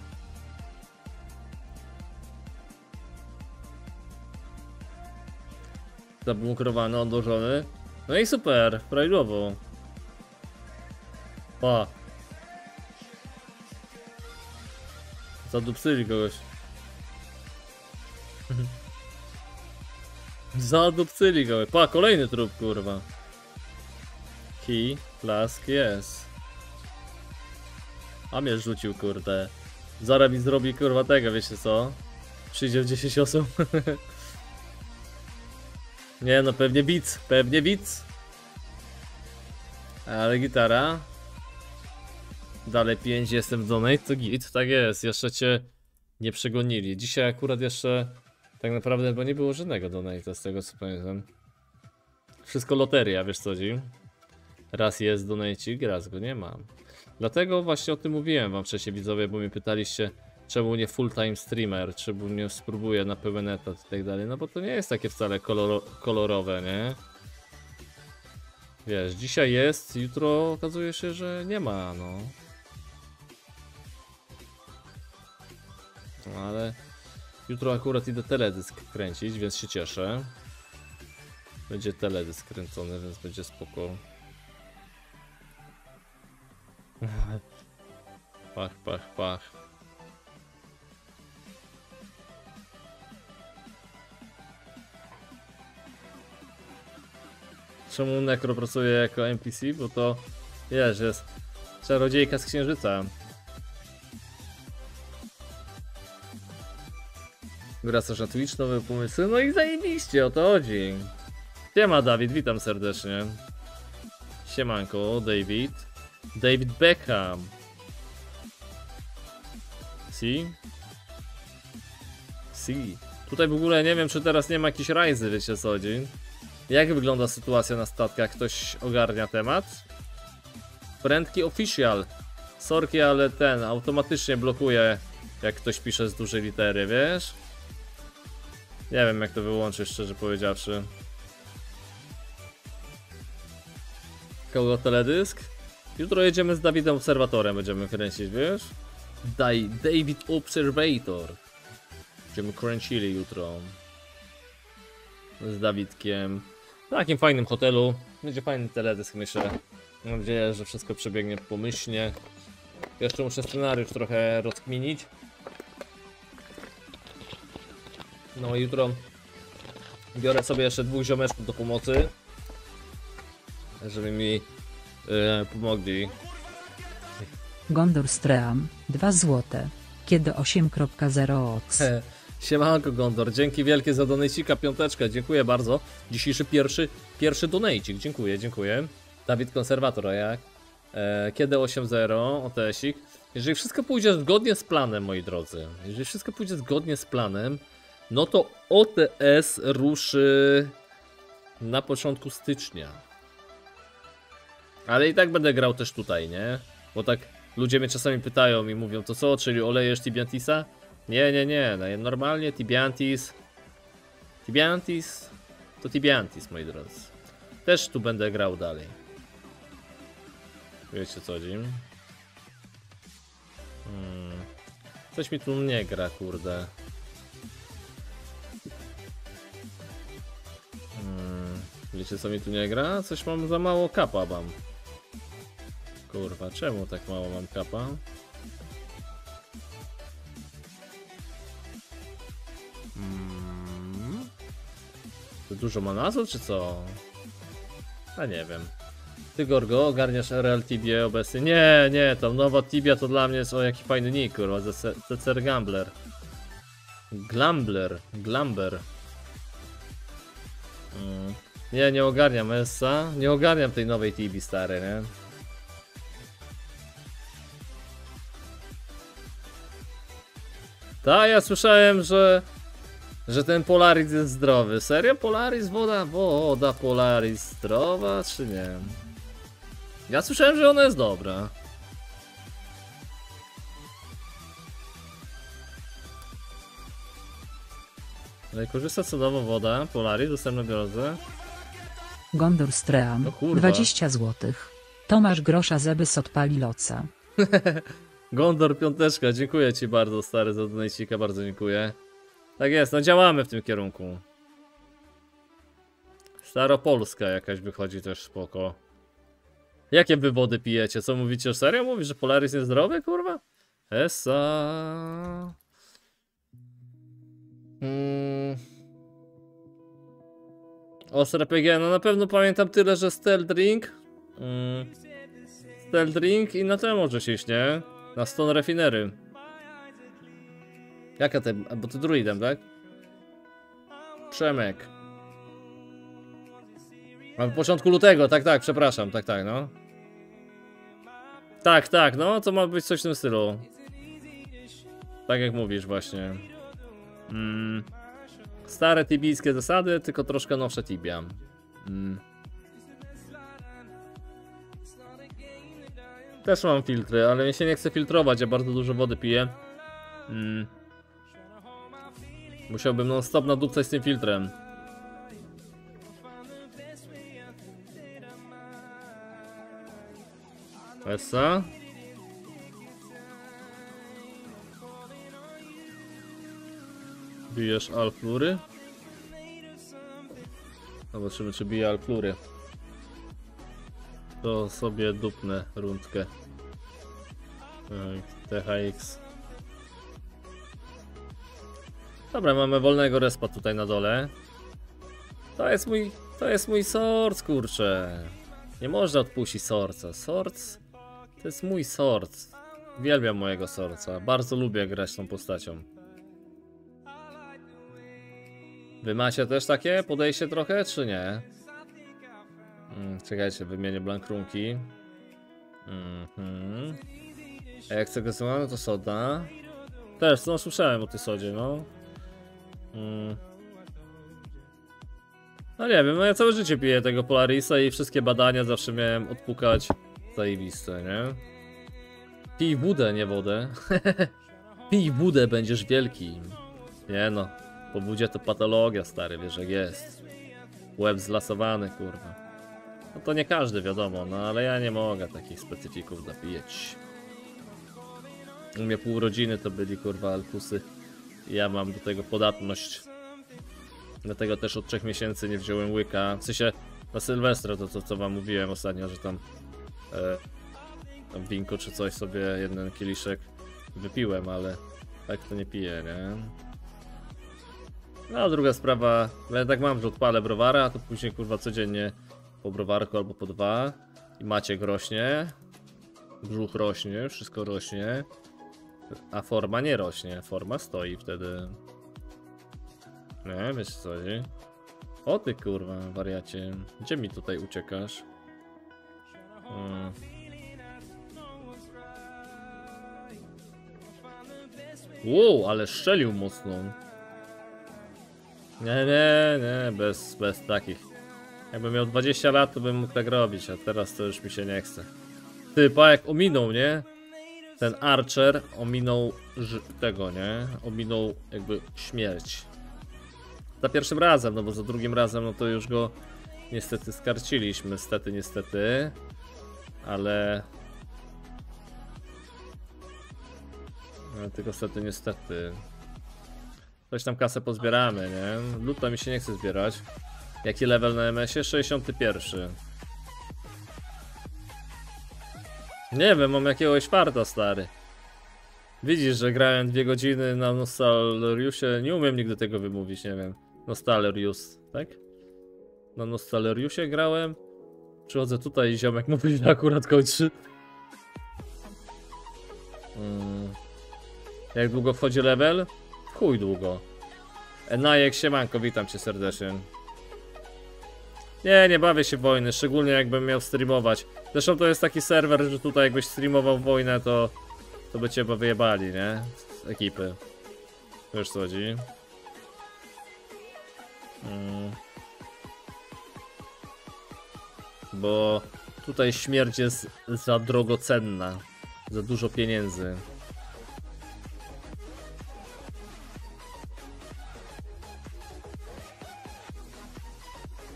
Zablunkrowany, odłożony. No i super, prawidłowo. Pa. Zadupcyli kogoś. Zadupcyli go. Pa, kolejny trup, kurwa. Hi, lask, jest. A mnie rzucił, kurde. Zaraz mi zrobi, kurwa, tego, wiecie co? Przyjdzie w dziesięć osób. Nie no, pewnie bic, pewnie bic. Ale gitara. Dalej pięć, jestem w donate, to git, tak jest, jeszcze cię nie przegonili. Dzisiaj akurat jeszcze tak naprawdę, bo nie było żadnego donate'a z tego co pamiętam. Wszystko loteria, wiesz co chodzi. Raz jest donatecik, raz go nie mam. Dlatego właśnie o tym mówiłem wam wcześniej, widzowie, bo mi pytaliście, czemu nie full time streamer, czemu nie spróbuję na pełen etat i tak dalej. No bo to nie jest takie wcale koloro kolorowe, nie? Wiesz, dzisiaj jest, jutro okazuje się, że nie ma, no. No ale jutro akurat idę teledysk kręcić, więc się cieszę. Będzie teledysk kręcony, więc będzie spoko. Pach, pach, pach. Czemu Nekro pracuje jako N P C? Bo to, wiesz, jest czarodziejka z Księżyca. Gra coś na Twitch, nowe pomysły, no i zajebiście, o to chodzi. Siema Dawid, witam serdecznie. Siemanko, David. David Beckham. Si? Si. Tutaj w ogóle nie wiem, czy teraz nie ma jakichś rajzy, wiecie co chodzi. Jak wygląda sytuacja na statkach? Ktoś ogarnia temat? Prędki official. Sorki, ale ten automatycznie blokuje, jak ktoś pisze z dużej litery, wiesz? Nie wiem, jak to wyłączyć, szczerze powiedziawszy. Kogo teledysk? Jutro jedziemy z Dawidem Obserwatorem, będziemy kręcić, wiesz? Daj David Observator. Będziemy kręcili jutro. Z Dawidkiem. W takim fajnym hotelu. Będzie fajny teledysk, myślę. Mam nadzieję, że wszystko przebiegnie pomyślnie. Jeszcze muszę scenariusz trochę rozkminić. No i jutro biorę sobie jeszcze dwóch ziomeczków do pomocy, żeby mi yy, pomogli. Gondor Stream, dwa złote. Kiedy osiem zero oc. Siemanko Gondor, dzięki wielkie za donejcika, piąteczkę, dziękuję bardzo. Dzisiejszy pierwszy, pierwszy donejcik, dziękuję, dziękuję. Dawid Konserwator, a jak? E, kiedy osiem zero, O T S-ik. Jeżeli wszystko pójdzie zgodnie z planem, moi drodzy, jeżeli wszystko pójdzie zgodnie z planem, no to O T S ruszy na początku stycznia. Ale i tak będę grał też tutaj, nie? Bo tak ludzie mnie czasami pytają i mówią, to co, czyli olejesz Tibiantisa? Nie, nie, nie, no, normalnie Tibiantis. Tibiantis to Tibiantis, moi drodzy. Też tu będę grał dalej. Wiecie co dzień. Hmm. Coś mi tu nie gra, kurde. Hmm. Wiecie co mi tu nie gra? Coś mam za mało kapa mam. Kurwa, czemu tak mało mam kapa? To dużo manazu, czy co? A nie wiem. Ty, Gorgo, ogarniasz R L Tibię obecnie? Nie, nie, to nowa Tibia to dla mnie jest o jaki fajny nick, kurwa, C C R Gambler. Glambler, Glamber. Mm. Nie, nie ogarniam Essa, nie ogarniam tej nowej Tibi, stary, nie? Tak, ja słyszałem, że że ten Polaris jest zdrowy. Serio? Polaris, woda, woda, Polaris zdrowa, czy nie? Ja słyszałem, że ona jest dobra. Ale korzysta cudowo woda, Polaris, dostępne w drodze. Gondor Stream, dwadzieścia złotych. Tomasz Grosza Zebys odpali loca. Gondor Piąteczka, dziękuję ci bardzo, stary, za donajcika, bardzo dziękuję. Tak jest, no działamy w tym kierunku. Staropolska jakaś wychodzi też spoko. Jakie wy wody pijecie? Co mówicie? Serio mówisz, że Polaris jest zdrowy, kurwa? Esa. Hmm. Ostre P G, no na pewno pamiętam tyle, że Stealth Ring. Hmm. Stealth Ring i na temu może się iść, nie? Na Stone Refinery. Jaka te, bo ty druidem, tak? Przemek. A w początku lutego, tak, tak, przepraszam, tak, tak, no. Tak, tak, no, to ma być coś w tym stylu. Tak jak mówisz właśnie. Mm. Stare tibijskie zasady, tylko troszkę nowsze tibia. Mm. Też mam filtry, ale mi się nie chce filtrować, ja bardzo dużo wody piję. Mm. Musiałbym non stop nadupcać z tym filtrem. Essa? Bijesz alplury? Zobaczymy, czy bije alplury. To sobie dupnę rundkę. T H X. Dobra, mamy wolnego respa tutaj na dole. To jest mój, to jest mój sort, kurczę. Nie można odpuścić sorca. Sorc to jest mój sort. Uwielbiam mojego sorca. Bardzo lubię grać tą postacią. Wy macie też takie podejście trochę, czy nie? Hmm, czekajcie, wymienię blankrunki. Mhm. A jak chcę no to soda. Też, no słyszałem o tej sodzie, no. No nie wiem, no ja całe życie piję tego Polarisa i wszystkie badania zawsze miałem odpukać. Zajebiste, nie? Pij budę, nie wodę. Pij budę, będziesz wielki. Nie no, po budzie to patologia, stary, wiesz jak jest. Łeb zlasowany, kurwa. No to nie każdy, wiadomo, no ale ja nie mogę takich specyfików zapijeć. U mnie pół rodziny to byli, kurwa, alkusy. Ja mam do tego podatność. Dlatego też od trzech miesięcy nie wziąłem łyka. W sensie na Sylwestra to, to co wam mówiłem ostatnio, że tam, e, tam winko czy coś sobie jeden kieliszek wypiłem, ale tak to nie piję, nie? No a druga sprawa, ja tak mam, że odpalę browara, a to później kurwa codziennie po browarku albo po dwa. I maciek rośnie, brzuch rośnie, wszystko rośnie. A forma nie rośnie, forma stoi wtedy. Nie, wiesz co? O ty kurwa, wariacie. Gdzie mi tutaj uciekasz? Hmm. Wow, ale strzelił mocno. Nie, nie, nie, bez, bez takich. Jakbym miał dwadzieścia lat, to bym mógł tak robić, a teraz to już mi się nie chce. Typa jak ominął, nie? Ten Archer ominął tego, nie? Ominął jakby śmierć. Za pierwszym razem, no bo za drugim razem no to już go niestety skarciliśmy, niestety, niestety. Ale... ale tylko niestety, niestety. Coś tam kasę pozbieramy, nie? Luta mi się nie chce zbierać. Jaki level na M S-ie? sześćdziesiąty pierwszy. Nie wiem, mam jakiegoś farta, stary. Widzisz, że grałem dwie godziny na Nostalriusie, nie umiem nigdy tego wymówić, nie wiem. Nostalrius, tak? na Nostaleriusie grałem. Przychodzę tutaj i ziomek mówi, że akurat kończy. Hmm. Jak długo wchodzi level? Chuj długo. Enajek, siemanko, witam cię serdecznie. Nie, nie bawię się w wojny, szczególnie jakbym miał streamować. Zresztą to jest taki serwer, że tutaj jakbyś streamował wojnę, to to by cię wyjebali, nie? Z ekipy. Wiesz co chodzi? Hmm. Bo tutaj śmierć jest za drogocenna. Za dużo pieniędzy.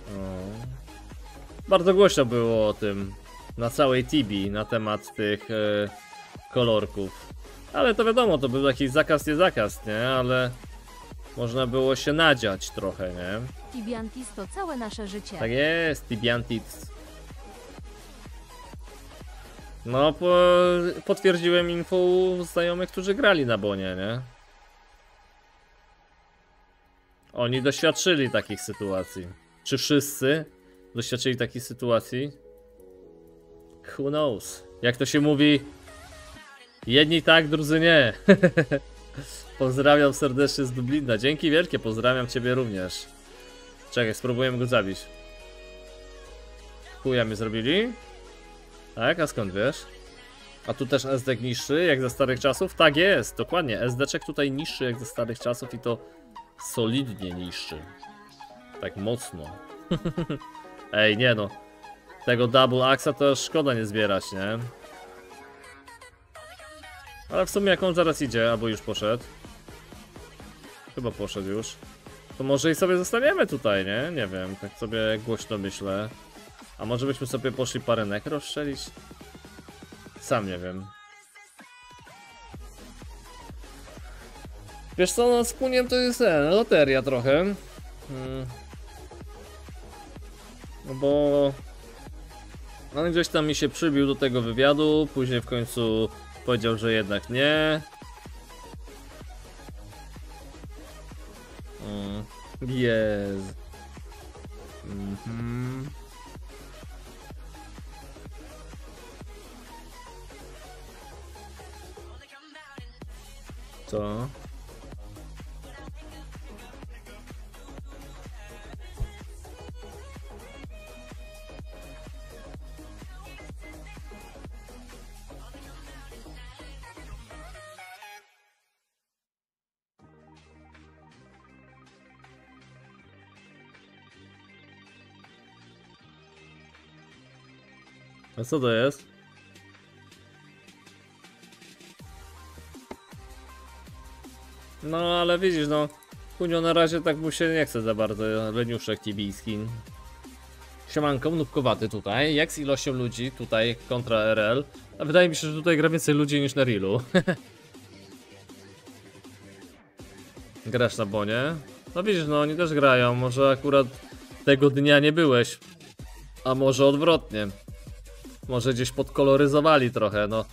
Hmm. Bardzo głośno było o tym na całej Tibi na temat tych yy, kolorków. Ale to wiadomo, to był jakiś zakaz, nie zakaz, nie? Ale można było się nadziać trochę, nie? Tibiantis to całe nasze życie. Tak jest, Tibiantis. No, po, potwierdziłem info u znajomych, którzy grali na Bonie, nie? Oni doświadczyli takich sytuacji. Czy wszyscy doświadczyli takich sytuacji? Who knows? Jak to się mówi? Jedni tak, drudzy nie. Pozdrawiam serdecznie z Dublina. Dzięki wielkie, pozdrawiam ciebie również. Czekaj, spróbuję go zabić. Chuja mi zrobili? Tak, a skąd wiesz? A tu też S D niższy jak ze starych czasów? Tak jest, dokładnie. S D-czek tutaj niższy jak ze starych czasów i to solidnie niższy. Tak mocno. Ej, nie no. Tego double axa to szkoda nie zbierać, nie? Ale w sumie jak on zaraz idzie, albo już poszedł. Chyba poszedł już. To może i sobie zostaniemy tutaj, nie? Nie wiem, tak sobie głośno myślę. A może byśmy sobie poszli parę nekro strzelić? Sam nie wiem. Wiesz co, no z puniem to jest e, loteria trochę. Hmm. No bo... No gdzieś tam mi się przybił do tego wywiadu, później w końcu powiedział, że jednak nie. Hmm. Jest. Mhm. Co? A co to jest? No ale widzisz, no Kunio na razie tak mu się nie chce za bardzo, leniuszek tibijski. Siemanko, nubkowaty tutaj, jak z ilością ludzi tutaj kontra R L. A wydaje mi się, że tutaj gra więcej ludzi niż na Reelu. Grasz na Bonie? No widzisz, no oni też grają, może akurat tego dnia nie byłeś. A może odwrotnie. Może gdzieś podkoloryzowali trochę, no.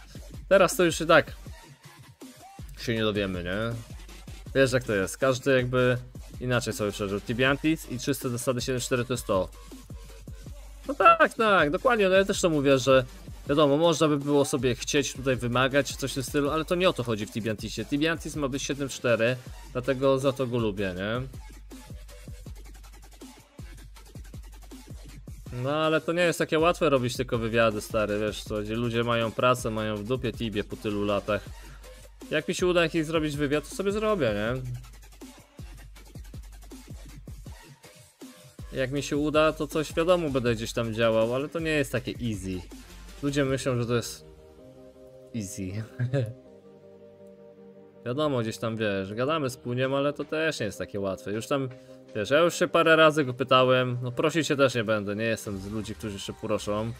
Teraz to już i tak się nie dowiemy, nie? Wiesz jak to jest, każdy jakby inaczej sobie przeżył. Tibiantis i czyste zasady siedem cztery to jest to. No tak, tak, dokładnie, no ja też to mówię, że wiadomo, można by było sobie chcieć tutaj wymagać coś w tym stylu, ale to nie o to chodzi w Tibiantisie. Tibiantis ma być siedem cztery, dlatego za to go lubię, nie? No ale to nie jest takie łatwe robić tylko wywiady, stary, wiesz co, gdzie ludzie mają pracę, mają w dupie Tibie po tylu latach. Jak mi się uda jakiś zrobić wywiad, to sobie zrobię, nie? Jak mi się uda, to coś wiadomo będę gdzieś tam działał, ale to nie jest takie easy. Ludzie myślą, że to jest easy. Wiadomo, gdzieś tam, wiesz, gadamy z Puniem, ale to też nie jest takie łatwe. Już tam, wiesz, ja już się parę razy go pytałem, no prosić się też nie będę, nie jestem z ludzi, którzy się proszą.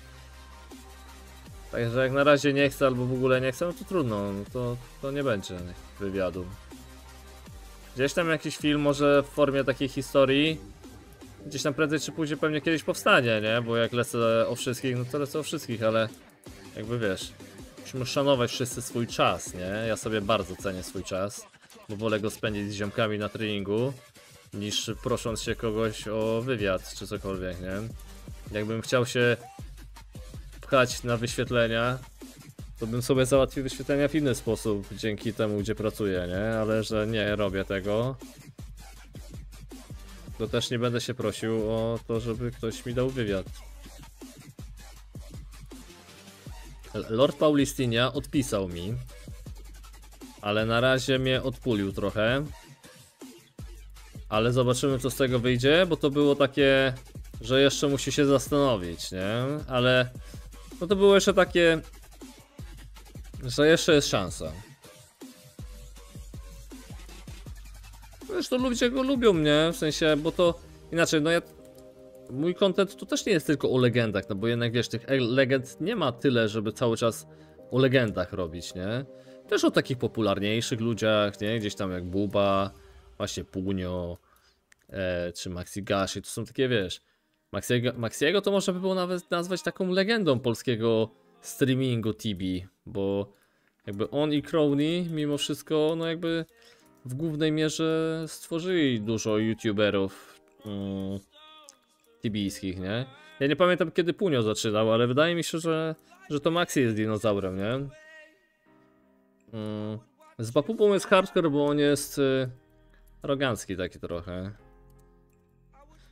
Także jak na razie nie chcę albo w ogóle nie chcę, no to trudno, no to, to nie będzie wywiadu. Gdzieś tam jakiś film może w formie takiej historii, gdzieś tam prędzej czy później pewnie kiedyś powstanie, nie? Bo jak lecę o wszystkich, no to lecę o wszystkich, ale jakby wiesz, musimy szanować wszyscy swój czas, nie? Ja sobie bardzo cenię swój czas, bo wolę go spędzić z ziomkami na treningu, niż prosząc się kogoś o wywiad czy cokolwiek, nie? Jakbym chciał się pchać na wyświetlenia, to bym sobie załatwił wyświetlenia w inny sposób, dzięki temu, gdzie pracuję, nie? Ale że nie robię tego, to też nie będę się prosił o to, żeby ktoś mi dał wywiad. Lord Paulistinia odpisał mi, ale na razie mnie odpulił trochę. Ale zobaczymy, co z tego wyjdzie, bo to było takie, że jeszcze musi się zastanowić, nie? Ale no to było jeszcze takie, że jeszcze jest szansa. Zresztą ludzie go lubią, mnie, w sensie, bo to inaczej, no ja... Mój content to też nie jest tylko o legendach, no bo jednak wiesz, tych legend nie ma tyle, żeby cały czas o legendach robić, nie? Też o takich popularniejszych ludziach, nie? Gdzieś tam jak Buba, właśnie Punio, e, czy Maxigashi, to są takie, wiesz... Maxiego, Maxiego to można by było nawet nazwać taką legendą polskiego streamingu T V, bo jakby on i Crowny mimo wszystko, no jakby w głównej mierze stworzyli dużo youtuberów mm, tibijskich, nie? Ja nie pamiętam, kiedy Punio zaczynał, ale wydaje mi się, że, że to Maxi jest dinozaurem, nie? Mm. Z Bapubą jest hardcore, bo on jest y, arogancki taki trochę.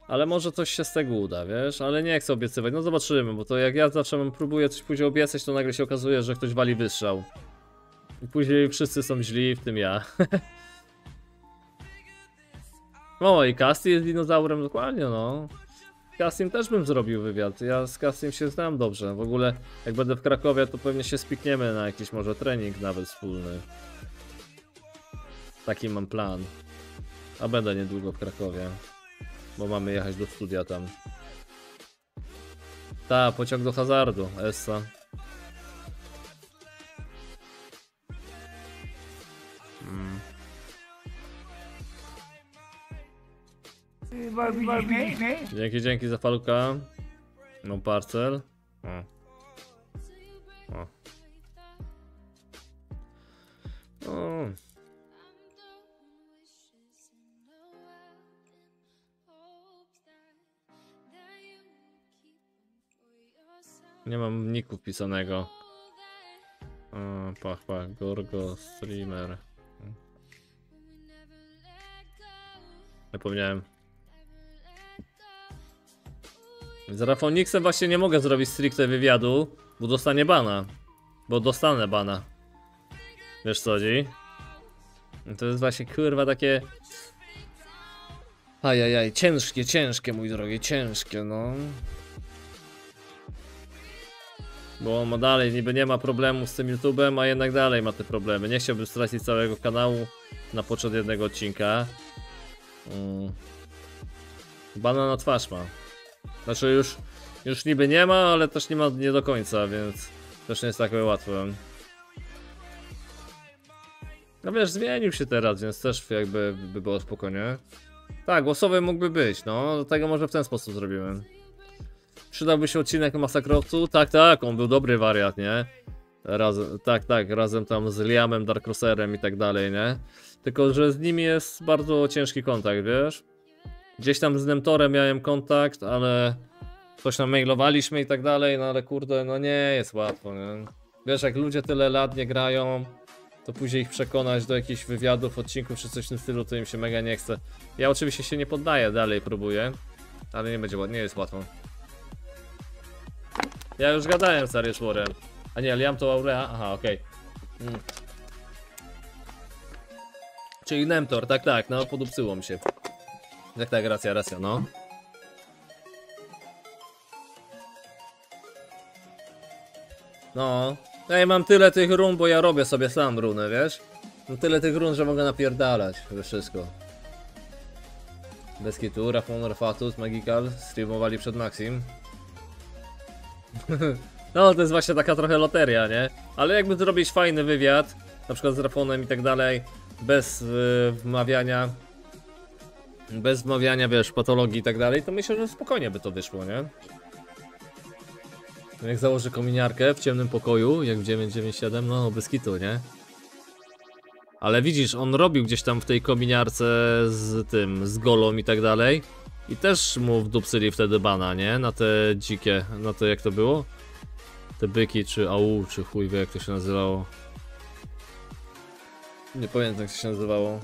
Ale może coś się z tego uda, wiesz? Ale nie chcę obiecywać, no zobaczymy, bo to jak ja zawsze próbuję coś później obiecać, to nagle się okazuje, że ktoś wali wystrzał. I później wszyscy są źli, w tym ja. No i Cassie jest dinozaurem, dokładnie, no. Z Cassim też bym zrobił wywiad, ja z Cassim się znam dobrze. W ogóle jak będę w Krakowie, to pewnie się spikniemy na jakiś może trening nawet wspólny. Taki mam plan. A będę niedługo w Krakowie, bo mamy jechać do studia tam. Ta, pociąg do hazardu, Essa. Hmm. Dzięki, dzięki za faluka. No parcel. O. O. O. Nie mam niku pisanego. O, pach, pach, Gorgo streamer. Zapomniałem. Z Rafonixem właśnie nie mogę zrobić stricte wywiadu, bo dostanie bana. Bo dostanę bana. Wiesz co chodzi? To jest właśnie kurwa takie... Ajajaj, ciężkie, ciężkie mój drogi, ciężkie no. Bo on ma dalej, niby nie ma problemu z tym YouTube'em, a jednak dalej ma te problemy. Nie chciałbym stracić całego kanału na począt jednego odcinka. Mm. Bana na twarz ma. Znaczy już, już niby nie ma, ale też nie ma nie do końca, więc też nie jest takie łatwe. No wiesz, zmienił się teraz, więc też jakby by było spokojnie. Tak, głosowy mógłby być, no, do tego może w ten sposób zrobimy. Przydałby się odcinek o Masakrowcu? Tak, tak, on był dobry wariat, nie? Razem, tak, tak, razem tam z Liamem, Darkrosserem i tak dalej, nie? Tylko że z nimi jest bardzo ciężki kontakt, wiesz? Gdzieś tam z Nemtorem miałem kontakt, ale coś tam mailowaliśmy i tak dalej, no ale kurde, no nie jest łatwo, nie? Wiesz, jak ludzie tyle lat nie grają, to później ich przekonać do jakichś wywiadów, odcinków czy coś w tym stylu, to im się mega nie chce. Ja oczywiście się nie poddaję, dalej próbuję, ale nie będzie, nie jest łatwo. Ja już gadałem z Ariusz Warem. A nie, Liam to Aurea, aha, okej. Okay. Mm. Czyli Nemtor, tak, tak, no podupcyło mi się. Tak, tak, racja, racja, no. No. Ej, mam tyle tych run, bo ja robię sobie sam runę, wiesz? Mam tyle tych run, że mogę napierdalać we wszystko. Bez kitu, Rafon, Rafatus, Magical streamowali przed Maxim. No, to jest właśnie taka trochę loteria, nie? Ale jakby zrobić fajny wywiad, na przykład z Rafonem i tak dalej, bez yy, wmawiania... Bez wmawiania, wiesz, patologii i tak dalej, to myślę, że spokojnie by to wyszło, nie? Jak założę kominiarkę w ciemnym pokoju, jak w dziewięć dziewięć siedem, no bez kitu, nie? Ale widzisz, on robił gdzieś tam w tej kominiarce z tym, z Golą i tak dalej. I też mu wdupcyli wtedy bana, nie? Na te dzikie, na te jak to było? Te byki, czy au, czy chuj wie jak to się nazywało. Nie pamiętam jak to się nazywało.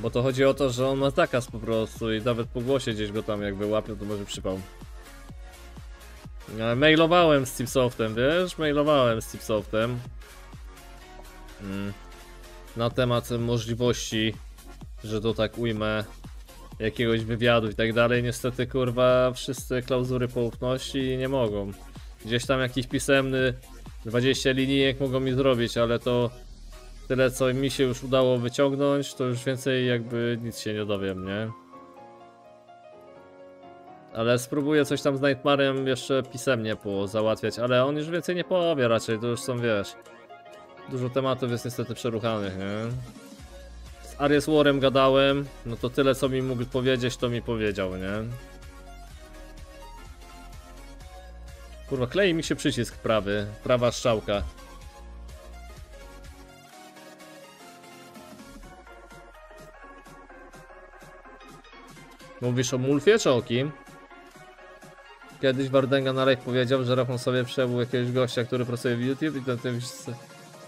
Bo to chodzi o to, że on ma zakaz po prostu i nawet po głosie gdzieś go tam jakby łapią, to może przypał. Ale mailowałem z Tipsoftem, wiesz? Mailowałem z Tipsoftem. Mm. Na temat możliwości, że to tak ujmę, jakiegoś wywiadu i tak dalej. Niestety kurwa wszyscy klauzury poufności nie mogą. Gdzieś tam jakiś pisemny dwadzieścia linijek mogą mi zrobić, ale to tyle co mi się już udało wyciągnąć, to już więcej jakby nic się nie dowiem, nie? Ale spróbuję coś tam z Nightmarem jeszcze pisemnie pozałatwiać, ale on już więcej nie powie raczej, to już są wiesz. Dużo tematów jest niestety przeruchanych, nie? Z Aries Warem gadałem, no to tyle co mi mógł powiedzieć, to mi powiedział, nie? Kurwa, klei mi się przycisk prawy, prawa strzałka. Mówisz o Mulfie czy o kim? Kiedyś Wardenga na live powiedział, że Rafon sobie przebył jakiegoś gościa, który pracuje w YouTube i ten ten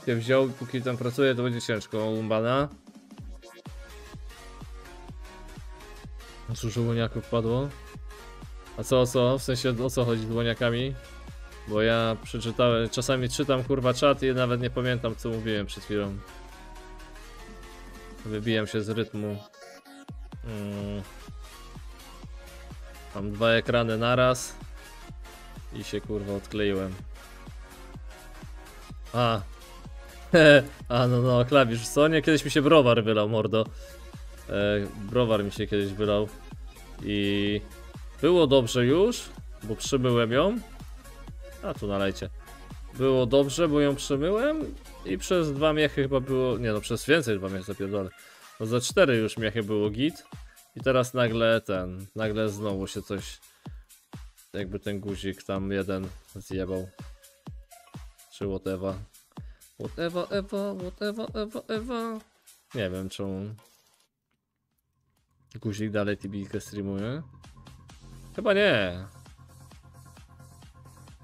się wziął i póki tam pracuje to będzie ciężko Lumbana. Cóż, u łoniaków padło? A co o co? W sensie o co chodzi z łoniakami? Bo ja przeczytałem, czasami czytam kurwa czat i nawet nie pamiętam co mówiłem przed chwilą. Wybijam się z rytmu. Mm. Mam dwa ekrany naraz i się kurwa odkleiłem. A, a no no klawisz co? Nie, kiedyś mi się browar wylał, mordo. E, browar mi się kiedyś wylał i było dobrze już, bo przymyłem ją. A tu nalejcie. Było dobrze, bo ją przymyłem i przez dwa miechy chyba było, nie no przez więcej dwa miechy zapierdolę. No za cztery już miechy było git. I teraz nagle ten, nagle znowu się coś, jakby ten guzik tam jeden zjebał. Czy whatever. Whatever, ewa, whatever, ewa, ewa. Nie wiem czemu. Guzik dalej T B K streamuje? Chyba nie.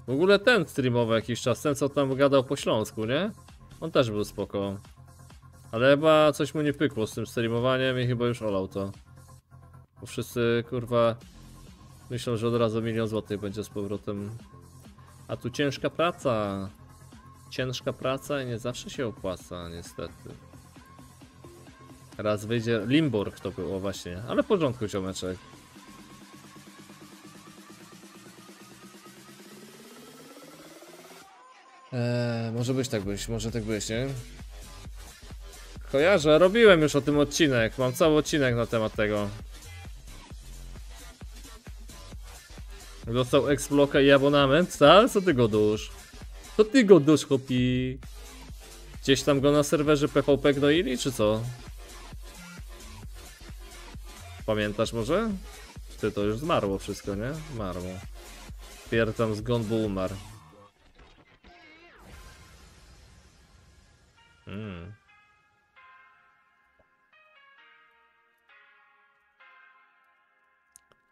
W ogóle ten streamował jakiś czas, ten co tam gadał po śląsku, nie? On też był spoko. Ale chyba coś mu nie pykło z tym streamowaniem i chyba już olał to. Bo wszyscy kurwa myślą, że od razu milion złotych będzie z powrotem. A tu ciężka praca. Ciężka praca i nie zawsze się opłaca niestety. Raz wyjdzie Limburg to było właśnie, ale w porządku ziomeczek. Eee, może być tak byś, może tak byś, nie? Kojarzę, robiłem już o tym odcinek, mam cały odcinek na temat tego. Dostał X-bloka i abonament, tak? Co ty go dusz? Co ty go dusz, chłopi? Gdzieś tam go na serwerze P V P gnoili, czy co? Pamiętasz może? Ty, to już zmarło wszystko, nie? Zmarło. Pierdam zgon, bo umarł. Hmm.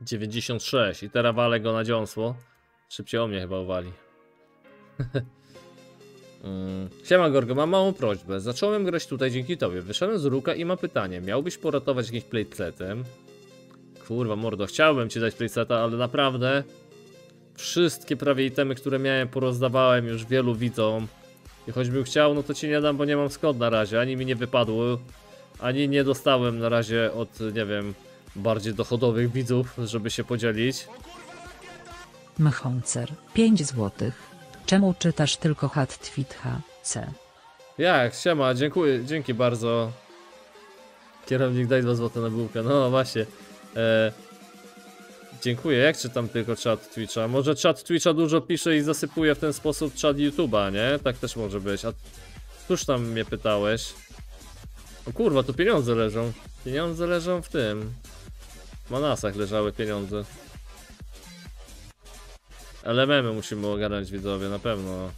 dziewięćdziesiąt sześć i teraz walę go na dziąsło. Szybciej o mnie chyba uwali. mm. Siema Gorgo, mam małą prośbę. Zacząłem grać tutaj dzięki tobie. Wyszedłem z ruka i mam pytanie. Miałbyś poratować jakimś playsetem? Kurwa mordo, chciałbym ci dać playseta, ale naprawdę wszystkie prawie itemy, które miałem porozdawałem już wielu widzom. I choćbym chciał, no to ci nie dam, bo nie mam skąd na razie. Ani mi nie wypadło, ani nie dostałem na razie od, nie wiem, bardziej dochodowych widzów, żeby się podzielić. Mchoncer, pięć złotych. Czemu czytasz tylko hat Twitcha, C? Jak, siema, dziękuję, dzięki bardzo. Kierownik, daj dwa złote na bułkę, no właśnie. E, dziękuję, jak czytam tylko czat Twitcha? Może czat Twitcha dużo pisze i zasypuje w ten sposób czat YouTube'a, nie? Tak też może być. A cóż tam mnie pytałeś? O kurwa, to pieniądze leżą. Pieniądze leżą w tym. W manasach leżały pieniądze. Ale memy musimy ogarnąć widzowie, na pewno.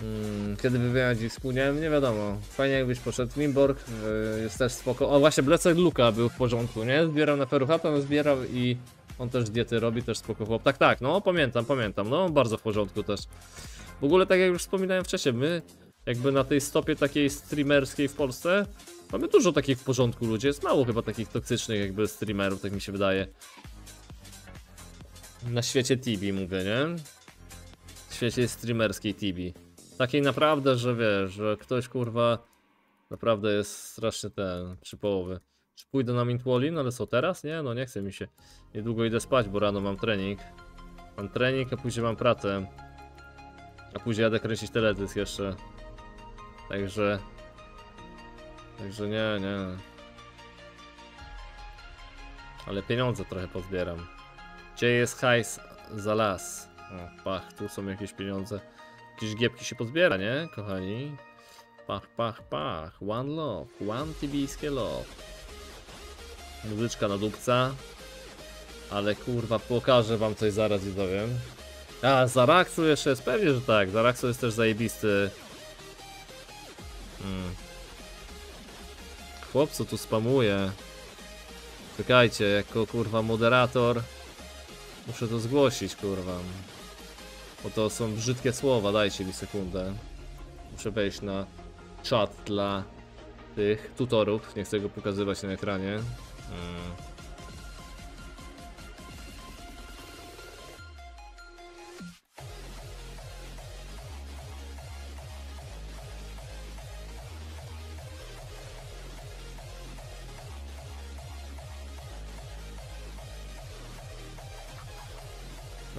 Hmm, kiedy wybierać ich wspólniałem? Nie wiadomo. Fajnie jakbyś poszedł. Wimborg yy, jest też spoko. O właśnie, Blecek Luka był w porządku, nie? Zbierał na Ferruhapem, zbierał i on też diety robi, też spoko chłop. Tak, tak, no pamiętam, pamiętam. No bardzo w porządku też. W ogóle tak jak już wspominałem wcześniej, my jakby na tej stopie takiej streamerskiej w Polsce mamy dużo takich w porządku ludzi. Jest mało chyba takich toksycznych jakby streamerów, tak mi się wydaje. Na świecie T V mówię, nie? W świecie streamerskiej T V. Takiej naprawdę, że wiesz, że ktoś kurwa naprawdę jest strasznie ten, przy połowy. Czy pójdę na Mintwolin, no ale co teraz? Nie, no nie chce mi się. Niedługo idę spać, bo rano mam trening. Mam trening, a później mam pracę. A później jadę kręcić teledysk jeszcze. Także... Także nie, nie. Ale pieniądze trochę pozbieram. Gdzie jest hajs za las? O, pach, tu są jakieś pieniądze. Jakieś giepki się pozbiera, nie, kochani? Pach, pach, pach. One love. One tibijskie love. Muzyczka na dupca. Ale kurwa, pokażę wam coś zaraz i dowiem. A, Zaraxu jeszcze jest? Pewnie, że tak. Zaraxu jest też zajebisty. Hmm. Chłopcu tu spamuje. Czekajcie, jako kurwa moderator muszę to zgłosić, kurwa. Bo to są brzydkie słowa, dajcie mi sekundę. Muszę wejść na czat dla tych tutorów. Nie chcę go pokazywać na ekranie. Hmm.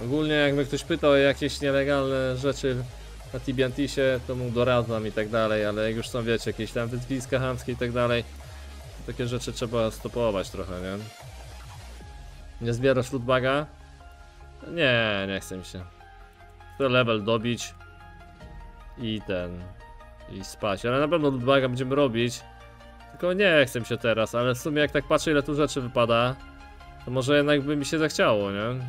Ogólnie jakby ktoś pytał o jakieś nielegalne rzeczy na Tibiantisie, to mu doradzam i tak dalej, ale jak już są, wiecie, jakieś tam wyzwiska chamskie i tak dalej, takie rzeczy trzeba stopować trochę, nie? Nie zbierasz lootbaga? Nie, nie chce mi się. Chcę level dobić i ten... i spać, ale na pewno lootbaga będziemy robić, tylko nie chce mi się teraz, ale w sumie jak tak patrzę, ile tu rzeczy wypada, to może jednak by mi się zachciało, nie?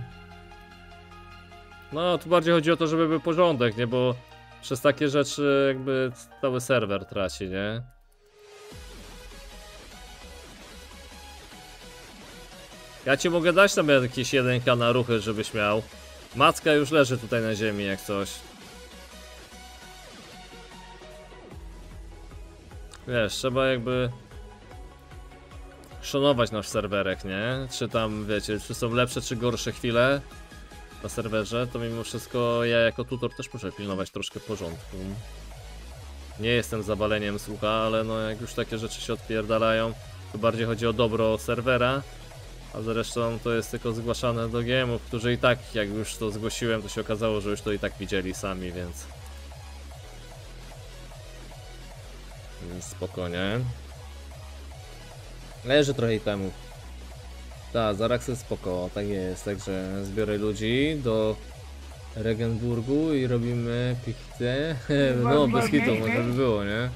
No, tu bardziej chodzi o to, żeby był porządek, nie? Bo przez takie rzeczy jakby cały serwer traci, nie? Ja ci mogę dać tam jakieś jeden ka na ruchy, żebyś miał. Macka już leży tutaj na ziemi, jak coś. Wiesz, trzeba jakby... szanować nasz serwerek, nie? Czy tam, wiecie, czy są lepsze, czy gorsze chwile na serwerze, to mimo wszystko ja jako tutor też muszę pilnować troszkę porządku. Nie jestem zabaleniem, słucha, ale no jak już takie rzeczy się odpierdalają, to bardziej chodzi o dobro serwera, a zresztą to jest tylko zgłaszane do G M-ów, którzy i tak, jak już to zgłosiłem, to się okazało, że już to i tak widzieli sami, więc... Więc spokojnie. Leży trochę itemów. Tak, Zarax jest spoko, tak jest, także zbiorę ludzi do Regenburgu i robimy pichtę. No, bez hitu, może by było, nie?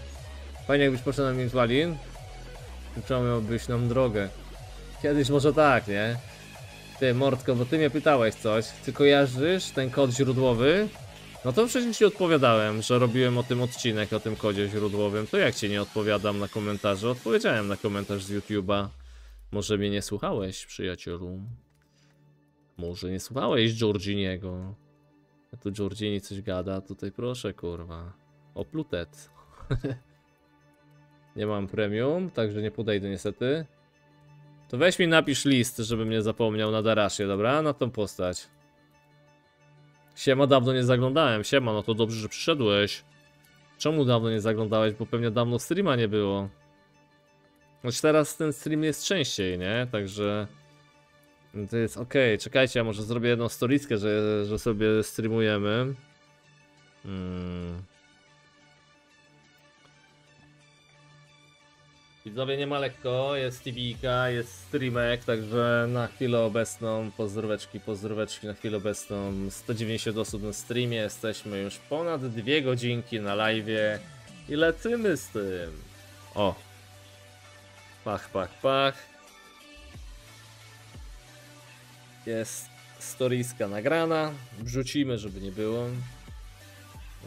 Fajnie jakbyś poszedł na Mintwalin, miałbyś nam drogę. Kiedyś może tak, nie? Ty, Mordko, bo ty mnie pytałeś coś, ty kojarzysz ten kod źródłowy? No to przecież ci odpowiadałem, że robiłem o tym odcinek, o tym kodzie źródłowym, to jak ci nie odpowiadam na komentarze? Odpowiedziałem na komentarz z YouTube'a. Może mnie nie słuchałeś, przyjacielu. Może nie słuchałeś Giorginiego. A tu Giorgini coś gada, tutaj proszę, kurwa. O plutet. Nie mam premium, także nie podejdę niestety. To weź mi napisz list, żebym nie zapomniał na Darasie, dobra? Na tą postać. Siema, dawno nie zaglądałem. Siema, no to dobrze, że przyszedłeś. Czemu dawno nie zaglądałeś? Bo pewnie dawno streama nie było. Choć teraz ten stream jest częściej, nie? Także... To jest okej, okay. Czekajcie, ja może zrobię jedną storyjkę, że, że sobie streamujemy. Hmm. Widzowie, nie ma lekko, jest T V-ka, jest streamek, także na chwilę obecną, pozdróweczki, pozdróweczki, na chwilę obecną sto dziewięćdziesiąt osób na streamie, jesteśmy już ponad dwie godzinki na live'ie i lecimy z tym. O! Pach, pach, pach. Jest storyjska nagrana. Wrzucimy, żeby nie było.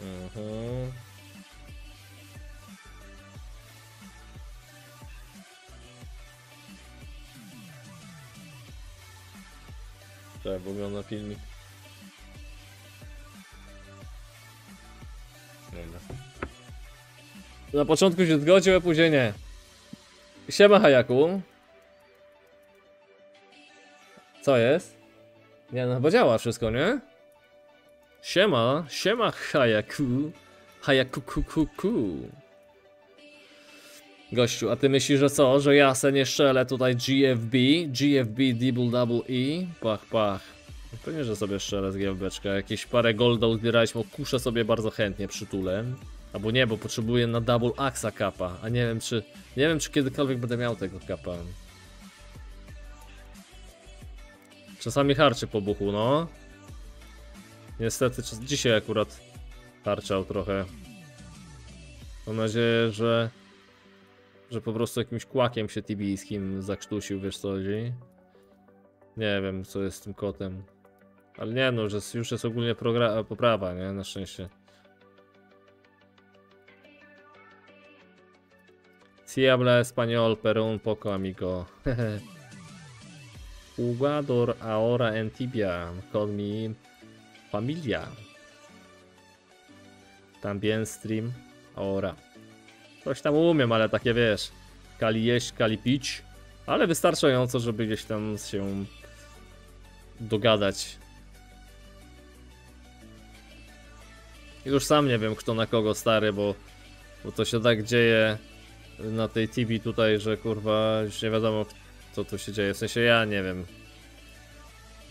Mhm. Cześć, bo miałem na filmik. Dobra. Na początku się zgodził, a później nie. Siema, Hayaku. Co jest? Nie, no chyba działa wszystko, nie? Siema, siema, Hayaku. Hayaku, ku, ku, ku. Gościu, a ty myślisz, że co? Że ja se nie szczelę tutaj G F B? G F B double double E? Pach, pach. To nie, że sobie szczelę z G F B-czka. Jakieś parę golda uzbieraliśmy, kuszę sobie bardzo chętnie, przytulę. Albo nie, bo potrzebuję na double axa kapa. A nie wiem, czy... Nie wiem, czy kiedykolwiek będę miał tego kapa. Czasami harczy po buchu, no. Niestety, czas... dzisiaj akurat harczał trochę. Mam nadzieję, że... Że po prostu jakimś kłakiem się tibijskim zakrztusił, wiesz co chodzi? Nie wiem, co jest z tym kotem. Ale nie no, że już jest ogólnie poprawa, nie? Na szczęście. Si habla español, pero un poco amigo. Jugador ahora en Tibia con mi familia. También stream ahora. Coś tam umiem, ale takie wiesz, kali jeść, kali pić, ale wystarczająco, żeby gdzieś tam się dogadać. I już sam nie wiem, kto na kogo, stary, bo, bo to się tak dzieje na tej T V tutaj, że kurwa już nie wiadomo, co tu się dzieje, w sensie ja nie wiem.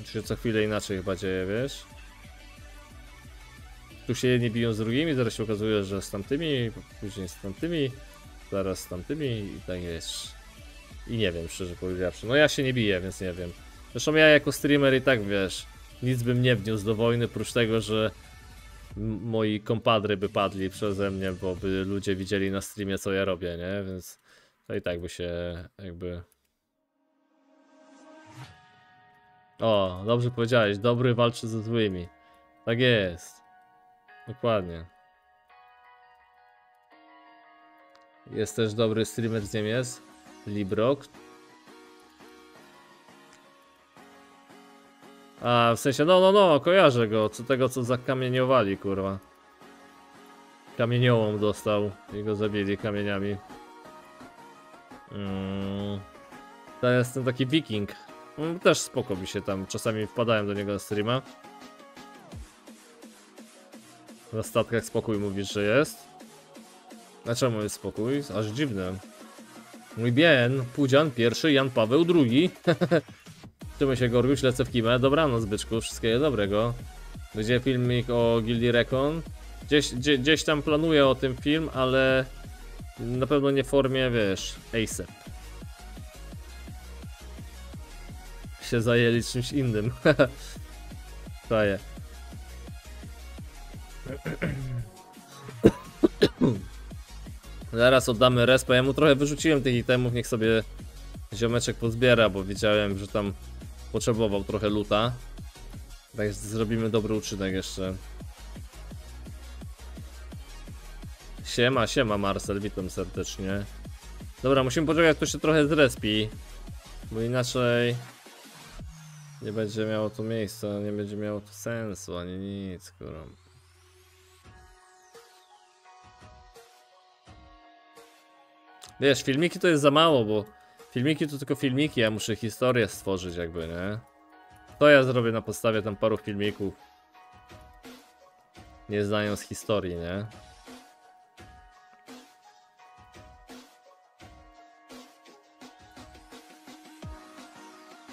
To się co chwilę inaczej chyba dzieje, wiesz? Tu się jedni biją z drugimi, zaraz się okazuje, że z tamtymi, później z tamtymi, zaraz z tamtymi i tak jest. I nie wiem, szczerze powiedziawszy. No ja się nie biję, więc nie wiem. Zresztą ja jako streamer i tak, wiesz, nic bym nie wniósł do wojny, prócz tego, że moi kompadry by padli przeze mnie, bo by ludzie widzieli na streamie, co ja robię, nie? Więc to i tak by się jakby... O, dobrze powiedziałeś, dobry walczy ze złymi. Tak jest. Dokładnie. Jest też dobry streamer z Niemiec, Librok. A w sensie, no, no, no, kojarzę go, co tego co zakamieniowali, kurwa. Kamieniołom dostał i go zabili kamieniami. Mm. To jest ten taki wiking. Też spoko mi się tam, czasami wpadałem do niego na streama. Na statkach spokój mówisz, że jest? A czemu jest spokój? Aż dziwne. Mój bien, Pudzian pierwszy, Jan Paweł drugi. Trzymaj się, Gorguś, lecę w kimę. Dobranoc, byczku, wszystkiego dobrego. Będzie filmik o Gildii Recon. Gdzieś, gdzie, gdzieś tam planuję o tym film, ale na pewno nie w formie, wiesz, A S A P. Się zajęli czymś innym. Daję. Zaraz oddamy respa, ja mu trochę wyrzuciłem tych itemów, niech sobie ziomeczek pozbiera, bo wiedziałem, że tam potrzebował trochę luta. Tak, zrobimy dobry uczynek jeszcze. Siema, siema Marcel, witam serdecznie. Dobra, musimy poczekać, kto się trochę zrespi, bo inaczej nie będzie miało to miejsca, nie będzie miało to sensu, ani nic, kurwa. Wiesz, filmiki to jest za mało, bo filmiki to tylko filmiki, ja muszę historię stworzyć jakby, nie? To ja zrobię na podstawie tam paru filmików. Nie znając historii, nie?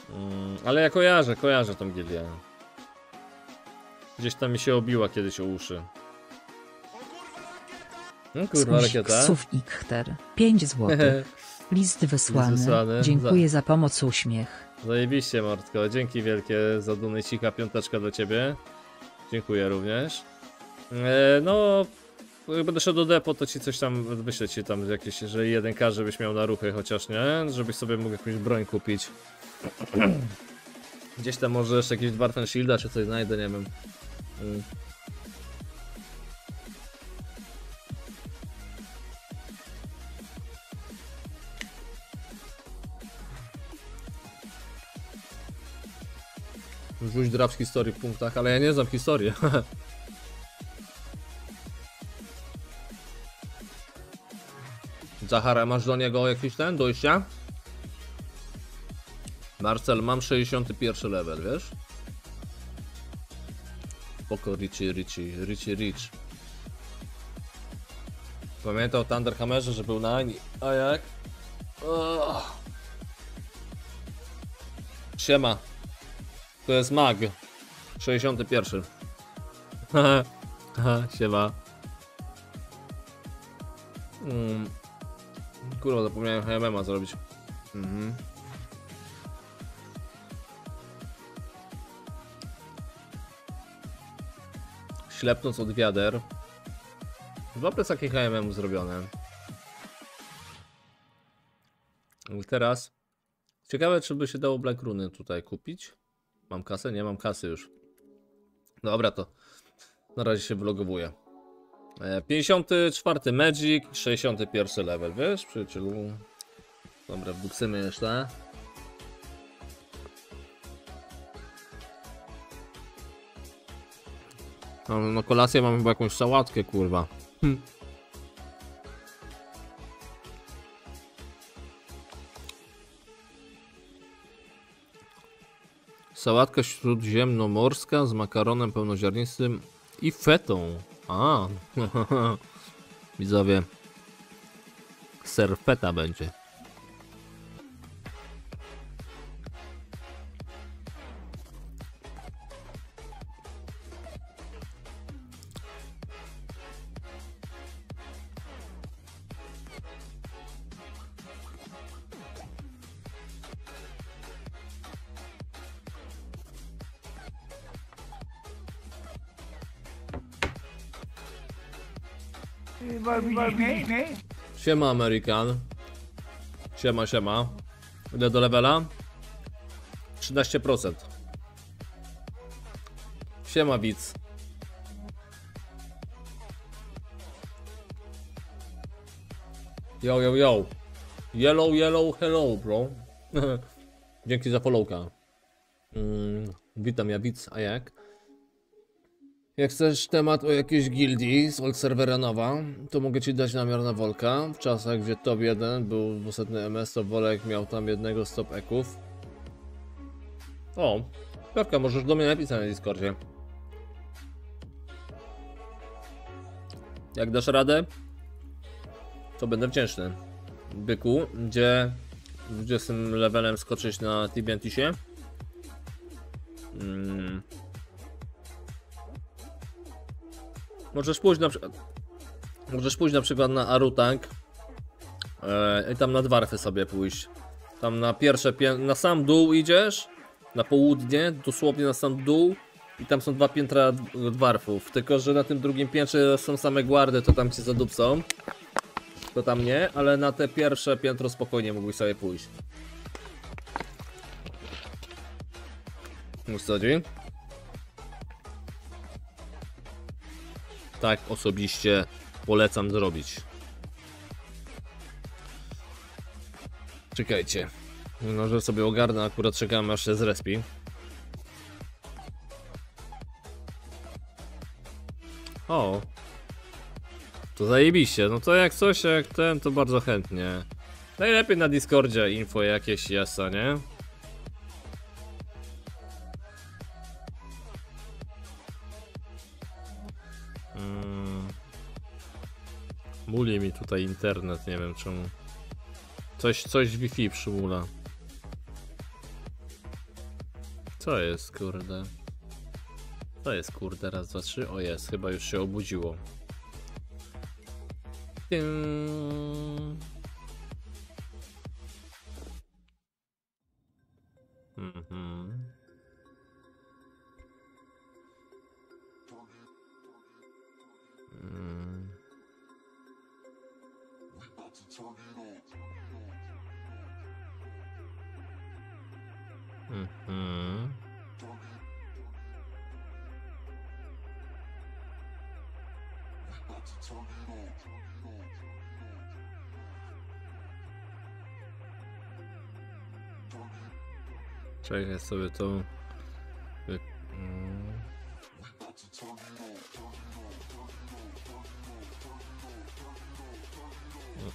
Mm, ale ja kojarzę, kojarzę tą gildię. Gdzieś tam mi się obiła kiedyś o uszy. No, kurwa, rakieta. Sufnik Hter, pięć złotych. List wysłany. wysłany. Dziękuję za... za pomoc, uśmiech. Zajebiście, Mortko. Dzięki wielkie za donejcika, piąteczka do ciebie. Dziękuję również. E, no, jak będę szedł do depo, to ci coś tam, wyślę ci tam jakieś, jeżeli jeden k, żebyś miał na ruchy chociaż, nie? Żebyś sobie mógł jakąś broń kupić. Gdzieś tam może jeszcze jakieś Dwarfen Shielda, czy coś znajdę, nie wiem. Rzuć drab z historii w punktach, ale ja nie znam historii. Zachara, masz do niego jakiś ten, dojścia? Marcel, mam sześćdziesiąty pierwszy level, wiesz? Spoko, Richie, Richie, Richie, Rich. Pamiętał o Thunderhammerze, że był na Ani. A jak? Oh. Siema. To jest mag. sześćdziesiąty pierwszy. Siema. Mm. Kurwa, zapomniałem H M M a zrobić. Mhm. Ślepnąc od wiader. Dwa plecaki H M M u zrobione. I teraz ciekawe, czy by się dało Black Runy tutaj kupić. Mam kasę? Nie mam kasy już. Dobra, to na razie się wylogowuję. pięćdziesiąty czwarty Magic, sześćdziesiąty pierwszy level, wiesz, przyjacielu. Dobra, wdupcymy jeszcze. No, no kolację mam chyba jakąś sałatkę, kurwa. Hmm. Sałatka śródziemnomorska z makaronem pełnoziarnistym i fetą. A, widzowie, serfeta będzie. Siema American. Siema, siema. Ile do levela? trzynaście procent. Siema widz. Yo, yo, yo. Yellow, yellow, hello bro. Dzięki za followka. Mm, witam ja widz, a jak? Jak chcesz temat o jakiejś gildii z old serwera nowa, to mogę ci dać namiar na Wolka. W czasach, gdzie top jeden był dwusetny M S, to Wolek miał tam jednego z top eków. O, Pewka, możesz do mnie napisać na Discordzie. Jak dasz radę, to będę wdzięczny. Byku, gdzie dwudziestym levelem skoczyć na Tibiantisie? Mm. Możesz pójść na przykład, możesz pójść na przykład na Arutank yy, i tam na Dwarfy sobie pójść. Tam na pierwsze, na sam dół idziesz, na południe, dosłownie na sam dół i tam są dwa piętra Dwarfów. Tylko że na tym drugim piętrze są same guardy, to tam cię zadupcą. To tam nie, ale na te pierwsze piętro spokojnie mógłbyś sobie pójść. Mów co dzień? Tak osobiście polecam zrobić. Czekajcie. No, że sobie ogarnę, akurat czekam aż się zrespi. O. To zajebiście. No to jak coś, jak ten, to bardzo chętnie. Najlepiej na Discordzie info jakieś jasne, nie? Muli mi tutaj internet, nie wiem czemu. Coś, coś Wi-Fi przymula. Co jest, kurde? Co jest, kurde? Raz, dwa, trzy. O jest, chyba już się obudziło. Mhm. Mm. Mhm. Czekaj sobie to Y mm.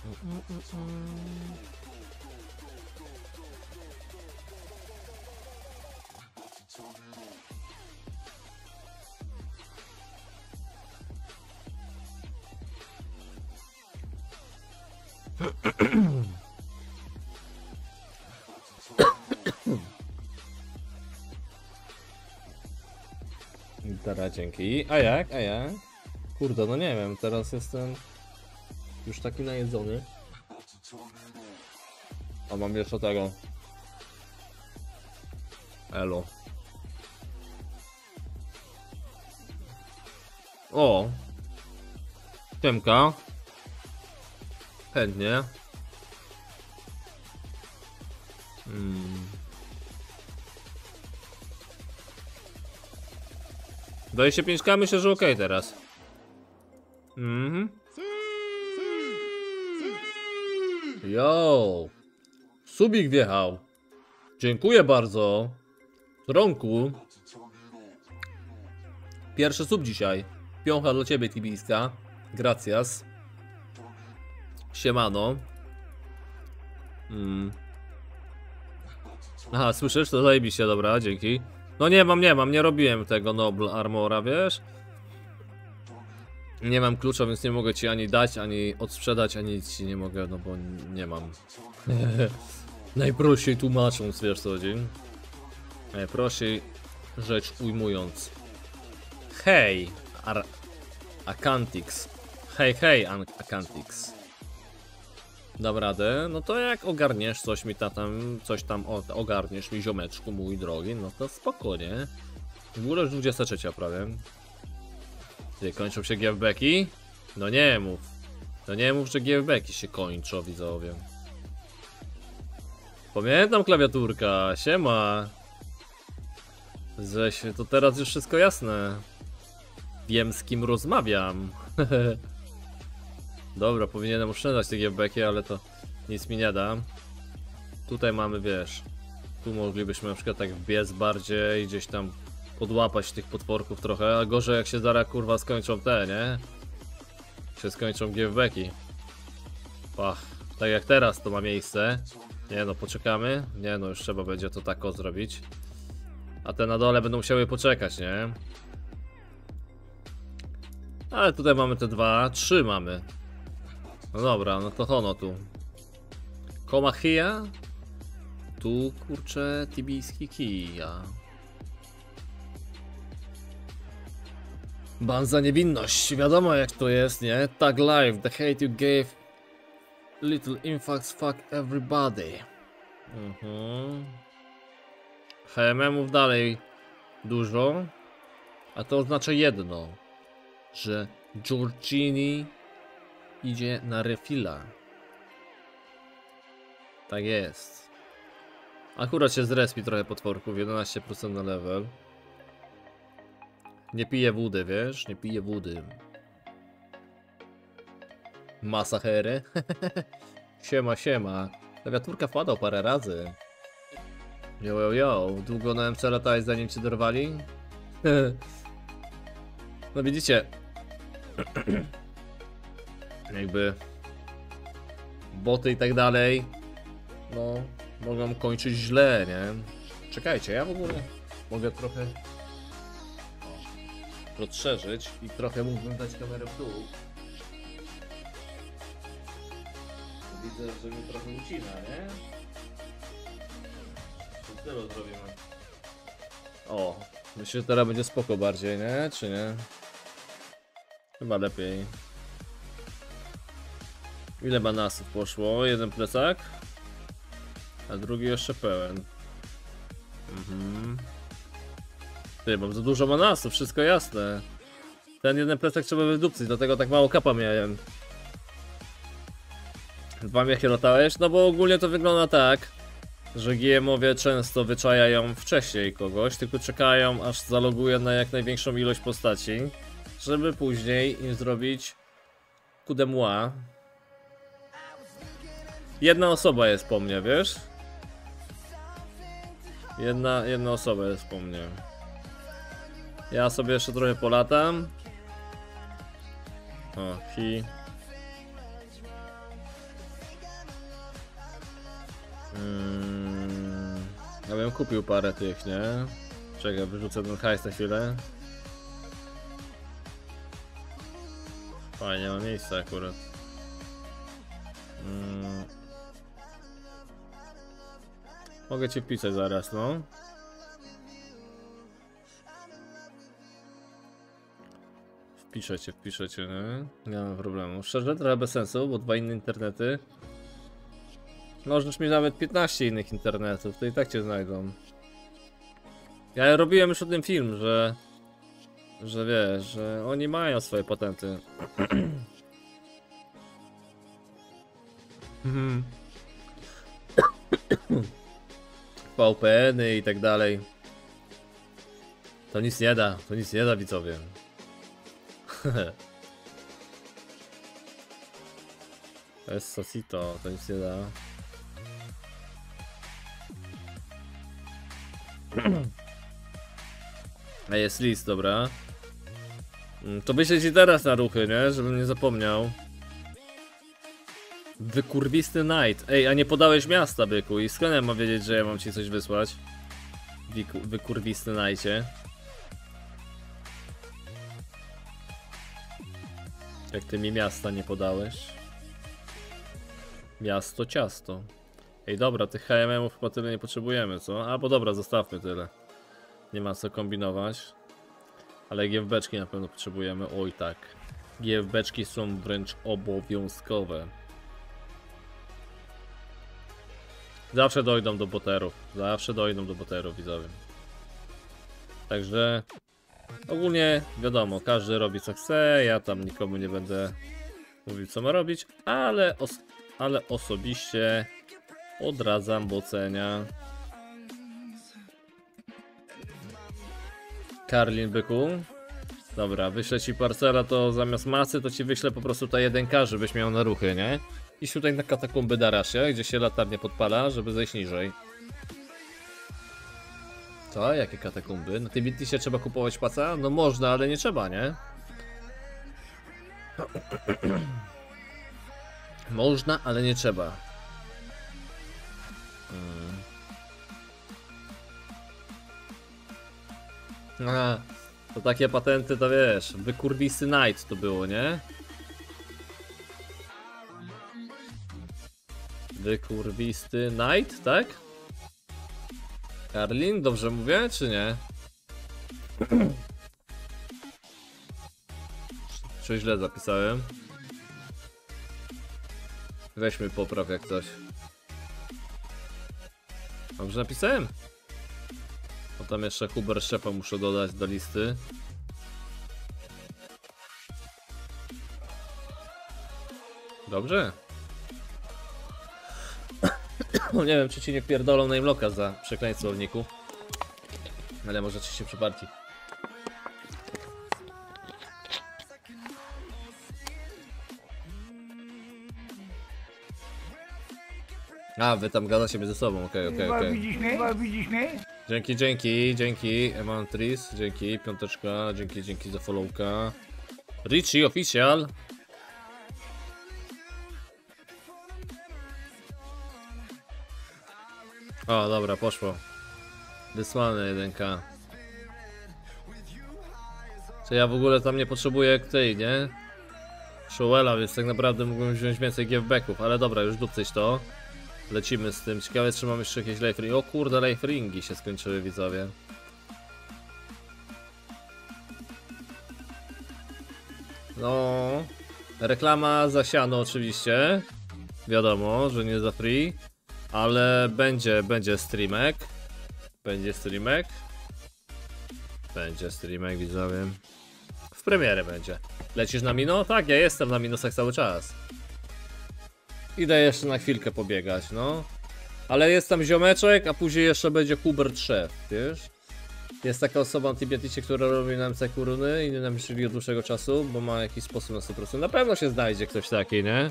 Mm, mm, mm, mm. Dobra, dzięki. A jak? A jak? Kurde, no nie wiem, teraz jestem już taki najedzony. A mam jeszcze tego. Elo. O! Ciemka. Chętnie. Hmm. dwadzieścia pięć ka, myślę, że ok teraz. Mhm. Yo, subik wjechał. Dziękuję bardzo. Tronku. Pierwszy sub dzisiaj. Piącha dla ciebie, Tibijska. Gracias. Siemano. Mm. Aha, słyszysz? To zajebiście, dobra, dzięki. No nie mam, nie mam, nie robiłem tego Noble Armora, wiesz? Nie mam klucza, więc nie mogę ci ani dać, ani odsprzedać, ani nic ci nie mogę, no bo nie mam. Najprościej tłumacząc, wiesz co dzień. Najprościej rzecz ujmując. Hej, Akantix. Hej, hej, Akantix. Dam radę, no to jak ogarniesz coś mi tam, coś tam ogarniesz mi, ziomeczku mój drogi, no to spokojnie. W ogóle już dwudziesta trzecia prawie. Gdzie kończą się givebacki? No nie mów. No nie mów, że givebacki się kończą, widzowie. Pamiętam klawiaturka, siema. Żeś, to teraz już wszystko jasne. Wiem, z kim rozmawiam. Dobra, powinienem oszczędzać te givebacki, ale to nic mi nie da. Tutaj mamy, wiesz, tu moglibyśmy na przykład tak biec bardziej, gdzieś tam podłapać tych potworków trochę, a gorzej jak się zaraz kurwa skończą te, nie? Się skończą givebacki. Pach, tak jak teraz to ma miejsce. Nie no, poczekamy. Nie no, już trzeba będzie to tako zrobić. A te na dole będą musiały poczekać, nie? Ale tutaj mamy te dwa, trzy mamy. No dobra, no to hono tu. Komachia. Tu kurczę tibijski kija. Ban za niewinność, wiadomo jak to jest, nie? Tag life, the hate you gave little infants fuck everybody. Mhm. H M M-ów dalej dużo. A to oznacza jedno, że Giorgini idzie na refila. Tak jest. Akurat się zrespi trochę potworków, jedenaście procent na level. Nie pije wody, wiesz? Nie pije wody. Masachery. Siema, siema. Klawiaturka wpadał parę razy. Yo, yo, yo. Długo na M C latałeś, zanim cię dorwali? No widzicie. Jakby boty i tak dalej, no mogą kończyć źle, nie? Czekajcie, ja w ogóle mogę trochę rozszerzyć i trochę mógłbym dać kamerę w dół. Widzę, że mi trochę ucina, nie? To tyle zrobimy. O, myślę, że teraz będzie spoko bardziej, nie? Czy nie? Chyba lepiej. Ile banasów poszło? Jeden plecak, a drugi jeszcze pełen. Mhm. Ty, mam za dużo banasów, wszystko jasne. Ten jeden plecak trzeba wydupcyć, dlatego tak mało kapa miałem. Dwa miechy latałeś? No bo ogólnie to wygląda tak, że G M-owie często wyczajają wcześniej kogoś, tylko czekają aż zaloguje na jak największą ilość postaci, żeby później im zrobić coup de moi. Jedna osoba jest po mnie, wiesz? Jedna, jedna osoba jest po mnie. Ja sobie jeszcze trochę polatam. O, hi. Hmm, ja bym kupił parę tych, nie? Czekaj, wyrzucę ten hajs na chwilę. Fajnie, nie ma miejsca akurat. Hmm. Mogę cię wpisać zaraz, no. Wpiszecie, wpiszecie, nie? Nie mam problemu. Szczerze, trochę bez sensu, bo dwa inne internety. Możesz mieć nawet piętnaście innych internetów, to i tak cię znajdą. Ja robiłem już o tym film, że... Że wiesz, że oni mają swoje patenty. V P N-y i tak dalej. To nic nie da, to nic nie da, widzowie. To jest sosito, to nic nie da. A jest list, dobra. To wyślij teraz na ruchy, nie? Żebym nie zapomniał. Wykurwisty night. Ej, a nie podałeś miasta, byku. I skąd ja mam wiedzieć, że ja mam ci coś wysłać? Wyku wykurwisty najcie. Jak ty mi miasta nie podałeś? Miasto, ciasto. Ej, dobra, tych H M M-ów chyba tyle nie potrzebujemy, co? Albo dobra, zostawmy tyle. Nie ma co kombinować. Ale G F B-czki na pewno potrzebujemy. Oj tak. G F B-czki są wręcz obowiązkowe. Zawsze dojdą do boterów. Zawsze dojdą do boterów, widzowie. Także... Ogólnie wiadomo, każdy robi co chce, ja tam nikomu nie będę mówił co ma robić, ale, os ale osobiście odradzam bocenia. Karlin, byku. Dobra, wyślę ci parcela, to zamiast masy to ci wyślę po prostu ta jedenka, żebyś miał na ruchy, nie? I tutaj na katakumby Darasie, gdzie się latarnie podpala, żeby zejść niżej. Co? Jakie katakumby? Na tym Bitlisie trzeba kupować płaca? No można, ale nie trzeba, nie? Można, ale nie trzeba. Hmm. A, to takie patenty, to wiesz, wykurwisty night to było, nie? Wykurwisty night, tak? Karlin, dobrze mówię, czy nie? Czy źle zapisałem? Weźmy popraw jak coś. Dobrze napisałem? Bo tam jeszcze Huber Szefa muszę dodać do listy. Dobrze? Nie wiem, czy ci nie pierdolą name'locka za przekleństwo słowniku. Ale może ci się przyparci. A, wy tam gadacie między sobą, okej, okay, okej, okay, okej. Okay. Dzięki, dzięki, dzięki, Emantris, dzięki, piąteczka, dzięki, dzięki za followka. Richie Official. O, dobra, poszło. Wysłane jeden K. Czy ja w ogóle tam nie potrzebuję tej, nie? Showella, więc tak naprawdę mógłbym wziąć więcej giveback'ów, ale dobra, już dupcyć to. Lecimy z tym. Ciekawe, czy mam jeszcze jakieś life ringi. O kurde, life ringi się skończyły, widzowie. No. Reklama za siano oczywiście. Wiadomo, że nie za free. Ale będzie, będzie streamek. Będzie streamek. Będzie streamek, widzowie. W premierę będzie. Lecisz na mino? Tak, ja jestem na minusach cały czas. Idę jeszcze na chwilkę pobiegać, no. Ale jest tam ziomeczek, a później jeszcze będzie Hubert Szef, wiesz? Jest taka osoba na Tibeticie, która robi nam te kuruny i nie nam żywi od dłuższego czasu, bo ma jakiś sposób na sto procent. Na pewno się znajdzie ktoś taki, nie?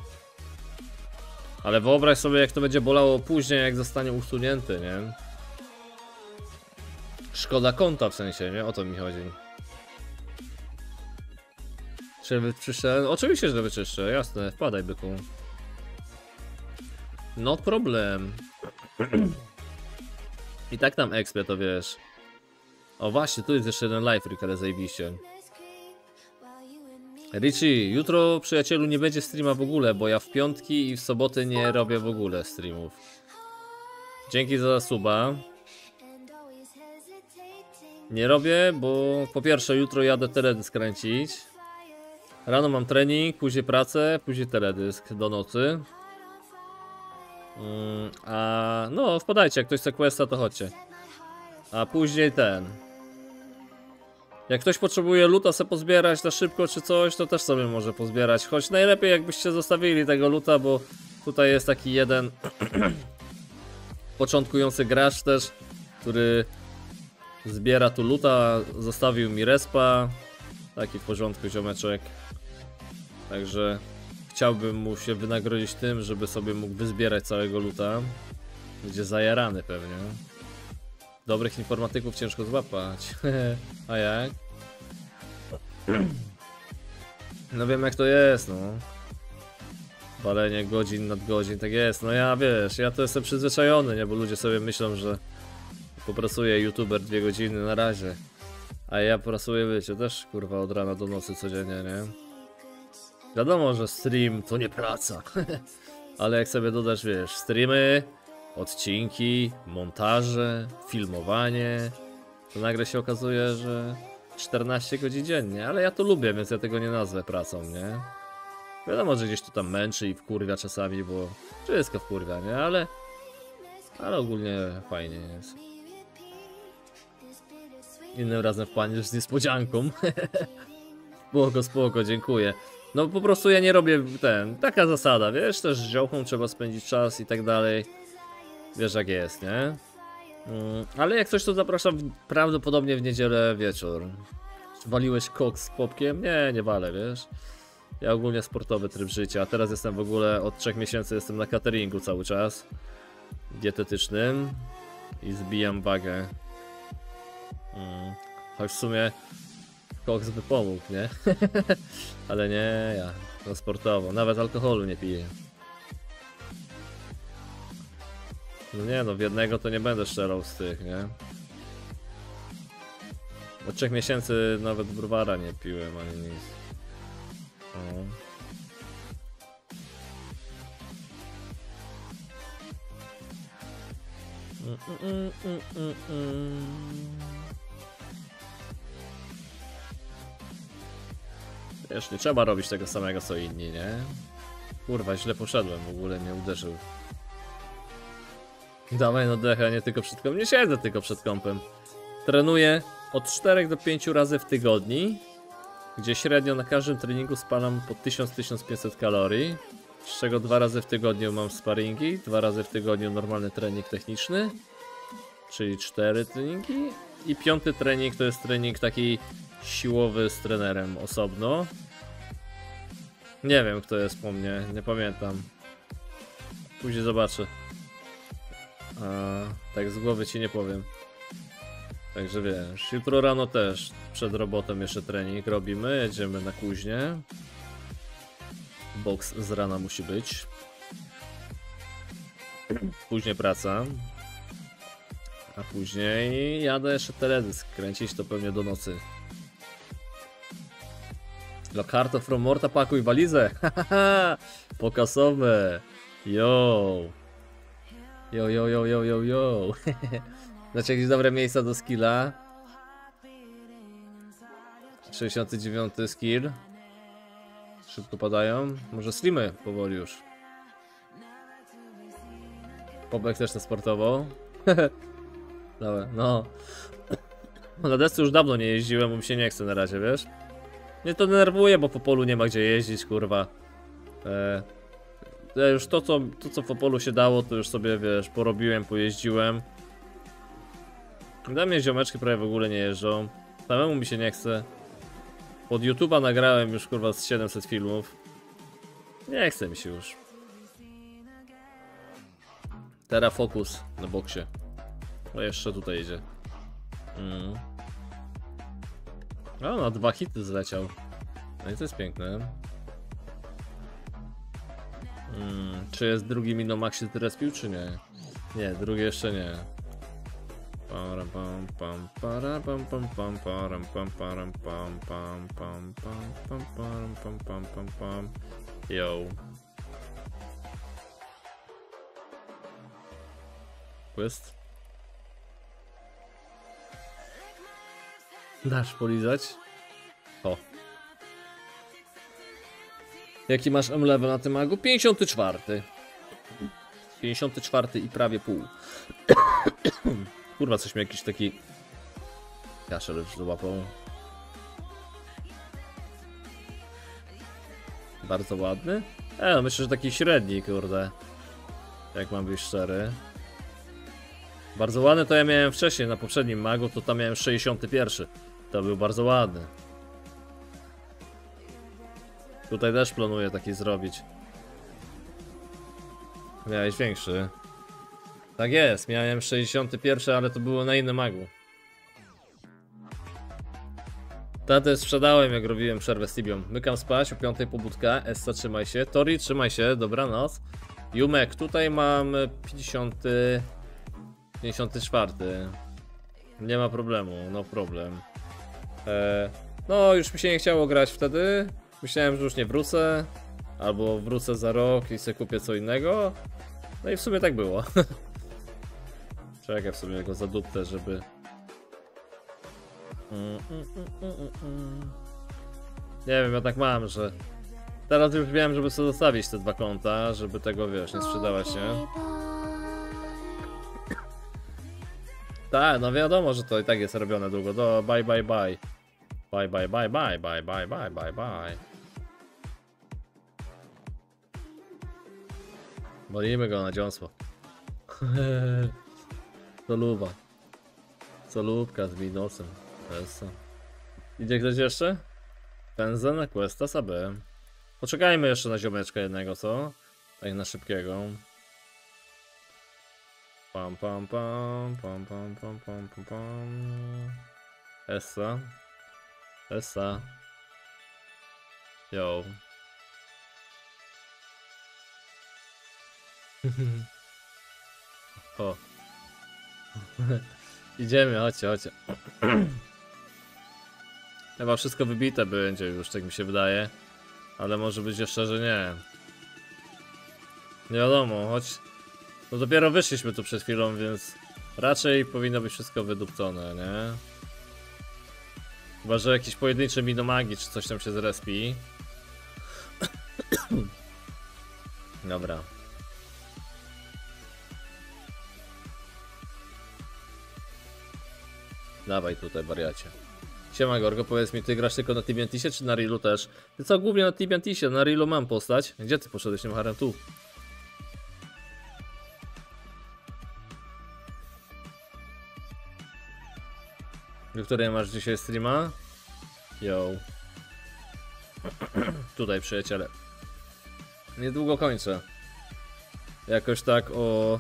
Ale wyobraź sobie, jak to będzie bolało później, jak zostanie usunięty, nie? Szkoda konta w sensie, nie? O to mi chodzi. Czy wyczyszczę? Oczywiście, że wyczyszczę, jasne, wpadaj, byku. No problem. I tak tam ekspę, to wiesz. O właśnie, tu jest jeszcze jeden live freak, ale zajebiście. Richie, jutro, przyjacielu, nie będzie streama w ogóle, bo ja w piątki i w soboty nie robię w ogóle streamów. Dzięki za suba. Nie robię, bo po pierwsze jutro jadę teledysk kręcić. Rano mam trening, później pracę, później teledysk do nocy. Mm, a no, wpadajcie, jak ktoś chce questa, to chodźcie. A później ten. Jak ktoś potrzebuje luta se pozbierać na szybko czy coś, to też sobie może pozbierać. Choć najlepiej jakbyście zostawili tego luta, bo tutaj jest taki jeden początkujący gracz też, który zbiera tu luta, zostawił mi respa. Taki w porządku ziomeczek. Także chciałbym mu się wynagrodzić tym, żeby sobie mógł wyzbierać całego luta. Będzie zajarany pewnie. Dobrych informatyków ciężko złapać. A jak? No wiem, jak to jest, no. Palenie godzin nad godzin, tak jest. No ja, wiesz, ja to jestem przyzwyczajony, nie? Bo ludzie sobie myślą, że popracuje youtuber dwie godziny na razie. A ja pracuję, wiecie, też kurwa od rana do nocy codziennie, nie? Wiadomo, że stream to nie praca. Ale jak sobie dodasz, wiesz, streamy, odcinki, montaże, filmowanie, to nagle się okazuje, że czternaście godzin dziennie. Ale ja to lubię, więc ja tego nie nazwę pracą, nie? Wiadomo, że gdzieś to tam męczy i wkurwia czasami, bo wszystko wkurwia, nie? Ale, ale ogólnie fajnie jest. Innym razem wpadniesz z niespodzianką. Spoko, spoko, dziękuję. No po prostu ja nie robię ten, taka zasada, wiesz, też z ziołką trzeba spędzić czas i tak dalej. Wiesz jak jest, nie? Mm, ale jak coś, to zapraszam prawdopodobnie w niedzielę wieczór. Czy waliłeś koks z popkiem? Nie, nie walę, wiesz. Ja ogólnie sportowy tryb życia, teraz jestem w ogóle od trzech miesięcy jestem na cateringu cały czas. Dietetycznym. I zbijam wagę. Mm, choć w sumie koks by pomógł, nie? Ale nie, ja no sportowo, nawet alkoholu nie piję. No nie no, w jednego to nie będę strzelał z tych, nie? Od trzech miesięcy nawet browara nie piłem, ani nic. No. Mm, mm, mm, mm, mm. Wiesz, nie trzeba robić tego samego co inni, nie? Kurwa, źle poszedłem, w ogóle mnie uderzył. Dawaj no dechę, nie tylko przed kompem, nie siedzę tylko przed kompem. Trenuję od czterech do pięciu razy w tygodniu, gdzie średnio na każdym treningu spalam po tysiąc do tysiąc pięciuset kalorii, z czego dwa razy w tygodniu mam sparingi, dwa razy w tygodniu normalny trening techniczny, czyli cztery treningi i piąty trening to jest trening taki siłowy z trenerem osobno. Nie wiem kto jest po mnie, nie pamiętam. Później zobaczę. A, tak z głowy ci nie powiem. Także wiesz, jutro rano też przed robotą jeszcze trening robimy, jedziemy na kuźnię. Boks z rana musi być. Później praca. A później jadę jeszcze teledysk kręcić, to pewnie do nocy. Locarto from Morta, pakuj walizę. Pokasowe. Yo. Yo, yo, yo, yo, yo, yo. Znaczy jakieś dobre miejsca do skilla. sześćdziesiąty dziewiąty skill. Szybko padają. Może slimy powoli już. Pobek też na sportową. Dobra, no. Na desce już dawno nie jeździłem, bo mi się nie chce na razie, wiesz? Mnie to denerwuje, bo po polu nie ma gdzie jeździć, kurwa. E Ja już to co, to co w Opolu się dało, to już sobie wiesz, porobiłem, pojeździłem. Dla mnie ziomeczki prawie w ogóle nie jeżdżą. Samemu mi się nie chce. Pod YouTube'a nagrałem już kurwa z siedemset filmów. Nie chce mi się już. Teraz fokus na boksie. O, jeszcze tutaj idzie. Mm. O, na dwa hity zleciał. No i to jest piękne. Hmm, czy jest drugi Minomax się teraz pił, czy nie? Nie, drugi jeszcze nie. Param pam pam param pam pam pam param pam param pam pam pam pam pam pam pam pam pam. Yo. Quest. Dasz polizać? O. Jaki masz M-level na tym magu? pięćdziesiąty czwarty. pięćdziesiąty czwarty i prawie pół. Kurwa, coś mi jakiś taki kaszel już złapał. Bardzo ładny? E, no myślę, że taki średni, kurde. Jak mam być szczery. Bardzo ładny to ja miałem wcześniej, na poprzednim magu, to tam miałem sześćdziesiąty pierwszy. To był bardzo ładny. Tutaj też planuję taki zrobić. Miałeś większy. Tak jest, miałem sześćdziesiąty pierwszy, ale to było na innym magu. Tatę sprzedałem, jak robiłem przerwę z Tibią. Mykam spać, o piątej pobudka. Essa, trzymaj się. Tori, trzymaj się, dobranoc. Jumek, tutaj mam pięćdziesiąty... pięćdziesiąty czwarty. Nie ma problemu, no problem. Eee, no, już mi się nie chciało grać wtedy. Myślałem, że już nie wrócę. Albo wrócę za rok i sobie kupię co innego. No i w sumie tak było. Czekaj, w sumie go zaduptę, żeby... Mm, mm, mm, mm, mm. Nie wiem, ja tak mam, że... Teraz już wiem, żeby sobie zostawić te dwa konta, żeby tego, wiesz, nie sprzedawać, nie? Tak, no wiadomo, że to i tak jest robione długo. Do bye, bye, bye. Bye, bye, bye, bye, bye, bye, bye, bye, bye. Bolimy go na dziąsło. Co luba. Co lubka z winosem. Idzie ktoś jeszcze? Pędzę na questa S A B. Poczekajmy jeszcze na ziomeczka jednego, co? Tak na szybkiego. Pam pam pam pam pam pam pam pam pam. Essa. Essa. Yo. O. Idziemy, chodźcie, chodźcie. Chyba wszystko wybite będzie już, tak mi się wydaje. Ale może być jeszcze, że nie. Nie wiadomo, choć... No dopiero wyszliśmy tu przed chwilą, więc... Raczej powinno być wszystko wydupcone, nie? Chyba, że jakieś pojedyncze minomagi czy coś tam się zrespi. Dobra. Dawaj tutaj, wariacie. Siema Gorgo, powiedz mi, ty grasz tylko na Tibiantisie czy na Reelu też? Ty co, głównie na Tibiantisie, na Reelu mam postać. Gdzie ty poszedłeś tym harem? Tu. Do której masz dzisiaj streama? Yo. Tutaj, przyjaciele. Niedługo kończę. Jakoś tak o...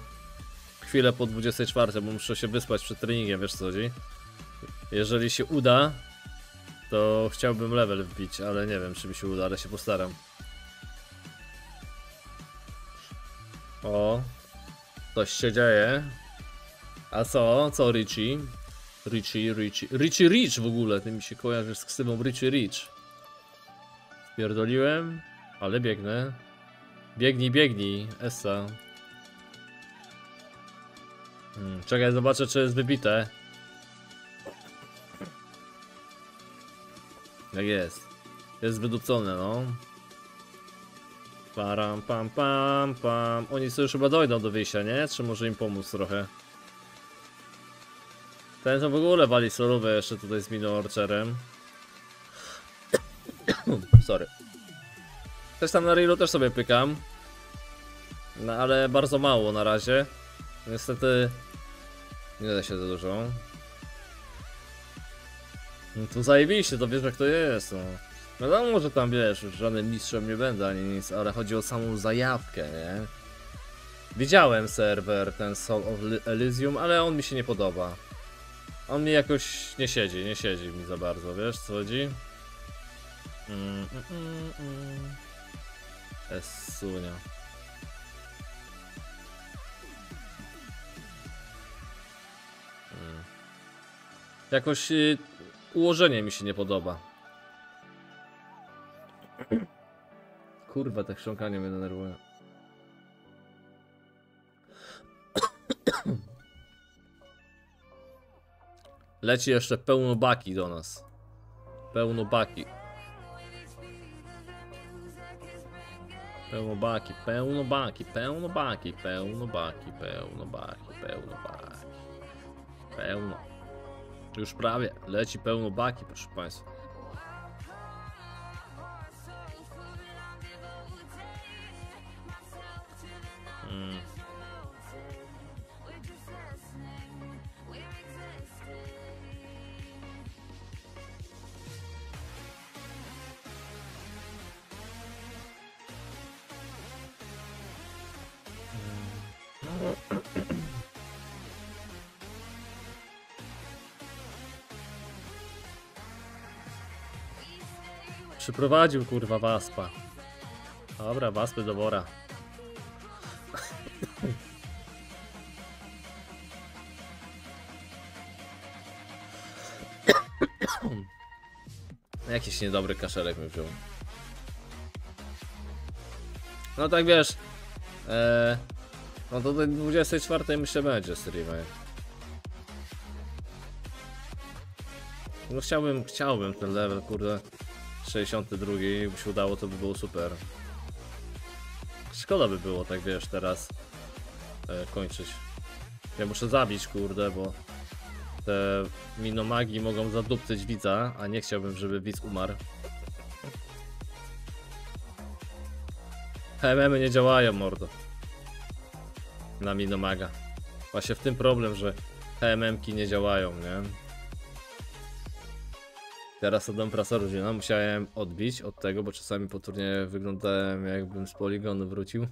chwilę po dwudziestej czwartej, bo muszę się wyspać przed treningiem, wiesz co chodzi. Jeżeli się uda, to chciałbym level wbić, ale nie wiem, czy mi się uda, ale się postaram. O, coś się dzieje. A co? Co Richie? Richie, Richie, Richie Rich w ogóle, ty mi się kojarzysz z ksywą Richie Rich. Spierdoliłem, ale biegnę. Biegnij, biegnij, Essa. Hmm, czekaj, zobaczę, czy jest wybite. Jak jest. Jest wydupcone, no. Param, pam, pam, pam. Oni sobie już chyba dojdą do wyjścia, nie? Czy może im pomóc trochę? Ten to w ogóle wali solówę jeszcze tutaj z Mino Orcherem. Sorry. Też tam na Reelu też sobie pykam. No, ale bardzo mało na razie. Niestety... nie da się za dużo. No to zajebiście, to wiesz jak to jest, no. Wiadomo, że tam wiesz, już żadnym mistrzem nie będę ani nic, ale chodzi o samą zajawkę, nie? Widziałem serwer, ten Soul of Elysium, ale on mi się nie podoba. On mi jakoś nie siedzi, nie siedzi mi za bardzo, wiesz co chodzi? Mm, mm, mm, mm. Esunia. Mm. Jakoś y, ułożenie mi się nie podoba. Kurwa, te chrząkanie mnie denerwuje. Leci jeszcze pełno baki do nas. Pełno baki. Pełno baki, pełno baki, pełno baki, pełno baki, pełno baki, pełno baki. Pełno. Już prawie. Leci pełno baki, proszę państwa. Mm. Przyprowadził kurwa waspa. Dobra, waspy do wora. Jakiś niedobry kaszelek mi wziął. No tak wiesz. Ee, no to do dwudziestej czwartej myślę będzie streamaj. No chciałbym, chciałbym ten level kurde sześćdziesiąty drugi, by się udało, to by było super. Szkoda by było tak wiesz teraz e, kończyć. Ja muszę zabić kurde, bo te minomagi mogą zadupcyć widza, a nie chciałbym, żeby widz umarł. H M M-y nie działają, mordo. Na minomaga. Właśnie w tym problem, że H M M-ki nie działają, nie? Teraz oddam prasa rodzina. Musiałem odbić od tego, bo czasami po turnieju wyglądałem jakbym z poligonu wrócił.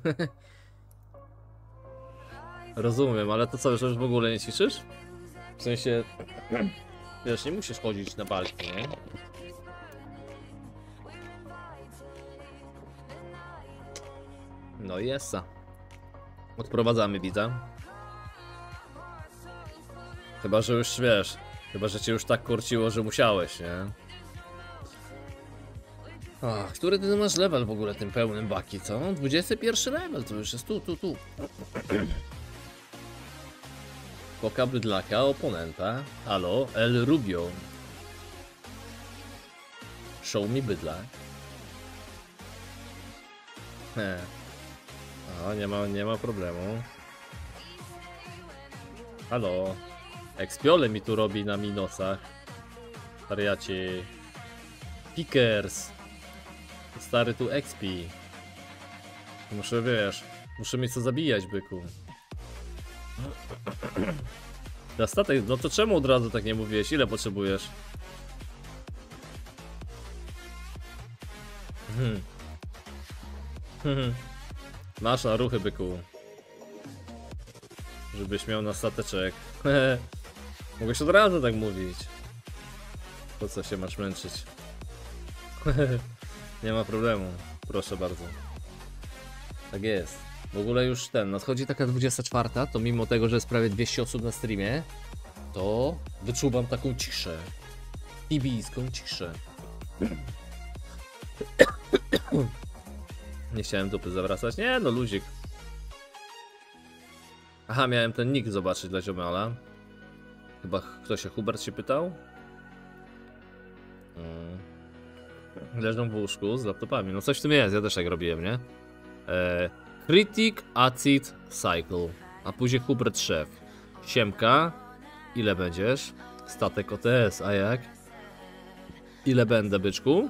Rozumiem, ale to co, już w ogóle nie ćwiczysz? W sensie, wiesz, nie musisz chodzić na walki, nie? No i jessa. Odprowadzamy widza. Chyba, że już wiesz, chyba, że cię już tak korciło, że musiałeś, nie? Ach, który ty masz level w ogóle tym pełnym baki, co? dwudziesty pierwszy level, to już jest tu, tu, tu. Poka brydlaka, oponenta, halo, El Rubio. Show mi bydlak. He. O, nie ma, nie ma problemu. Halo. Expiole mi tu robi na minusach. Wariaci. Pickers. Stary tu expi. Muszę, wiesz, muszę mieć co zabijać, byku. Na statek, no to czemu od razu tak nie mówiłeś? Ile potrzebujesz? Hmm. Hmm. Masz na ruchy, byku. Żebyś miał na stateczek. Mogłeś od razu tak mówić. Po co się masz męczyć? Nie ma problemu. Proszę bardzo. Tak jest. W ogóle już ten, nadchodzi taka dwudziesta czwarta, to mimo tego, że jest prawie dwieście osób na streamie, to wyczuwam taką ciszę. Tibijską ciszę. Nie chciałem dupy zawracać. Nie no, luzik. Aha, miałem ten nick zobaczyć dla ziomala. Chyba ktoś się, Hubert się pytał? Hmm. Leżą w łóżku z laptopami. No coś w tym jest, ja też tak robiłem, nie? Eee... Critic, Acid, Cycle. A później Hubert Szef. Siemka. Ile będziesz? Statek O T S, a jak? Ile będę, byczku?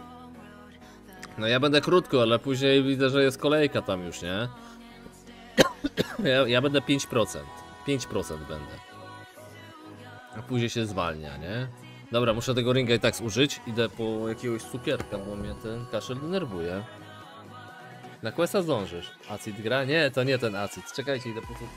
No ja będę krótko, ale później widzę, że jest kolejka tam już, nie? Ja, ja będę pięć procent. pięć procent będę. A później się zwalnia, nie? Dobra, muszę tego ringa i tak zużyć. Idę po jakiegoś cukierka, bo mnie ten kaszel denerwuje. Na questa zdążysz. Acid gra? Nie, to nie ten Acid. Czekajcie, idę po prostu.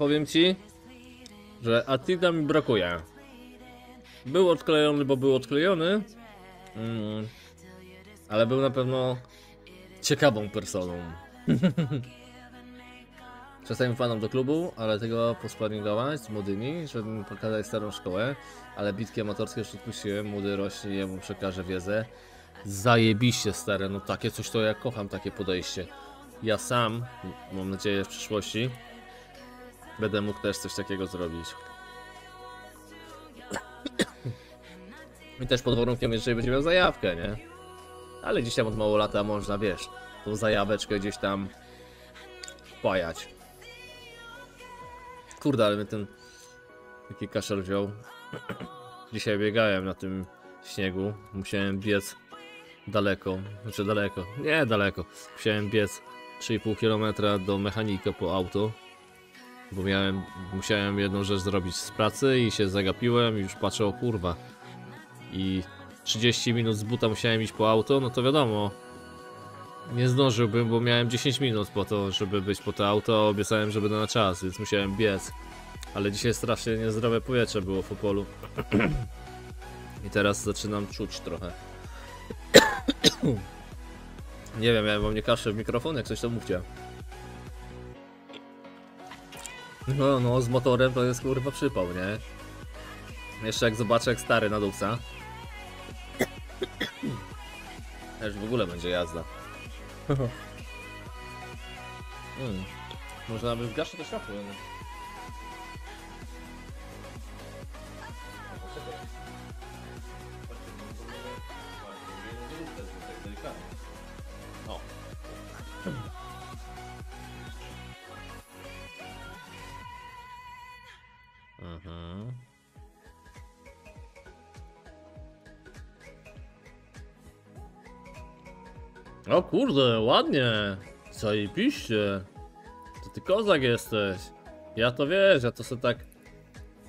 powiem ci, że Attila mi brakuje. Był odklejony, bo był odklejony, mm, ale był na pewno ciekawą personą. Czasami fanom do klubu, ale tego posparingować z młodymi, żeby pokazać starą szkołę, ale bitki amatorskie już odpuściłem, młody rośnie, jemu przekaże wiedzę. Zajebiście stare, no takie coś to ja kocham, takie podejście. Ja sam, mam nadzieję w przyszłości, będę mógł też coś takiego zrobić. I też pod warunkiem, jeżeli będzie miał zajawkę, nie? Ale dzisiaj od mało lata można, wiesz, tą zajaweczkę gdzieś tam wpajać. Kurde, ale mnie ten taki kaszel wziął. Dzisiaj biegałem na tym śniegu, musiałem biec daleko, znaczy daleko, nie daleko, musiałem biec trzy i pół kilometra do mechanika po auto, bo miałem, musiałem jedną rzecz zrobić z pracy i się zagapiłem i już patrzę, o kurwa, i trzydzieści minut z buta musiałem iść po auto, no to wiadomo, nie zdążyłbym, bo miałem dziesięć minut po to, żeby być po to auto, obiecałem, że będę na czas, więc musiałem biec, ale dzisiaj strasznie niezdrowe powietrze było w Opolu i teraz zaczynam czuć trochę. Nie wiem, ja mam nie kaszę w mikrofon, jak coś to mówcie. No, no, z motorem to jest kurwa przypał, nie? Jeszcze jak zobaczę, jak stary na dupca. Też w ogóle będzie jazda. Hmm. Może nawet zgaszę te światło. O kurde, ładnie, zajebiście, to ty kozak jesteś, ja to wiesz, ja to sobie tak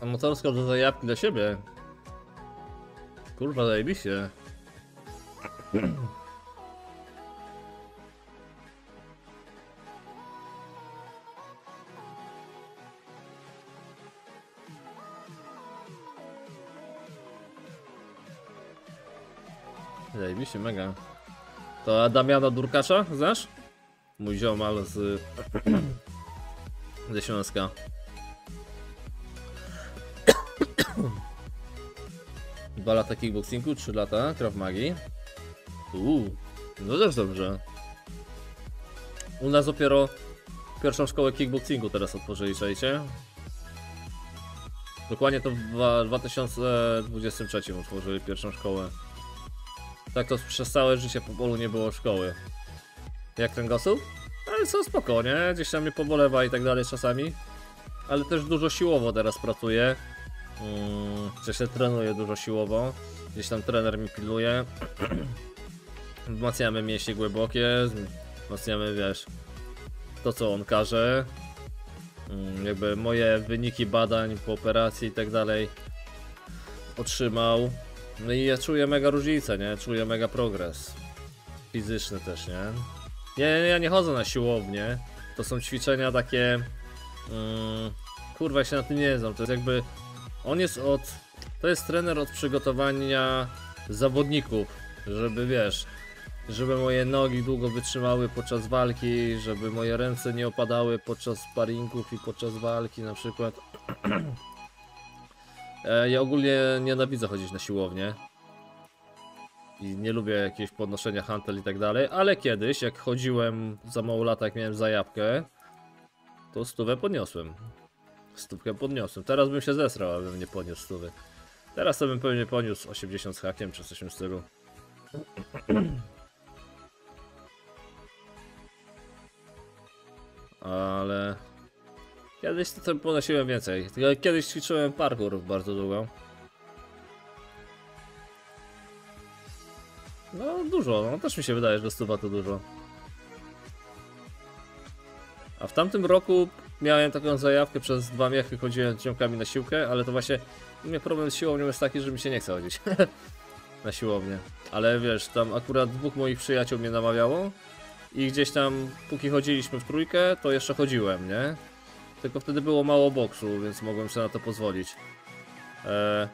amatorsko do zajawki dla siebie, kurwa zajebiście. Zajebiście, mega. To Damiana Durkasza, znasz? Mój ziomal z... ze Śląska. Dwa lata kickboxingu, trzy lata Krav Magi. Uuu, no też dobrze. U nas dopiero pierwszą szkołę kickboxingu teraz otworzyli, czajcie. Dokładnie to w dwa tysiące dwudziestym trzecim otworzyli pierwszą szkołę. Tak to przez całe życie po Polu nie było szkoły. Jak kręgosłup? Ale są spoko, nie? Gdzieś tam mnie pobolewa i tak dalej czasami. Ale też dużo siłowo teraz pracuję. Hmm, gdzieś się trenuję dużo siłowo. Gdzieś tam trener mi pilnuje. Wzmacniamy mięśnie głębokie. Wzmacniamy, wiesz, to co on każe. Hmm, jakby moje wyniki badań po operacji i tak dalej otrzymał. No i ja czuję mega różnicę, nie? Czuję mega progres. Fizyczny też, nie? Ja, ja nie chodzę na siłownię. To są ćwiczenia takie... Mm, kurwa, się na tym nie znam. To jest jakby... On jest od... To jest trener od przygotowania zawodników. Żeby, wiesz... Żeby moje nogi długo wytrzymały podczas walki. Żeby moje ręce nie opadały podczas sparingów i podczas walki na przykład. Ja ogólnie nienawidzę chodzić na siłownię i nie lubię jakiegoś podnoszenia hantel i tak dalej, ale kiedyś jak chodziłem za mało lat, jak miałem zajawkę, to stówę podniosłem. Stówkę podniosłem, teraz bym się zesrał, abym nie podniósł stówy. Teraz to bym pewnie poniósł osiemdziesiąt z hakiem czy coś w tym stylu. Ale... Kiedyś to ponosiłem więcej. Kiedyś ćwiczyłem parkour bardzo długo. No dużo, no też mi się wydaje, że stuwa to dużo. A w tamtym roku miałem taką zajawkę, przez dwa miechy chodziłem z ziomkami na siłkę, ale to właśnie... U mnie problem z siłownią jest taki, że mi się nie chce chodzić na siłownię. Ale wiesz, tam akurat dwóch moich przyjaciół mnie namawiało i gdzieś tam, póki chodziliśmy w trójkę, to jeszcze chodziłem, nie? Tylko wtedy było mało boksu, więc mogłem sobie na to pozwolić. Eee,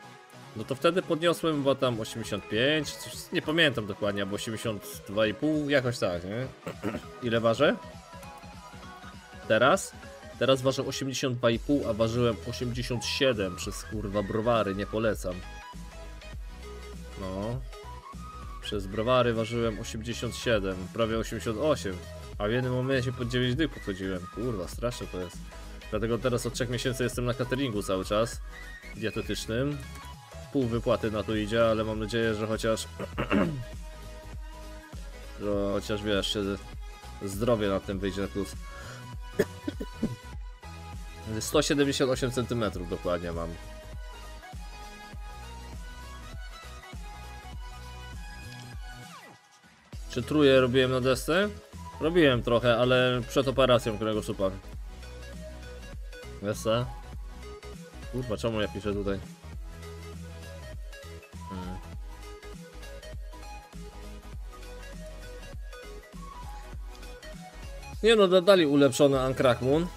no to wtedy podniosłem chyba tam osiemdziesiąt pięć, coś, nie pamiętam dokładnie, albo osiemdziesiąt dwa i pół, jakoś tak, nie? Ile ważę? Teraz? Teraz ważę osiemdziesiąt dwa i pół, a ważyłem osiemdziesiąt siedem przez kurwa browary, nie polecam. No. Przez browary ważyłem osiemdziesiąt siedem, prawie osiemdziesiąt osiem. A w jednym momencie pod dziewięć dych podchodziłem. Kurwa, straszne to jest. Dlatego teraz od trzech miesięcy jestem na cateringu cały czas. Dietetycznym. Pół wypłaty na to idzie, ale mam nadzieję, że chociaż... że chociaż wiesz, zdrowie na tym wyjdzie na plus. sto siedemdziesiąt osiem centymetrów dokładnie mam. Czy truje robiłem na desce? Robiłem trochę, ale przed operacją kręgosłupa. Wesa? Kurwa, czemu ja piszę tutaj? Hmm. Nie no, dodali ulepszony Ankrak Moon.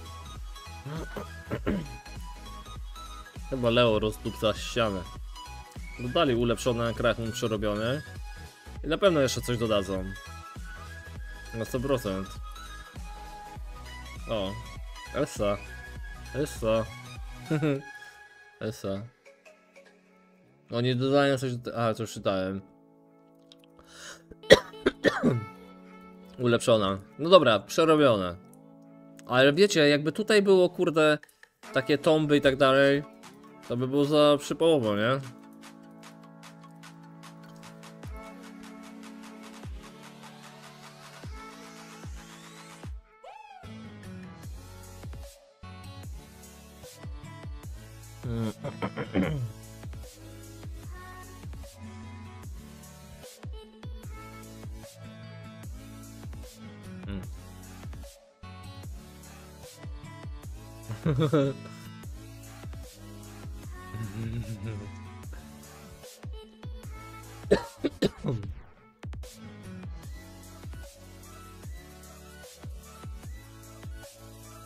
Chyba Leo rozdupca ścianę. Dodali ulepszony Ankrak Moon przerobiony. I na pewno jeszcze coś dodadzą. Na sto procent. O, Elsa. Elsa. Elsa. No nie dodaję coś... A, to już czytałem. Ulepszona. No dobra, przerobione. Ale wiecie, jakby tutaj było, kurde, takie tomby i tak dalej, to by było za przypałowo, nie?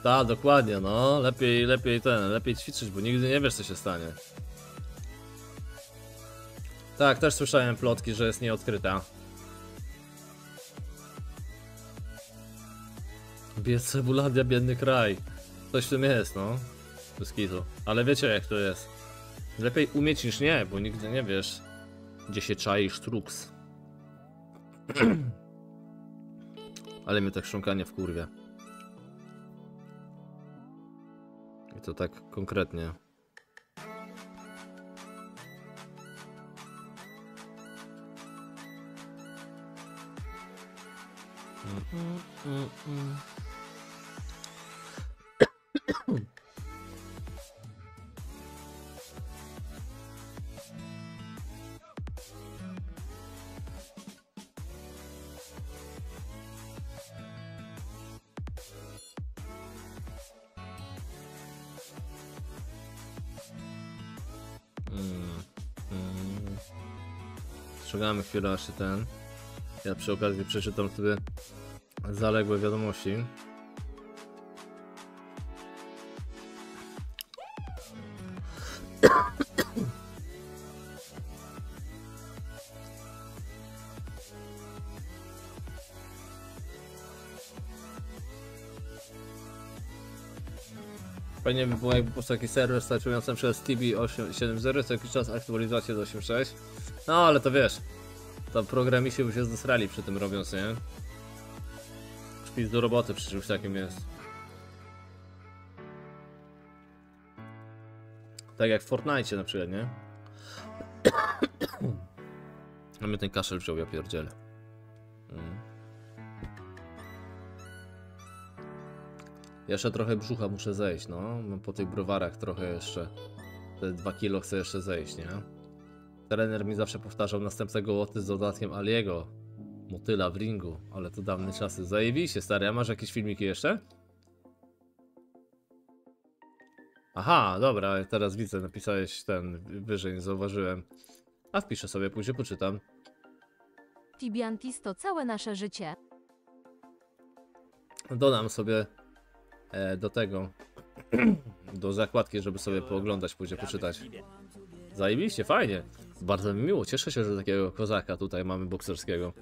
Tak, dokładnie, no. Lepiej, lepiej ten, lepiej ćwiczyć, bo nigdy nie wiesz, co się stanie. Tak, też słyszałem plotki, że jest nieodkryta. Biecebulandia, biedny kraj. Coś w tym jest, no. Bez kitu. Ale wiecie, jak to jest. Lepiej umieć niż nie, bo nigdy nie wiesz, gdzie się czai sztruks. Ale mnie tak sząkanie wkurwia. I to tak konkretnie. Mm, mm, mm. Czekamy chwilę, aż się ten... Ja przy okazji przeczytam sobie zaległe wiadomości. Fajnie by było, jakby po prostu taki serwer starczający przez T B osiem siedem zero, co jakiś czas aktualizację do osiem sześć. No ale to wiesz, to programiści by się zesrali przy tym robiąc, nie? Szpic do roboty przy czymś takim jest. Tak jak w Fortnite na przykład, nie? A mnie ten kaszel wziął, ja pierdzielę. Mm. Jeszcze trochę brzucha muszę zejść, no. Mam po tych browarach trochę jeszcze. Te dwa kilo chcę jeszcze zejść, nie? Trener mi zawsze powtarzał następnego łoty z dodatkiem Aliego. Motyla w ringu, ale to dawne czasy. Zajebiście, stary, a masz jakieś filmiki jeszcze? Aha, dobra, teraz widzę, napisałeś ten wyżej, nie zauważyłem. A wpiszę sobie, później poczytam. Tibiantis to całe nasze życie. Dodam sobie e, do tego do zakładki, żeby sobie pooglądać, później poczytać. Zajebiście, fajnie. Bardzo mi miło, cieszę się, że takiego kozaka tutaj mamy bokserskiego.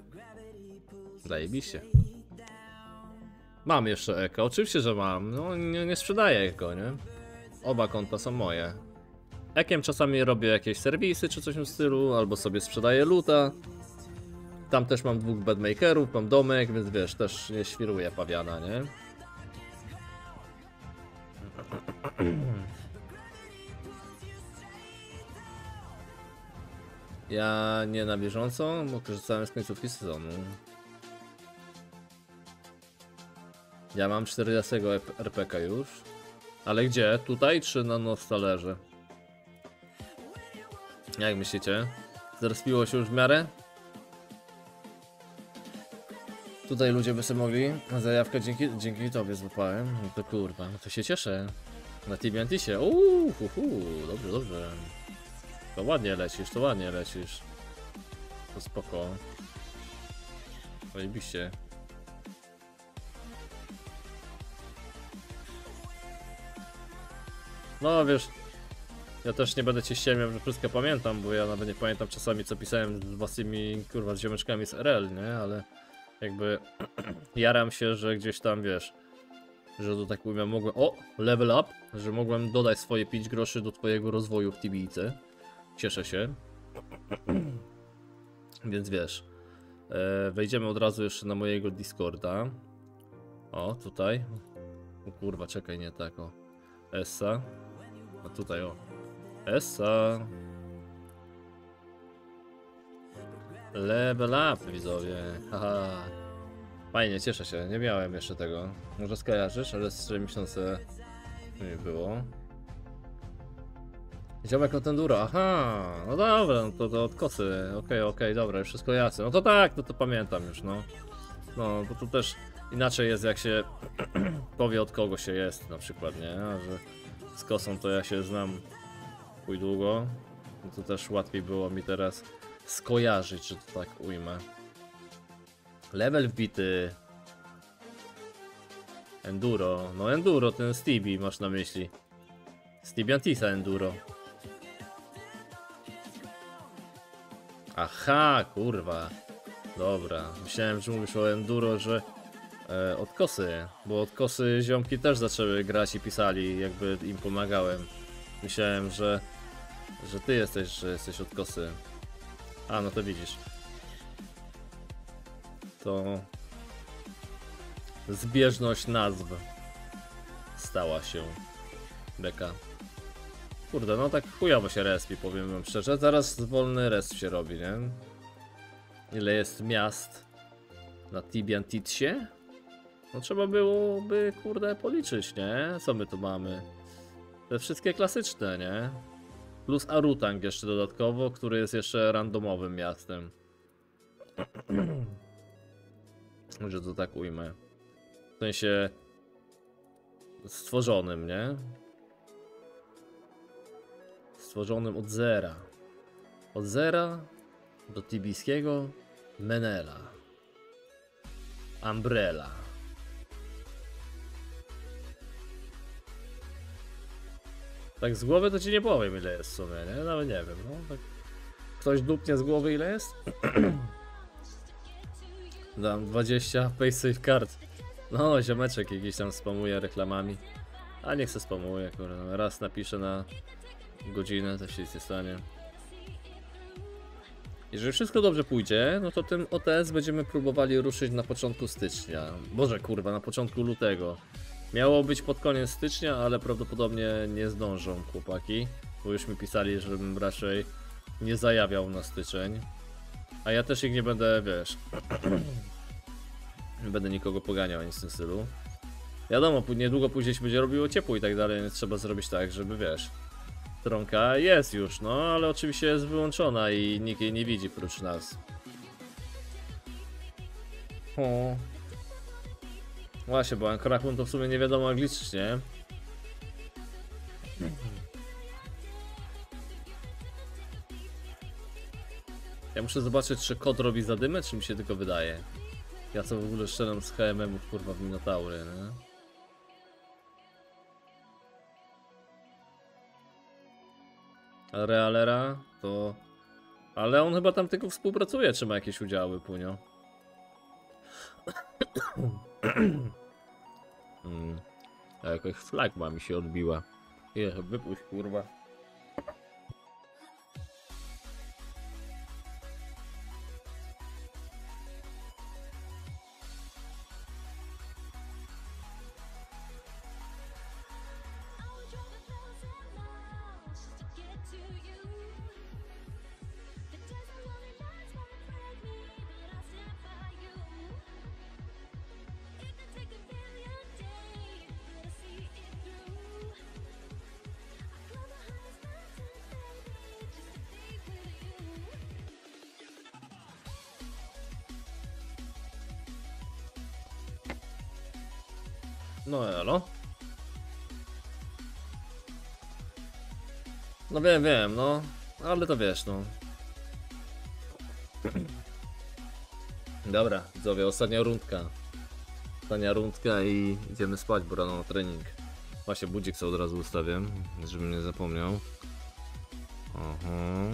Zajebiście. Mam jeszcze eko, oczywiście, że mam. No, nie, nie sprzedaję eko, nie? Oba konta są moje. Ekiem czasami robię jakieś serwisy czy coś w stylu, albo sobie sprzedaję luta. Tam też mam dwóch bedmakerów, mam domek, więc wiesz, też nie świruję pawiana, nie? Ja nie na bieżąco, bo korzystałem z końcówki sezonu. Ja mam czterdziestego R P K już. Ale gdzie? Tutaj czy na Nostalerze? Jak myślicie? Zrespiło się już w miarę? Tutaj ludzie by sobie mogli zajawkę dzięki, dzięki tobie złapałem. No to kurwa, no to się cieszę. Na Tibiantisie. Uuu, hu, hu, dobrze, dobrze. To ładnie lecisz, to ładnie lecisz. To spoko. Ojebiście. No wiesz, ja też nie będę cię ściemiał, że wszystko pamiętam, bo ja nawet nie pamiętam czasami, co pisałem z własnymi, kurwa, z ziomeczkami z R L, nie? Ale jakby jaram się, że gdzieś tam, wiesz, że to tak powiem, mogłem, o, level up, że mogłem dodać swoje pięć groszy do twojego rozwoju w Tibijce. Cieszę się. Więc wiesz, wejdziemy od razu jeszcze na mojego Discorda. O, tutaj. O kurwa, czekaj, nie tak, o. Essa. A tutaj, o. Essa. Level up, widzowie. Haha. Fajnie, cieszę się. Nie miałem jeszcze tego. Może skojarzysz, ale z trzy miesiące nie było. Ziomek Notendura. Aha. No dobra, no to, to od kocy. Okej, okay, okej, okay, dobra, już wszystko jasne. No to tak, no to pamiętam już, no. No, bo to też inaczej jest, jak się powie, od kogo się jest, na przykład, nie? A że z kosą to ja się znam chuj długo. No to też łatwiej było mi teraz skojarzyć, że to tak ujmę. Level wbity. Enduro. No enduro, ten Stevie masz na myśli. Steviantisa enduro. Aha, kurwa. Dobra, myślałem, że mówisz o enduro, że e, od kosy. Bo od kosy ziomki też zaczęły grać i pisali, jakby im pomagałem. Myślałem, że, że ty jesteś, że jesteś od kosy. A, no to widzisz. To zbieżność nazw stała się beka. Kurde, no tak chujowo się respi, powiem wam szczerze. Zaraz wolny resp się robi, nie? Ile jest miast na Tibiantisie? No trzeba byłoby, kurde, policzyć, nie? Co my tu mamy? Te wszystkie klasyczne, nie? Plus Arutang jeszcze dodatkowo, który jest jeszcze randomowym miastem. Że to tak ujmę. W sensie stworzonym, nie? Stworzonym od zera. Od zera do tibijskiego Menela. Umbrella. Tak z głowy to ci nie powiem, ile jest w sumie, nie? Nawet nie wiem, no tak. Ktoś dupnie z głowy, ile jest? Dam dwadzieścia paysafe card. No, ziomeczek jakiś tam spamuje reklamami. A niech se spamuje, kurwa. Raz napiszę na godzinę, to się nic nie stanie. Jeżeli wszystko dobrze pójdzie, no to tym O T S będziemy próbowali ruszyć na początku stycznia. Boże, kurwa, na początku lutego. Miało być pod koniec stycznia, ale prawdopodobnie nie zdążą chłopaki. Bo już mi pisali, żebym raczej nie zajawiał na styczeń. A ja też ich nie będę, wiesz, nie będę nikogo poganiał ani z tym stylu. Wiadomo, niedługo później się będzie robiło ciepło i tak dalej, więc trzeba zrobić tak, żeby, wiesz, stronka jest już, no, ale oczywiście jest wyłączona i nikt jej nie widzi prócz nas. O. Właśnie, bo Anchoracum to w sumie nie wiadomo anglicznie. Ja muszę zobaczyć, czy kod robi zadymę, czy mi się tylko wydaje. Ja co w ogóle strzelam z H M M-ów, kurwa, w Minotaury, nie? Realera, to... Ale on chyba tam tylko współpracuje, czy ma jakieś udziały, punio. Hmm. A jakoś flagma mi się odbiła. Jech, wypuść, kurwa. No elo. No wiem, wiem, no. Ale to wiesz, no. Dobra, widzowie, ostatnia rundka. Ostatnia rundka i idziemy spać, bo rano na trening. Właśnie budzik sobie od razu ustawiam, żebym nie zapomniał. Aha.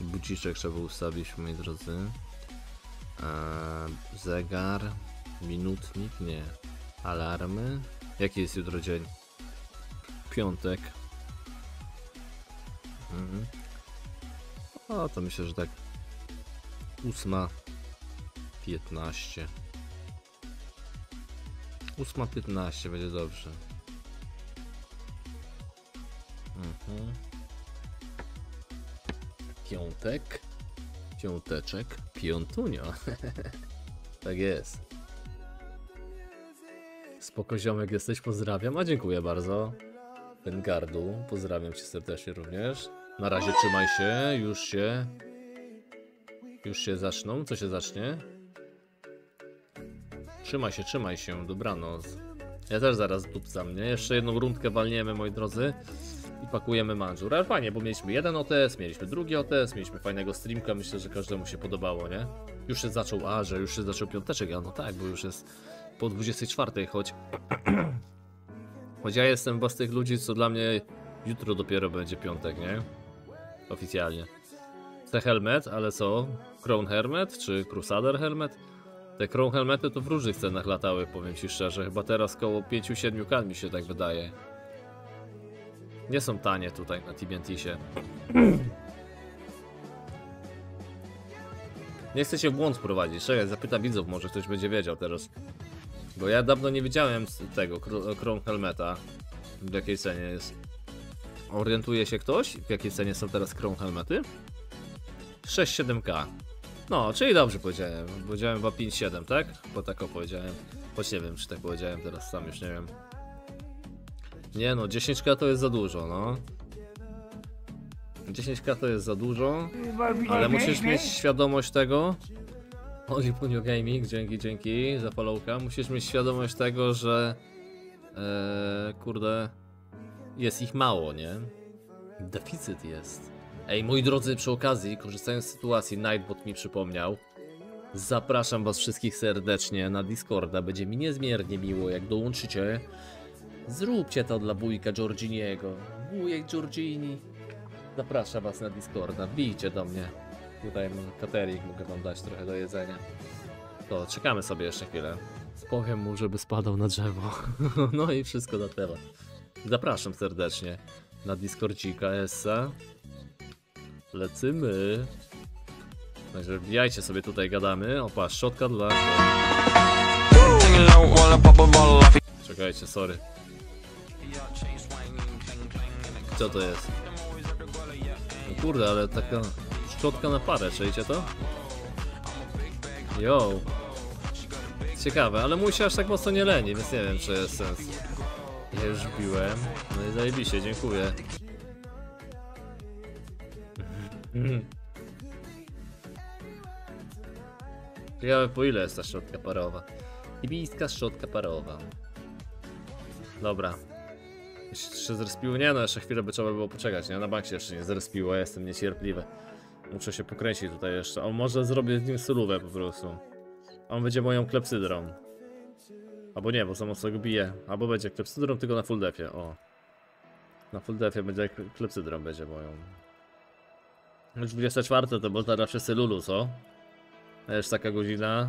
Budziczek trzeba ustawić, moi drodzy. Eee, zegar. Minutnik, nie. Alarmy. Jaki jest jutro dzień? Piątek. Mhm. O, to myślę, że tak ósma piętnaście. ósma piętnaście będzie dobrze. Mhm. Piątek. Piąteczek. Piątunio. Tak jest. Spoko ziomek jesteś, pozdrawiam, a dziękuję bardzo. Ten gardu, pozdrawiam cię serdecznie również. Na razie trzymaj się, już się... Już się zaczną, co się zacznie? Trzymaj się, trzymaj się, dobranoc. Ja też zaraz dupcam, nie? Jeszcze jedną rundkę walniemy, moi drodzy. I pakujemy manżur, ale fajnie, bo mieliśmy jeden O T S, mieliśmy drugi O T S, mieliśmy fajnego streamka, myślę, że każdemu się podobało, nie? Już się zaczął, a że już się zaczął piąteczek, a no tak, bo już jest... Po dwudziestej czwartej, choć... choć ja jestem chyba z tych ludzi, co dla mnie jutro dopiero będzie piątek, nie? Oficjalnie. Te helmet, ale co? Crown Helmet czy Crusader Helmet? Te Crown Helmety to w różnych cenach latały, powiem ci szczerze. Chyba teraz koło pięć siedem K mi się tak wydaje. Nie są tanie tutaj na T B N T-sie. Nie chcę się w błąd prowadzić. Czekaj, zapytam widzów, może ktoś będzie wiedział teraz. Bo ja dawno nie widziałem tego Crown Helmeta. W jakiej cenie jest? Orientuje się ktoś? W jakiej cenie są teraz Crown Helmety? sześć siedem K. No, czyli dobrze powiedziałem. Powiedziałem chyba pięć siedem, tak? Bo tak opowiedziałem. Choć nie wiem, czy tak powiedziałem teraz sam, już nie wiem. Nie no, dziesięć K to jest za dużo, no. dziesięć K to jest za dużo, ale musisz mieć świadomość tego. Oli Punio Gaming, dzięki, dzięki za followka. Musisz mieć świadomość tego, że e, kurde, jest ich mało, nie? Deficyt jest. Ej, moi drodzy, przy okazji, korzystając z sytuacji, Nightbot mi przypomniał. Zapraszam was wszystkich serdecznie na Discorda, będzie mi niezmiernie miło, jak dołączycie. Zróbcie to dla wujka Giorginiego. Wujek Giorgini. Zapraszam was na Discorda, bijcie do mnie. Tutaj catering mogę wam dać trochę do jedzenia. To czekamy sobie jeszcze chwilę. Powiem mu, żeby spadał na drzewo. No i wszystko na temat. Zapraszam serdecznie na Discordcika Essa. Lecymy. Także wbijajcie sobie tutaj, gadamy. Opa, szczotka dla... Czekajcie, sorry. Co to jest? No kurde, ale taka... Szczotka na parę, czyjcie to? Yo. Ciekawe, ale mój się aż tak mocno nie leni, więc nie wiem, czy jest sens. Ja już biłem. No i zajebiście, dziękuję. Ciekawe, po ile jest ta szczotka parowa? Libijska szczotka parowa. Dobra. Jeśli się zrespiło, nie no, jeszcze chwilę by trzeba było poczekać, nie? Na bank się jeszcze nie zrespiło, ja jestem niecierpliwy. Muszę się pokręcić tutaj jeszcze. O, może zrobię z nim solówę po prostu. On będzie moją klepsydrą. Albo nie, bo samo sobie go bije. Albo będzie klepsydrą, tylko na full defie. O. Na full defie będzie klepsydrą będzie moją. Już dwudziesta czwarta to można na wszyscy lulu, co? Też taka godzina.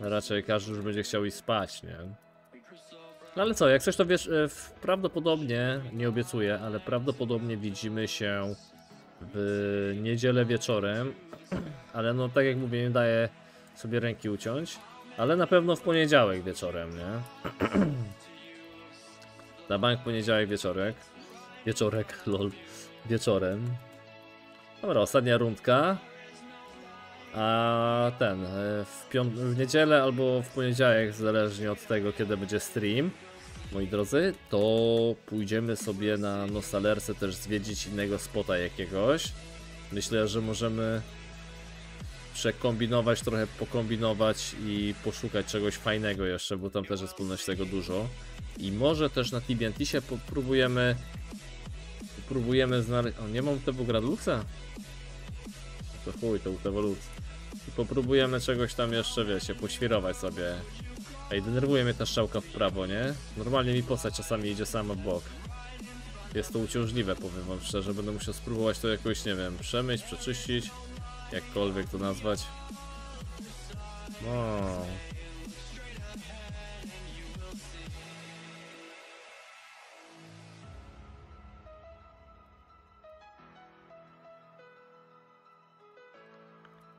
Raczej każdy już będzie chciał iść spać, nie? No ale co, jak coś to wiesz, prawdopodobnie, nie obiecuję, ale prawdopodobnie widzimy się w niedzielę wieczorem. Ale no tak jak mówię, nie daję sobie ręki uciąć. Ale na pewno w poniedziałek wieczorem, nie? Na bank poniedziałek wieczorek. Wieczorek, lol. Wieczorem. Dobra, ostatnia rundka. A ten, w, w niedzielę albo w poniedziałek, zależnie od tego kiedy będzie stream, moi drodzy, to pójdziemy sobie na Nostalerce też zwiedzić innego spota jakiegoś. Myślę, że możemy przekombinować, trochę pokombinować i poszukać czegoś fajnego jeszcze, bo tam też jest wspólność tego dużo. I może też na Tibiantisie popróbujemy Próbujemy znaleźć... O, nie mam tego Gradluxa? To chuj, to utewoluc. I popróbujemy czegoś tam jeszcze, wiecie, poświrować sobie. Ej, denerwuje mnie ta strzałka w prawo, nie? Normalnie mi postać czasami idzie sama w bok. Jest to uciążliwe, powiem wam szczerze. Będę musiał spróbować to jakoś, nie wiem, przemyć, przeczyścić. Jakkolwiek to nazwać. No.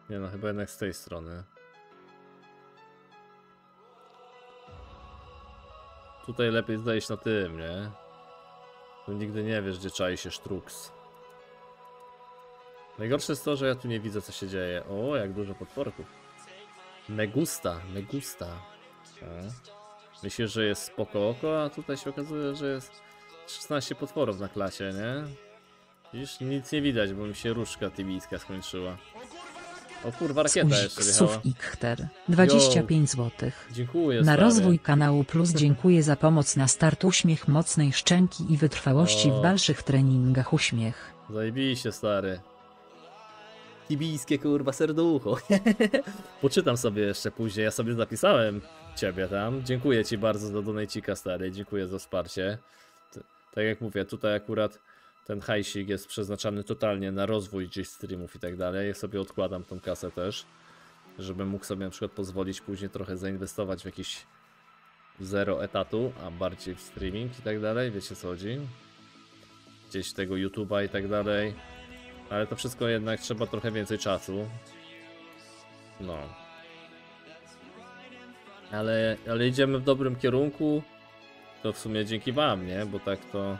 Nie no, chyba jednak z tej strony. Tutaj lepiej zdaje się na tym, nie? Tu nigdy nie wiesz, gdzie czai się sztruks. Najgorsze jest to, że ja tu nie widzę, co się dzieje. O, jak dużo potworków. Negusta, negusta. Myślisz, że jest spoko oko, a tutaj się okazuje, że jest szesnaście potworów na klasie, nie? Widzisz, nic nie widać, bo mi się różdżka tibijska skończyła. O kurwa, rakieta jeszcze wjechała. dwadzieścia pięć złotych. Dziękuję. Na rozwój kanału Plus dziękuję za pomoc na start. Uśmiech mocnej szczęki i wytrwałości o. w dalszych treningach. Uśmiech. Zajebiście, stary. Tibijskie kurwa serducho. Poczytam sobie jeszcze później. Ja sobie zapisałem ciebie tam. Dziękuję ci bardzo za donejcika, stary. Dziękuję za wsparcie. Tak jak mówię, tutaj akurat ten hajsik jest przeznaczany totalnie na rozwój gdzieś streamów i tak dalej. Ja sobie odkładam tą kasę też, żebym mógł sobie na przykład pozwolić później trochę zainwestować w jakiś zero etatu, a bardziej w streaming i tak dalej. Wiecie co chodzi? Gdzieś tego YouTube'a i tak dalej. Ale to wszystko jednak trzeba trochę więcej czasu. No. Ale, ale idziemy w dobrym kierunku. To w sumie dzięki wam, nie? Bo tak to...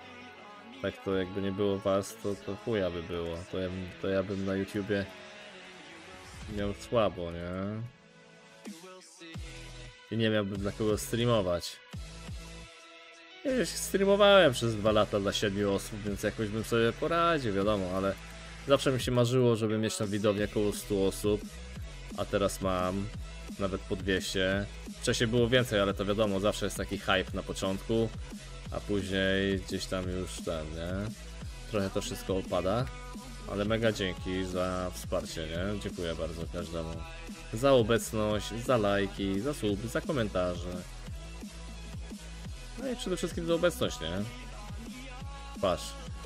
Tak to jakby nie było was, to, to chuja by było. To ja, to ja bym na YouTubie miał słabo, nie? I nie miałbym dla kogo streamować. Ja już streamowałem przez dwa lata dla siedmiu osób, więc jakoś bym sobie poradził, wiadomo, ale zawsze mi się marzyło, żeby mieć tam widownię około stu osób, a teraz mam nawet po dwieście. Wcześniej było więcej, ale to wiadomo, zawsze jest taki hype na początku. A później gdzieś tam już ten, nie? Trochę to wszystko opada. Ale mega dzięki za wsparcie, nie? Dziękuję bardzo każdemu. Za obecność, za lajki, za sub, za komentarze. No i przede wszystkim za obecność, nie? Patrz,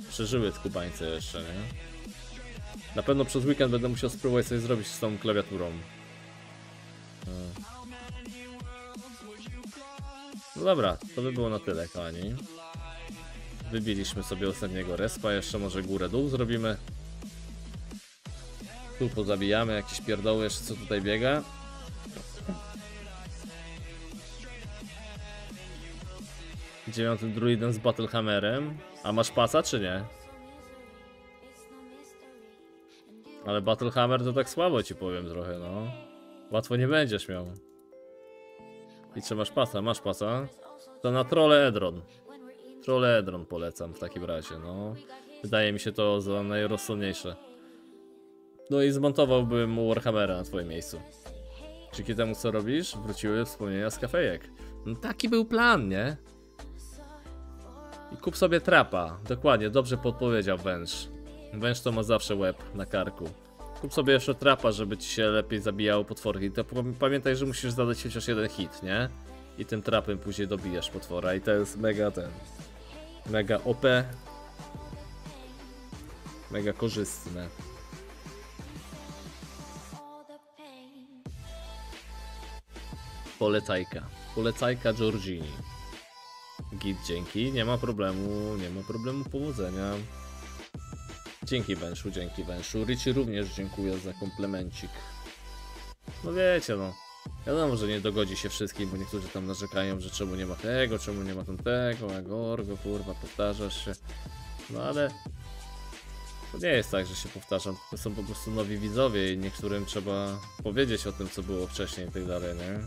przeżyły skubańce jeszcze, nie? Na pewno przez weekend będę musiał spróbować coś zrobić z tą klawiaturą. Hmm. No dobra, to by było na tyle, kochani. Wybiliśmy sobie ostatniego respa, jeszcze może górę dół zrobimy. Tu pozabijamy jakieś pierdoły jeszcze, co tutaj biega. Dziewiątym druidem z Battlehammerem. A masz pasa czy nie? Ale Battlehammer to tak słabo ci powiem trochę, no. Łatwo nie będziesz miał. I czy masz pasa? Masz pasa? To na Trolle Edron. Trolle Edron polecam w takim razie, no. Wydaje mi się to za najrozsądniejsze. No i zmontowałbym mu Warhammera na twoim miejscu. Dzięki temu co robisz, wróciły wspomnienia z kafejek. No taki był plan, nie? I kup sobie trapa. Dokładnie, dobrze podpowiedział węż. Węż to ma zawsze łeb na karku. Kup sobie jeszcze trapa, żeby ci się lepiej zabijało potworki. To pamiętaj, że musisz zadać chociaż jeden hit, nie? i tym trapem później dobijasz potwora i to jest mega ten, mega O P, mega korzystne. Polecajka, polecajka Giorgini. Git, dzięki, nie ma problemu, nie ma problemu, powodzenia. Dzięki Węszu, dzięki Węszu. Richie również dziękuję za komplemencik. No wiecie no, wiadomo, że nie dogodzi się wszystkim, bo niektórzy tam narzekają, że czemu nie ma tego, czemu nie ma tamtego, a gorgo, kurwa, powtarzasz się. No ale to nie jest tak, że się powtarzam, to są po prostu nowi widzowie i niektórym trzeba powiedzieć o tym, co było wcześniej i tak dalej, nie?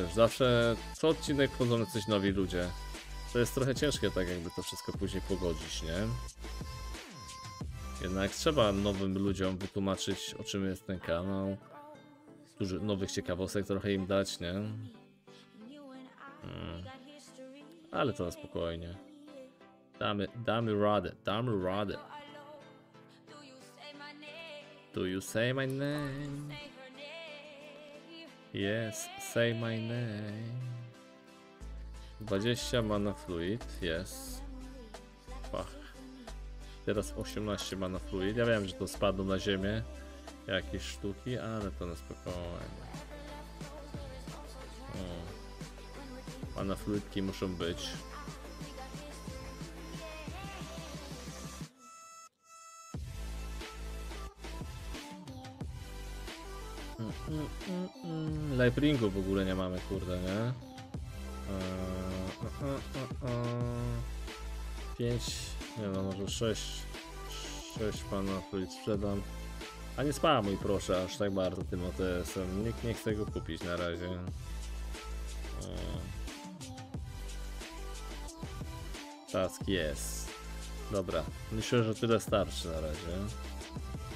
Wiesz, zawsze co odcinek wchodzą coś nowi ludzie. To jest trochę ciężkie tak jakby to wszystko później pogodzić, nie? Jednak trzeba nowym ludziom wytłumaczyć, o czym jest ten kanał. Dużo nowych ciekawostek trochę im dać, nie? Hmm. Ale to na spokojnie. Damy, damy radę, damy radę. Do you say my name? Yes, say my name. dwadzieścia mana fluid, yes. Pach. Teraz osiemnaście mana fluid. Ja wiem, że to spadło na ziemię jakieś sztuki, ale to na spokojnie. O. Mana fluidki muszą być. Mm, mm, mm, mm. Live ringu w ogóle nie mamy, kurde, nie? pięć, nie no, może sześć pana fluid sprzedam. A nie spamuj proszę aż tak bardzo tym O T S-em. Nikt nie chce go kupić na razie. Task jest. Dobra, myślę, że tyle starczy na razie.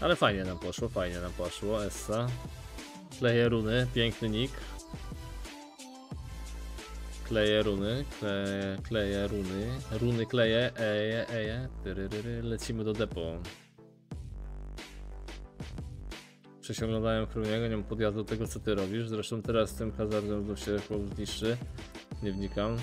Ale fajnie nam poszło, fajnie nam poszło. Essa. Kleję runy, piękny nick. Kleję runy, kleję, kleję runy. Runy kleję, eje, eje. Lecimy do depo. Przesiągnąłem Chroniego, nie mam podjazdu do tego, co ty robisz. Zresztą teraz z tym hazardem się niszczy. Nie wnikam.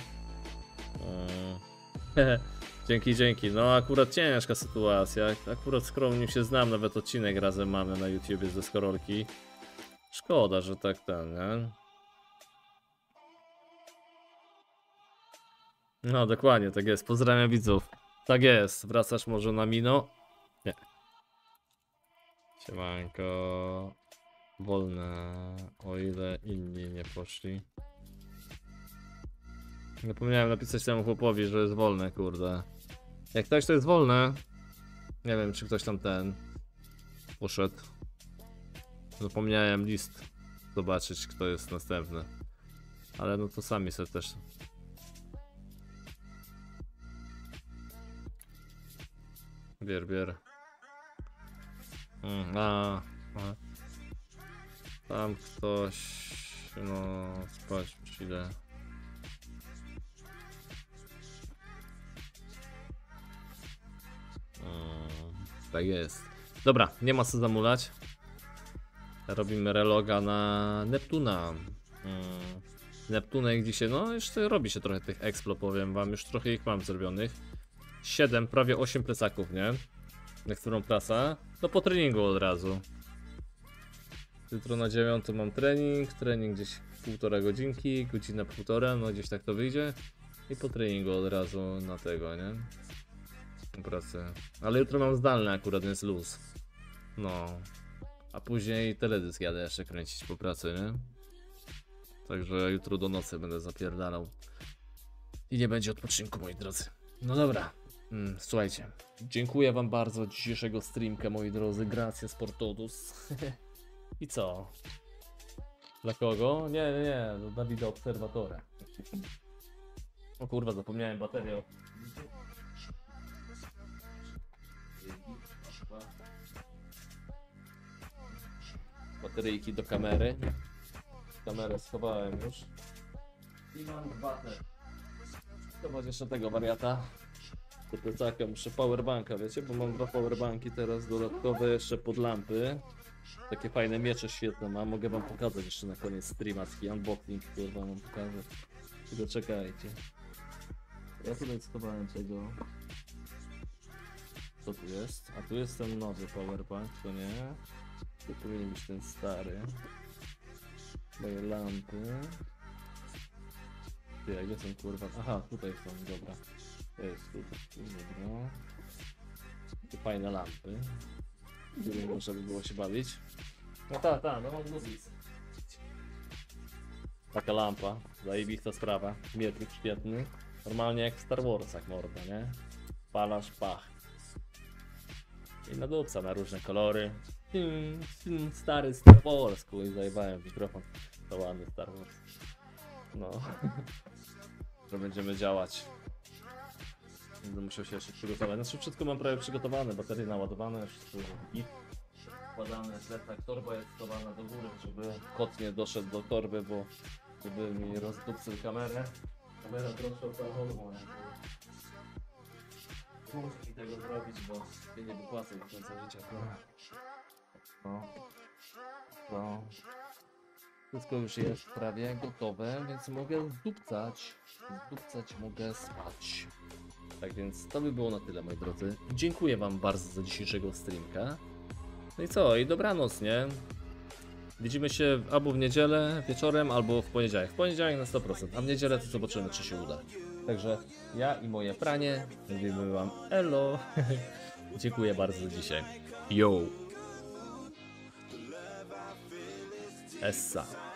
Eee. Dzięki, dzięki. No akurat ciężka sytuacja. Akurat skromnie się znam, nawet odcinek razem mamy na YouTubie ze Skorolki. Szkoda, że tak ten, nie? No dokładnie, tak jest. Pozdrawiam widzów. Tak jest. Wracasz może na Mino? Nie. Siemanko. Wolne, o ile inni nie poszli. Zapomniałem napisać temu chłopowi, że jest wolne, kurde. Jak ktoś to jest wolne, nie wiem, czy ktoś tam ten poszedł. Zapomniałem list zobaczyć, kto jest następny. Ale no to sami sobie też. Bier, bier. Mm, a, a. Tam ktoś. No, spać przyjdę. Mm, tak jest. Dobra, nie ma co zamulać. Robimy reloga na Neptuna. Hmm. Neptunek dzisiaj, no jeszcze robi się trochę tych explo, powiem wam, już trochę ich mam zrobionych. siedem, prawie osiem plecaków, nie? Na którą klasa? No po treningu od razu. Jutro na dziewiątą mam trening, trening gdzieś półtora godzinki, godzina półtora, no gdzieś tak to wyjdzie. I po treningu od razu na tego, nie? Pracę. Ale jutro mam zdalne akurat, więc luz. No. A później teledysk jadę jeszcze kręcić po pracy, nie? Także jutro do nocy będę zapierdalał. I nie będzie odpoczynku, moi drodzy. No dobra, mm, słuchajcie. Dziękuję wam bardzo dzisiejszego streamka, moi drodzy. Gracias por todos. I co? Dla kogo? Nie, nie, nie. Do Dawida Obserwatora. O kurwa, zapomniałem baterię. Bateryjki do kamery. Kamerę schowałem już. I mam dwa te. Schować jeszcze tego wariata. Do plecaka muszę powerbanka, wiecie, bo mam dwa powerbanki teraz dodatkowe jeszcze pod lampy. Takie fajne miecze świetne mam, mogę wam pokazać jeszcze na koniec streama, taki unboxing, który wam pokażę. Zaczekajcie. Ja tu eksplorowałem tego. Co tu jest? A tu jest ten nowy powerbank, to nie? Tu powinien być ten stary. Moje lampy. Ty, a gdzie są kurwa? Aha, tutaj są, dobra. To jest tutaj, dobra. Tu fajne lampy. Gdzie można by było się bawić. No tak, tak, no mam muzykę. Taka lampa, zajebista sprawa. Mietnik świetny. Normalnie jak w Star Warsach morda, nie? Palasz, pach. I na dupca, na różne kolory. Stary Star Wars, i zajebałem mikrofon. To ładny Star Wars. No. Że będziemy działać. Będę musiał się jeszcze przygotować. Znaczy wszystko mam prawie przygotowane, baterie naładowane, wszystko i wkładane, zlecak, torba jest schowana do góry, żeby kot nie doszedł do torby, bo żeby mi rozdupcył kamerę. Kamera troszkę alkoholu. I tego zrobić, bo ja nie wypłacę do końca życia. No. No. Wszystko już jest prawie gotowe, więc mogę zdupcać. Zdupcać mogę spać. Tak więc to by było na tyle, moi drodzy. Dziękuję wam bardzo za dzisiejszego streamka. No i co? I dobranoc, nie? Widzimy się albo w niedzielę wieczorem, albo w poniedziałek. W poniedziałek na sto procent, a w niedzielę to zobaczymy, czy się uda. Także ja i moje pranie mówimy wam elo. Dziękuję bardzo za dzisiaj. Yo. Essa.